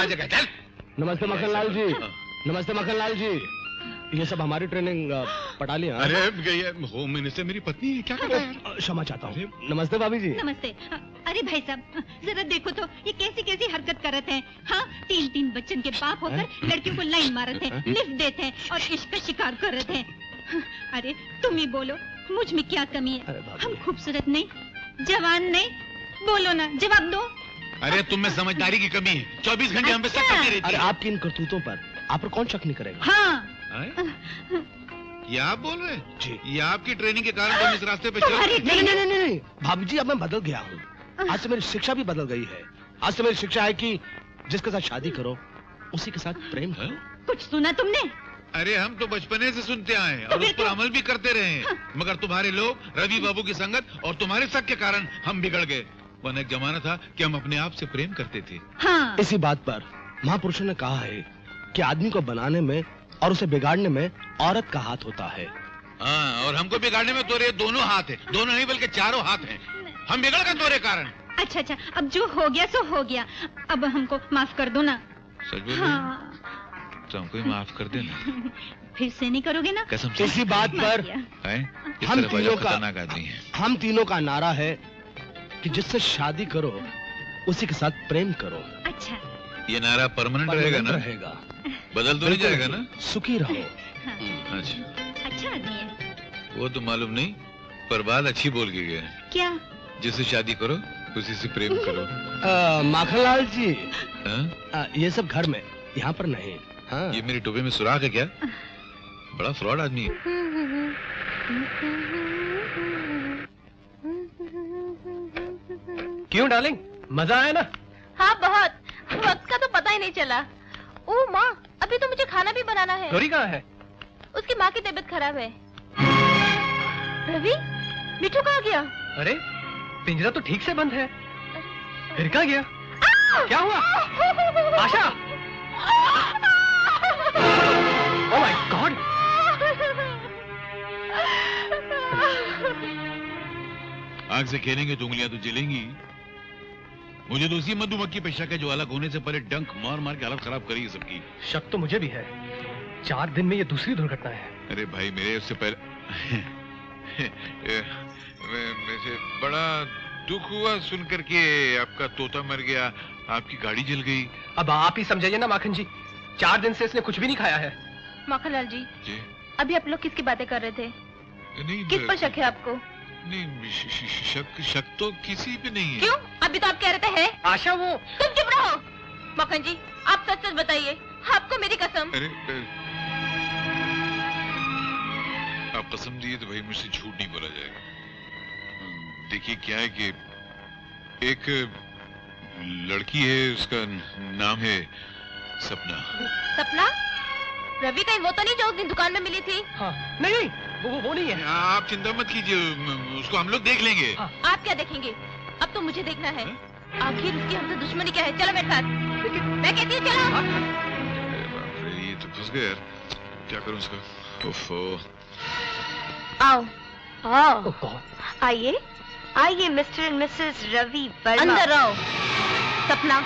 नमस्ते मक्खन लाल जी। नमस्ते मक्खन लाल जी। ये सब हमारी ट्रेनिंग पटा लिया। अरे होम मिनिस्टर मेरी पत्नी है, क्या कर रहे हैं? क्षमा चाहता हूँ। नमस्ते भाभी जी। नमस्ते। अरे भाई साहब, जरा देखो तो ये कैसी कैसी हरकत कर रहे हैं। हाँ, तीन तीन बच्चन के बाप होकर लड़कियों को लाइन मार रहे हैं, लिफ्ट देते हैं और इश्क का शिकार कर रहे हैं। अरे तुम ही बोलो, मुझ में क्या कमी है? हम खूबसूरत नहीं, जवान नहीं? बोलो ना, जवाब दो। अरे तुम में समझदारी की कमी है। चौबीस घंटे हम पे शक करती रहती है। अरे आपकी इन करतूतों पर आप पर कौन शक नहीं करेगा? हाँ। ये आप बोल रहे हैं जी? ये आपकी ट्रेनिंग के कारण तुम इस रास्ते पे चल। नहीं नहीं नहीं नहीं भाभी जी, अब मैं बदल गया हूँ। आज से मेरी शिक्षा भी बदल गई है। आज से मेरी शिक्षा है कि जिसके साथ शादी करो उसी के साथ प्रेम करो। कुछ सुना तुमने? अरे हम तो बचपने से सुनते आए और उस पर अमल भी करते रहे हैं, मगर तुम्हारे लोग रवि बाबू की संगत और तुम्हारे शक के कारण हम बिगड़ गए। वरना एक जमाना था कि हम अपने आप से प्रेम करते थे। हाँ। इसी बात पर महापुरुषों ने कहा है कि आदमी को बनाने में और उसे बिगाड़ने में औरत का हाथ होता है। हाँ, और हमको बिगाड़ने में तोरे दोनों हाथ है। दोनों नहीं बल्कि चारों हाथ हैं। हम बिगड़ गए तोरे कारण। अच्छा अच्छा, अब जो हो गया सो हो गया, अब हमको माफ कर दो ना। सच में तुमको माफ कर देना। फिर से नहीं करोगे ना? कसम से। इसी बात पर हम तीनों का हम तीनों का नारा है कि जिससे शादी करो उसी के साथ प्रेम करो। अच्छा, ये नारा परमानेंट रहेगा ना? रहेगा, बदल तो नहीं जाएगा ना? सुखी रहो। हाँ। अच्छा अच्छा आदमी है वो, तो मालूम नहीं पर बात अच्छी बोल गई है। क्या? जिससे शादी करो उसी से प्रेम करो। माखनलाल जी, ये सब घर में, यहाँ पर नहीं। हाँ। ये मेरी टोपी में सुराख है क्या? बड़ा फ्रॉड आदमी है। क्यों डार्लिंग, मजा आया ना? हाँ बहुत, वक्त का तो पता ही नहीं चला। ओ माँ, अभी तो मुझे खाना भी बनाना है। गौरी कहाँ है? उसकी माँ की तबीयत खराब है। रवि, मिठू कहाँ गया? अरे पिंजरा तो ठीक से बंद है, फिर कहाँ गया? क्या हुआ? आशा, Oh my God! आग से खेलेंगे तो उंगलियां तो जलेंगी। मुझे तो उसी मधुमक्खी पे शक है जो अलग होने से पहले डंक मार मार के हालत खराब करेगी सबकी। शक तो मुझे भी है। चार दिन में ये दूसरी दुर्घटना है। अरे भाई मेरे, उससे पहले मुझे बड़ा दुख हुआ सुनकर के आपका तोता मर गया, आपकी गाड़ी जल गई। अब आप ही समझाइए ना माखन जी, चार दिन से इसने कुछ भी नहीं खाया है। माखनलाल जी, जी अभी आप लोग किसकी बातें कर रहे थे? नहीं, किस पर शक है आपको? नहीं, श, श, श, शक शक तो किसी पे नहीं है। क्यों? अभी तो आप कह रहे थे है। आशा वो, तुम चुप रहो। माखन जी आप सच सच बताइए, आपको मेरी कसम। अरे, आप कसम दिए तो भाई मुझसे झूठ नहीं बोला जाएगा। देखिए क्या है कि एक लड़की है, उसका नाम है सपना। सपना? रवि कहीं वो तो नहीं जो उस दिन दुकान में मिली थी? हाँ, नहीं वो वो, वो नहीं है। आप चिंता मत कीजिए, उसको हम लोग देख लेंगे। हाँ। आप क्या देखेंगे, अब तो मुझे देखना है। आखिर उसकी हमसे दुश्मनी क्या है? चलो मेरे साथ। मैं कहती हूँ चलो। हाँ। ये तो फंस गया यार, क्या करूँ उसका? ओफो। आओ आओ, आइए आइए mister and Mrs Ravi Verma, अंदर आओ। सपना,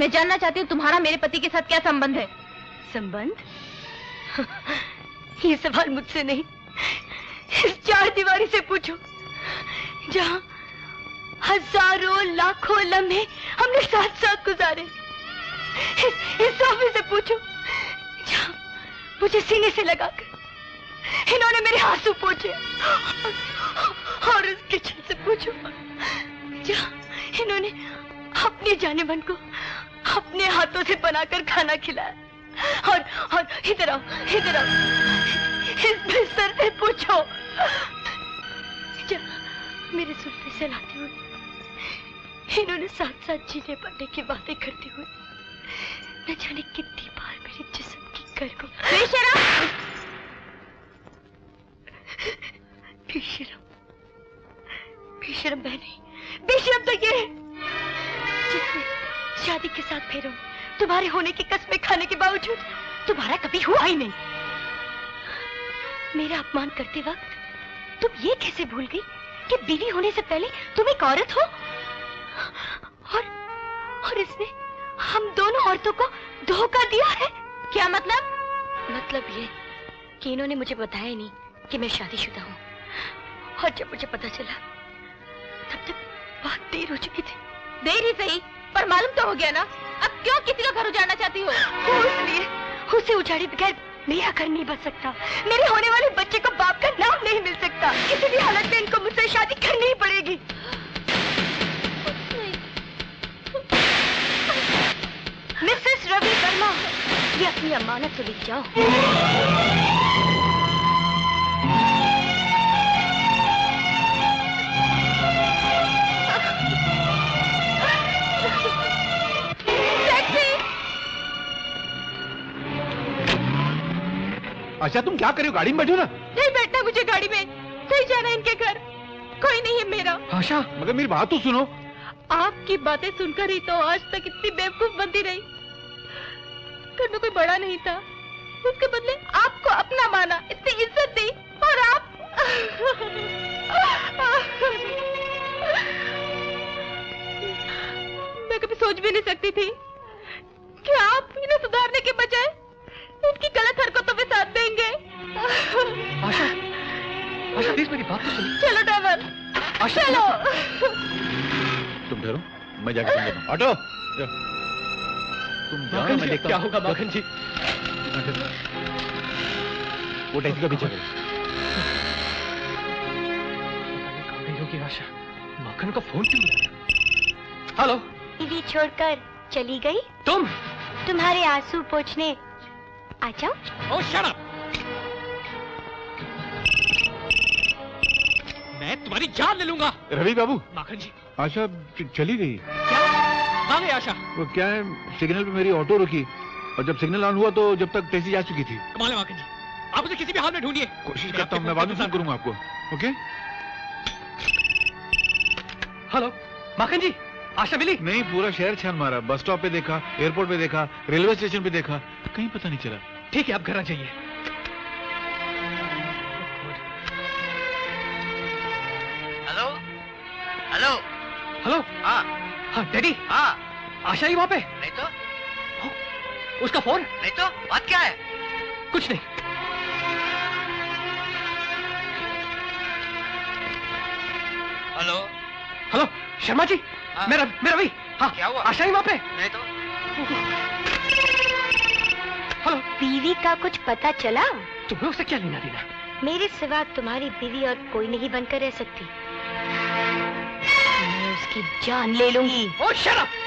मैं जानना चाहती हूँ तुम्हारा मेरे पति के साथ क्या संबंध है? संबंध? ये सवाल मुझसे नहीं, इस चार दीवारी से पूछो जहाँ हजारों लाखों लम्हे हमने साथ साथ गुजारे। इस, इस सोफे से पूछो जहाँ मुझे सीने से लगाकर इन्होंने मेरे आंसू पोंछे, और इस किचन से पूछो जहाँ इन्होंने अपने जानेमन को अपने हाथों से बनाकर खाना खिलाया। और और इधर आओ, इधर आओ, इस बिस्तर से पूछो मेरे सुल्फे से लाते हुए इन्होंने साथ साथ जीने पड़ने की बातें करते हुए न जाने कितनी बार मेरे जिस्म की गर्गो। बेशरम बेशरम बेशरम मैं नहीं, बेशरम तो ये जिसने शादी के साथ फेरों तुम्हारे होने की कसमें खाने के बावजूद तुम्हारा कभी हुआ ही नहीं। मेरा अपमान करते वक्त तुम ये कैसे भूल गई कि बीवी होने से पहले तुम एक औरत हो, और और इसने हम दोनों औरतों को धोखा दिया है। क्या मतलब? मतलब ये कि इन्होंने मुझे बताया नहीं कि मैं शादीशुदा हूँ, और जब मुझे पता चला तब तक बहुत देर हो चुकी थी। देर ही सही पर मालूम तो हो गया ना। अब क्यों किसी का घर उजाड़ना चाहती हो? इसलिए उसे उजाड़े बगैर मेरा घर नहीं बच सकता। मेरे होने वाले बच्चे को बाप का नाम नहीं मिल सकता। किसी भी हालत में इनको मुझसे शादी करनी ही पड़ेगी। मिसेस रवि वर्मा, ये अपनी अमानत तो ले जाओ। अच्छा तुम क्या कर रही हो? गाड़ी में बैठो ना। नहीं बैठना मुझे गाड़ी में, सही जाना इनके घर, कोई नहीं है मेरा। आशा मगर मेरी बात तो सुनो। आपकी बातें सुनकर ही तो आज तक इतनी बेवकूफ बनती रही। घर में कोई बड़ा नहीं था, उसके बदले आपको अपना माना, इतनी इज्जत दी और आप मैं कभी सोच भी नहीं सकती थी कि आप इन्हें सुधारने के बजाय इनकी गलत हरकतों में साथ देंगे। आशा, आशा प्लीज मेरी बात तो सुनिए। चलो ड्राइवर, चलो। तुम डरो, मैं जाके समझाता हूं। ऑटो तुम जाओ, मैं देखता हूं क्या होगा। मक्खन जी वो टैक्सी का पीछा करो। आशा मक्खन का फोन क्यों आया? हेलो। दीदी छोड़कर चली गई तुम? तुम्हारे आंसू पोंछने आ जाओ। ओ शट अप, मैं तुम्हारी जान ले लूंगा। रवि बाबू। माखन जी। आशा चली गई। क्या? कहाँ गई आशा? वो क्या है, सिग्नल पे मेरी ऑटो रुकी और जब सिग्नल ऑन हुआ तो जब तक टैक्सी जा चुकी थी। कमाल है माखन जी, आप उसे किसी भी हाल में ढूंढिए। कोशिश करता हूँ, मैं बाद में फोन करूंगा आपको। ओके। हेलो माखन जी, आशा मिली? नहीं, पूरा शहर छान मारा, बस स्टॉप पे देखा, एयरपोर्ट पे देखा, रेलवे स्टेशन पे देखा, कहीं पता नहीं चला। ठीक है, आप घर आ जाइए। Hello hello hello. हाँ हाँ डैडी। हाँ आशा ही वहाँ पे? नहीं तो ओ, उसका फोन? नहीं तो बात क्या है? कुछ नहीं। Hello hello Sharma ji. आ, मेरा मेरा भाई। हाँ क्या हुआ? आशा ही वहाँ पे? नहीं तो। हेलो बीवी का कुछ पता चला? तुम्हें उससे क्या लेना देना? मेरे सिवा तुम्हारी बीवी और कोई नहीं बनकर रह सकती। मैं उसकी जान ले लूंगी। ओ शट अप,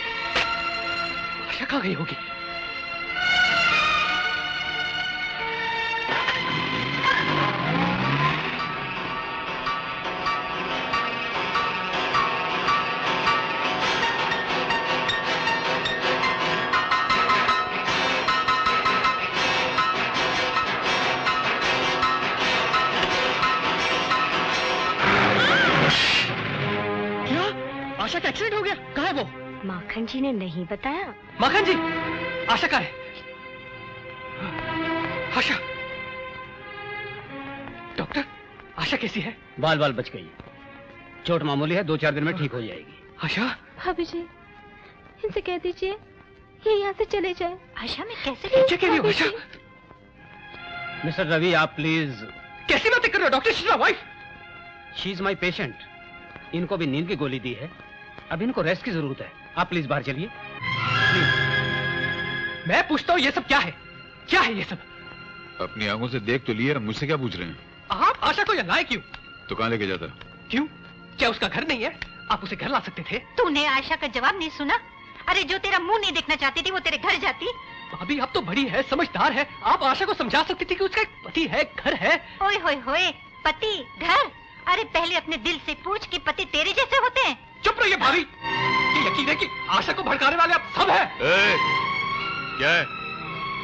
आशा कहाँ गई होगी? एक्सीडेंट हो गया। कहाँ है वो? माखन जी ने नहीं बताया। माखन जी, आशा कहाँ है? आशा डॉक्टर, आशा कैसी है? बाल बाल बच गई, चोट मामूली है, दो चार दिन में ठीक हो जाएगी। आशा भाभी जी, इनसे कह दीजिए ये यहाँ से चले जाए। आशा मैं कैसे कह रही हूँ? आशा मिस्टर रवि, आप प्लीज। कैसी बातें कर रहे हो doctor? She is my wife, she is my patient. इनको भी नींद की गोली दी है, अब इनको रेस्ट की जरूरत है। आप प्लीज बाहर चलिए। मैं पूछता हूँ ये सब क्या है? क्या है ये सब? अपनी आंखों से देख तो लिए, मुझसे क्या पूछ रहे हैं आप? आशा को यहाँ लाए क्यों? तो कहाँ लेके जाता? क्यों, क्या उसका घर नहीं है? आप उसे घर ला सकते थे। तूने आशा का जवाब नहीं सुना? अरे जो तेरा मुंह नहीं देखना चाहती थी वो तेरे घर जाती। भाभी आप तो बड़ी है, समझदार है, आप आशा को समझा सकती थी कि उसका एक पति है, घर है। ओए होए होए, पति, घर? अरे पहले अपने दिल से पूछ कि पति तेरे जैसे होते हैं। चुप रहिए भाभी, ये यकीन है कि आशा को भड़काने वाले आप सब हैं। ए, क्या है?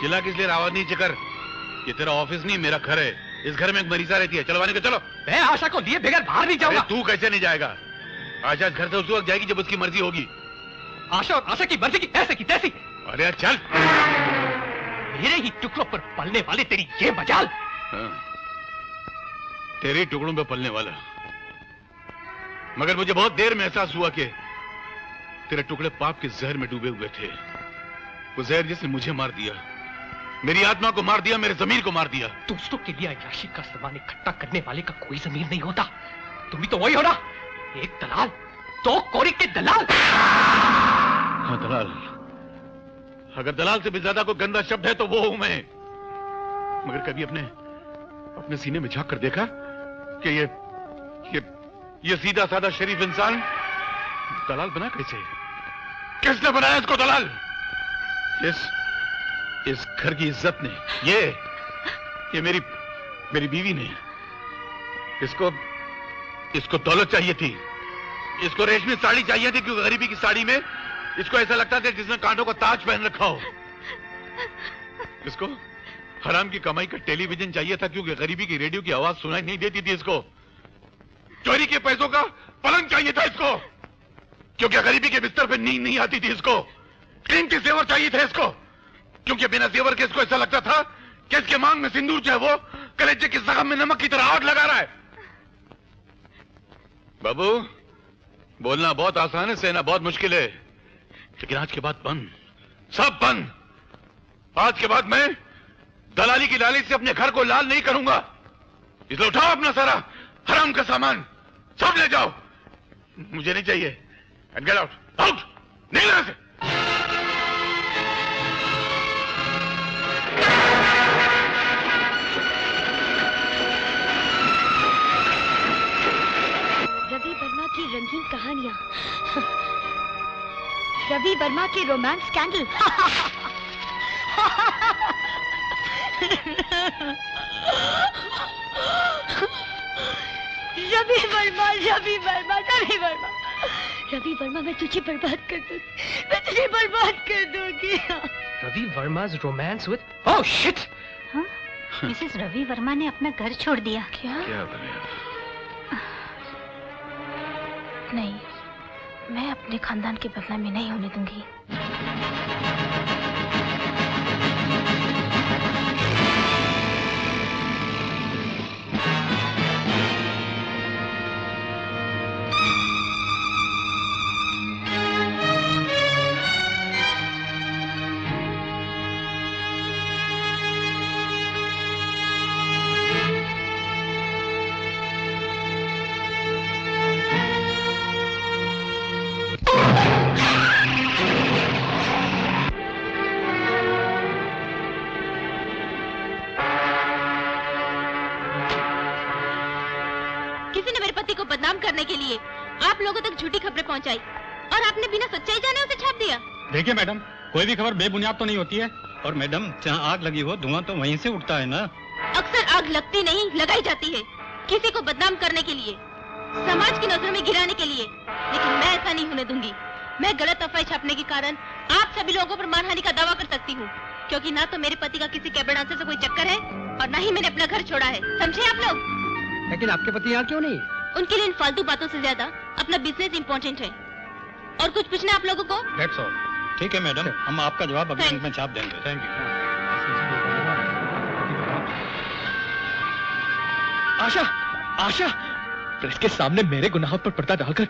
चिल्ला किस लिए? आवाज नहीं चकर। ये तेरा ऑफिस नहीं, मेरा घर है। इस घर में एक मरीजा रहती है, चलवाने के चलो। मैं आशा को लिए बगैर बाहर नहीं जाऊंगा। तू कैसे नहीं जाएगा? आशा घर से उस वक्त जाएगी जब उसकी मर्जी होगी। आशा और आशा की मर्जी की ऐसे की तैसी। अरे चल, मेरे ही टुकड़ों पर पलने वाले तेरी ये मजाल। तेरे टुकड़ों पर पलने वाला, मगर मुझे बहुत देर में एहसास हुआ कि तेरे टुकड़े पाप के जहर में डूबे हुए थे। वो जहर जिसने मुझे मार दिया, मेरी आत्मा को मार दिया, मेरे जमीर को मार दिया। दोस्तों के लिए अयाशी का सामान इकट्ठा करने वाले का कोई जमीर नहीं होता। तुम भी तो वही हो ना, एक दलाल दो कोरे के दलाल। हाँ दलाल, अगर दलाल से भी ज्यादा कोई गंदा शब्द है तो वो हूं मैं। मगर कभी अपने अपने सीने में झांक कर देखा कि ये, ये ये सीधा साधा शरीफ इंसान दलाल बना कैसे? किसने बनाया इसको दलाल? इस इस घर की इज्जत ने, ये ये मेरी मेरी बीवी ने। इसको इसको दौलत चाहिए थी, इसको रेशमी साड़ी चाहिए थी, क्योंकि गरीबी की साड़ी में इसको ऐसा लगता था जिसने कांटों का ताज पहन रखा हो। इसको हराम की कमाई का टेलीविजन चाहिए था क्योंकि गरीबी की रेडियो की आवाज सुनाई नहीं देती थी इसको। चोरी के पैसों का पलंग चाहिए था इसको क्योंकि गरीबी के बिस्तर पे नींद नहीं आती थी इसको। कीमती जेवर चाहिए था इसको क्योंकि बिना जेवर के इसको ऐसा लगता था कि इसके मांग में सिंदूर जो है वो कलेजे के जख्म में नमक की तरह आग लगा रहा है। बाबू बोलना बहुत आसान है, सहना बहुत मुश्किल है, लेकिन आज के बाद बंद, सब बंद। आज के बाद मैं दलाली की लालच से अपने घर को लाल नहीं करूंगा। इसलिए उठाओ अपना सारा हराम का सामान, सब ले जाओ, मुझे नहीं चाहिए। एंड गेट आउट, आउट, नहीं यहां से। रवि वर्मा की रंगीन कहानियां, रवि वर्मा के रोमांस स्कैंडल। रवि वर्मा, रवि वर्मा, रवि वर्मा, रवि वर्मा, मैं तुझे बर्बाद कर दूंगी, मैं तुझे बर्बाद कर दूंगी। Ravi Verma's romance with oh shit। हाँ, मिसेस रवि वर्मा ने अपना घर छोड़ दिया। क्या? क्या बने? नहीं, मैं अपने खानदान के बदला में नहीं होने दूंगी। के लिए आप लोगों तक झूठी खबरें पहुंचाई और आपने बिना सच्चाई जाने उसे छाप दिया। देखिए मैडम, कोई भी खबर बेबुनियाद तो नहीं होती है, और मैडम जहाँ आग लगी हो धुआं तो वहीं से उठता है ना। अक्सर आग लगती नहीं, लगाई जाती है, किसी को बदनाम करने के लिए, समाज की नजर में गिराने के लिए। लेकिन मैं ऐसा नहीं होने दूंगी। मैं गलत अफवाह छापने के कारण आप सभी लोगों पर मानहानि का दावा कर सकती हूँ, क्योंकि ना तो मेरे पति का किसी कैबिन डांसर से कोई चक्कर है और न ही मैंने अपना घर छोड़ा है। समझे आप लोग? लेकिन आपके पति यहाँ क्यों नहीं? उनके लिए इन फालतू बातों से ज्यादा अपना बिजनेस इम्पोर्टेंट है। और कुछ पूछना आप लोगों को? That's all. ठीक है मैडम, हम आपका जवाब अभी अंक में छाप देंगे। Thank you. Asha, Asha, press के सामने मेरे गुनाहों पर पर्दा डालकर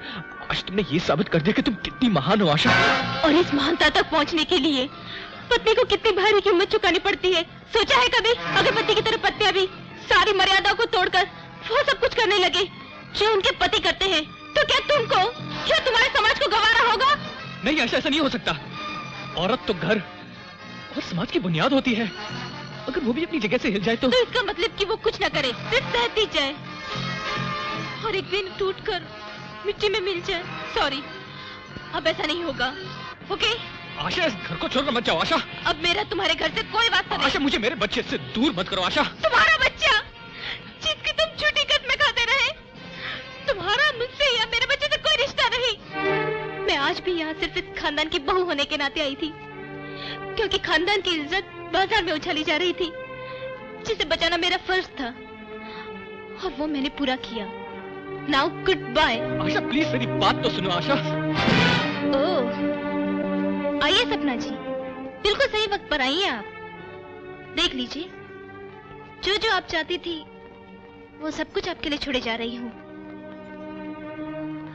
आज तुमने ये साबित कर दिया कि तुम कितनी महान हो आशा। और इस महानता तक पहुँचने के लिए पत्नी को कितनी भारी कीमत चुकानी पड़ती है, सोचा है कभी? अगर पति की तरफ पत्नियां भी सारी मर्यादाओं को तोड़कर वो सब कुछ करने लगे जो उनके पति करते हैं, तो क्या तुमको, क्या तुम्हारे समाज को गवारा होगा? नहीं आशा, ऐसा नहीं हो सकता। औरत तो घर और समाज की बुनियाद होती है, अगर वो भी अपनी जगह से हिल जाए तो, तो इसका मतलब कि वो कुछ ना करे, सिर्फ सहती जाए और एक दिन टूटकर मिट्टी में मिल जाए। सॉरी, अब ऐसा नहीं होगा। ओके आशा, इस घर को छोड़कर मत जाओ आशा। अब मेरा तुम्हारे घर से कोई वास्ता नहीं। आशा, मुझे मेरे बच्चे से दूर मत करो आशा। तुम्हारा बच्चा जिसकी तुम झूठी कदम खाते रहे, तुम्हारा मुझसे या मेरे बच्चे से कोई रिश्ता नहीं। मैं आज भी यहाँ सिर्फ इस खानदान की बहू होने के नाते आई थी, क्योंकि खानदान की इज्जत बाजार में उछाली जा रही थी, जिसे बचाना मेरा फर्ज था और वो मैंने पूरा किया। Now good bye. Asha please मेरी बात तो सुनो आशा। ओह, आइए सपना जी, बिल्कुल सही वक्त पर आइए आप। देख लीजिए, जो जो आप चाहती थी वो सब कुछ आपके लिए छोड़े जा रही हूँ।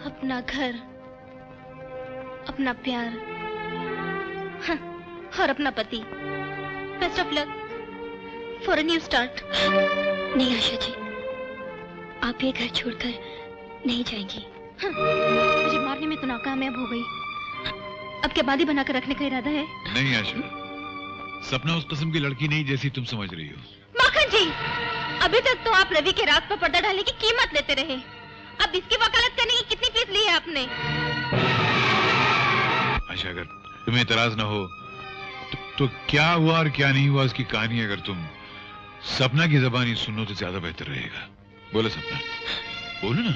अपना घर, अपना प्यार, हाँ, और अपना पति। Best of luck for a new start. नहीं आशा जी, आप ये घर छोड़कर नहीं जाएंगी। हाँ, मुझे मारने में तो नाकामयाब हो गई, अब क्या बादी बनाकर रखने का इरादा है? नहीं आशा, सपना उस किस्म की लड़की नहीं जैसी तुम समझ रही हो। माखन जी, अभी तक तो आप रवि के राज पर पर्दा डालने की कीमत लेते रहे, अब इसकी वकालत करने की कितनी फीस ली है आपने? आशा, अगर तुम्हें इतराज न हो तो, तो क्या हुआ और क्या नहीं हुआ उसकी कहानी अगर तुम सपना की जबानी सुनो तो ज्यादा बेहतर रहेगा। बोलो सपना, बोलो ना,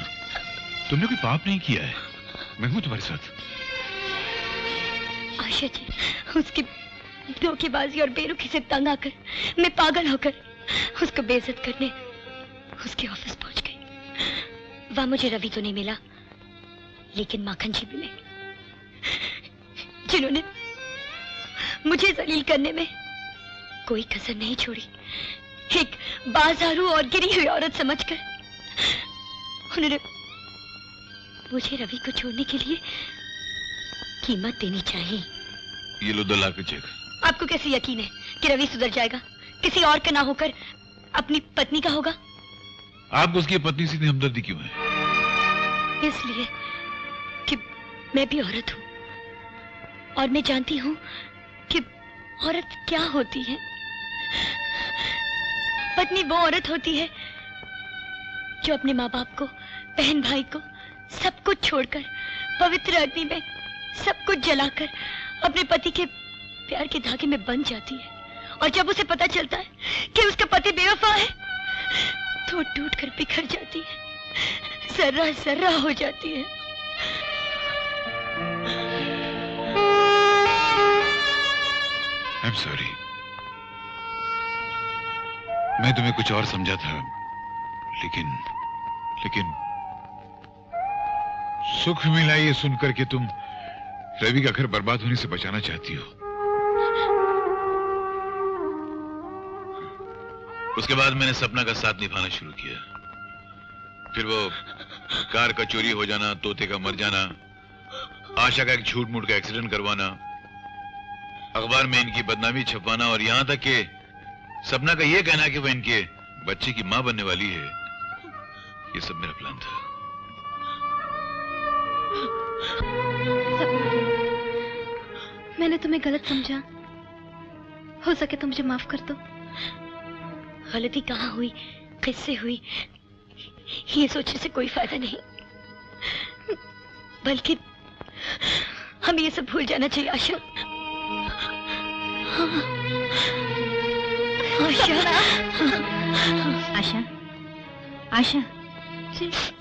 तुमने कोई पाप नहीं किया है, मैं हूं तुम्हारे साथ। आशा जी, उसकी धोखेबाजी और बेरुखी से तंग आकर मैं पागल होकर उसको बेइज्जत करने उसके ऑफिस पहुंच गई। वहां मुझे रवि तो नहीं मिला, लेकिन माखन जी मिले जिन्होंने मुझे जलील करने में कोई कसर नहीं छोड़ी। एक बाजारू और गिरी हुई औरत समझकर उन्होंने मुझे रवि को छोड़ने के लिए कीमत देनी चाहिए। ये लो दो लाख चेक। आपको कैसे यकीन है कि रवि सुधर जाएगा? किसी और का ना होकर अपनी पत्नी का होगा। आपको उसकी पत्नी से इतनी हमदर्दी क्यों है? इसलिए कि मैं भी औरत हूँ और मैं जानती हूँ कि औरत क्या होती है। पत्नी वो औरत होती है जो अपने माँ बाप को, बहन भाई को, सब कुछ छोड़कर पवित्र अग्नि में सब कुछ जलाकर अपने पति के प्यार के धागे में बंध जाती है। और जब उसे पता चलता है कि उसका पति बेवफा है तो टूट कर बिखर जाती है, सर्रा सर्रा हो जाती है। I'm sorry, मैं तुम्हें कुछ और समझा था, लेकिन लेकिन सुख मिला ये सुनकर कि तुम रवि का घर बर्बाद होने से बचाना चाहती हो। उसके बाद मैंने सपना का साथ निभाना शुरू किया। फिर वो कार का चोरी हो जाना, तोते का मर जाना, आशा का एक झूठ मूठ का एक्सीडेंट करवाना, अखबार में इनकी बदनामी छपवाना, और यहां तक कि सपना का ये कहना कि वह इनके बच्चे की मां बनने वाली है। ये सब मेरा प्लान था। मैंने तुम्हें गलत समझा, हो सके तो मुझे माफ कर दो। गलती कहाँ हुई, किससे हुई, ये सोचने से कोई फायदा नहीं, बल्कि हमें ये सब भूल जाना चाहिए। आशा, आशा, आशा, आशा,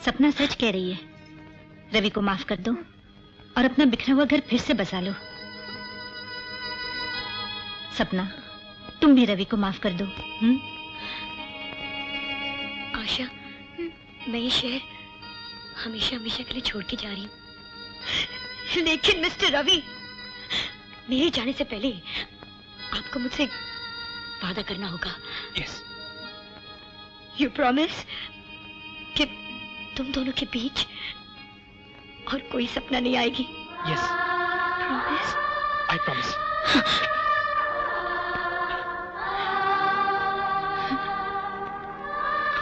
सपना सच कह रही है। रवि को माफ कर दो और अपना बिखरा हुआ घर फिर से बसा लो। सपना, तुम भी रवि को माफ कर दो। हुँ? आशा, मैं ये शहर हमेशा हमेशा के लिए छोड़ के जा रही हूँ, लेकिन मिस्टर रवि, मेरे जाने से पहले आपको मुझसे वादा करना होगा। यस। यू प्रॉमिस कि तुम दोनों के बीच और कोई सपना नहीं आएगी। Yes. Promise? I promise.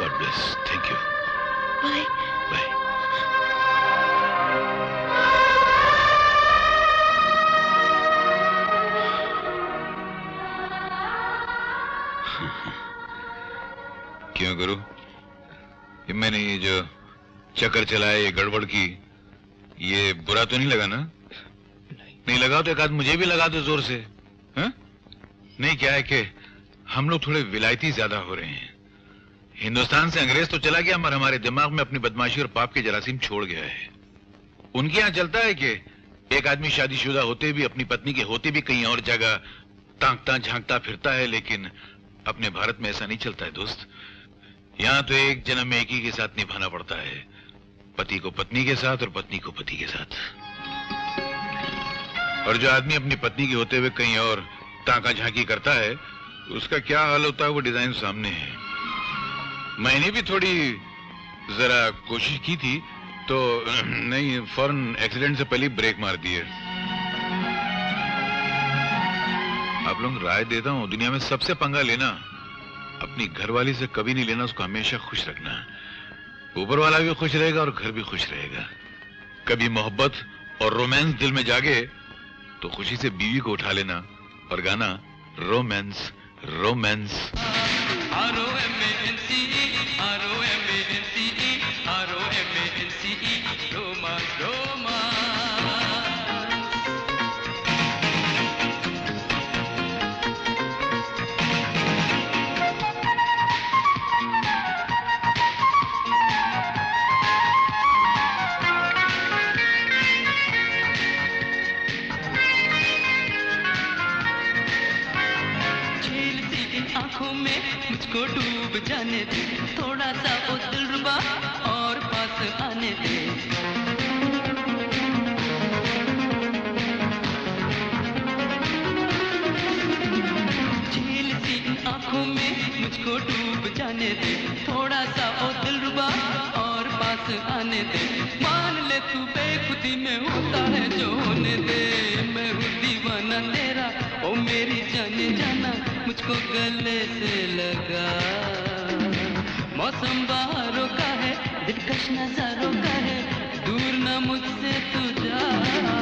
God bless. Thank you. Bye. Bye. क्यों गुरु? ये मैंने ये जो चक्कर चलाया, ये गड़बड़ की, ये बुरा तो नहीं लगा ना? नहीं लगा तो एक आध मुझे भी लगा दो जोर से। हाँ? नहीं, क्या है कि हम लोग थोड़े विलायती ज्यादा हो रहे हैं। हिंदुस्तान से अंग्रेज तो चला गया, मगर हमारे दिमाग में अपनी बदमाशी और पाप के जरासीम छोड़ गया है। उनके यहाँ चलता है कि एक आदमी शादीशुदा होते भी, अपनी पत्नी के होते भी कहीं और जगह तांकता झांकता फिरता है, लेकिन अपने भारत में ऐसा नहीं चलता है दोस्त। यहाँ तो एक जन्म में एक ही के साथ निभाना पड़ता है, पति को पत्नी के साथ और पत्नी को पति के साथ। और जो आदमी अपनी पत्नी के होते हुए कहीं और तांका झांकी करता है, उसका क्या हाल होता है वो डिजाइन सामने है। मैंने भी थोड़ी जरा कोशिश की थी, तो नहीं, फौरन एक्सीडेंट से पहले ब्रेक मार दिए। आप लोग राय देता हूं, दुनिया में सबसे पंगा लेना, अपनी घरवाली से कभी नहीं लेना, उसको हमेशा खुश रखना। ऊपर वाला भी खुश रहेगा और घर भी खुश रहेगा। कभी मोहब्बत और रोमांस दिल में जागे तो खुशी से बीवी को उठा लेना और गाना रोमांस रोमांस। आंखों में मुझको डूब जाने दे, थोड़ा सा वो दिलरुबा और पास आने दे। आँखों में मुझको डूब जाने दे, थोड़ा सा ओ दिलरुबा और पास आने दे। मान ले तू बेखुदी में होता है जो होने दे, मैं हूँ दीवाना तेरा ओ मेरी जाने जाना। मुझको गले से लगा, मौसम बाहरों का है, दिलकश नजारों का है, दूर ना मुझसे तू जा।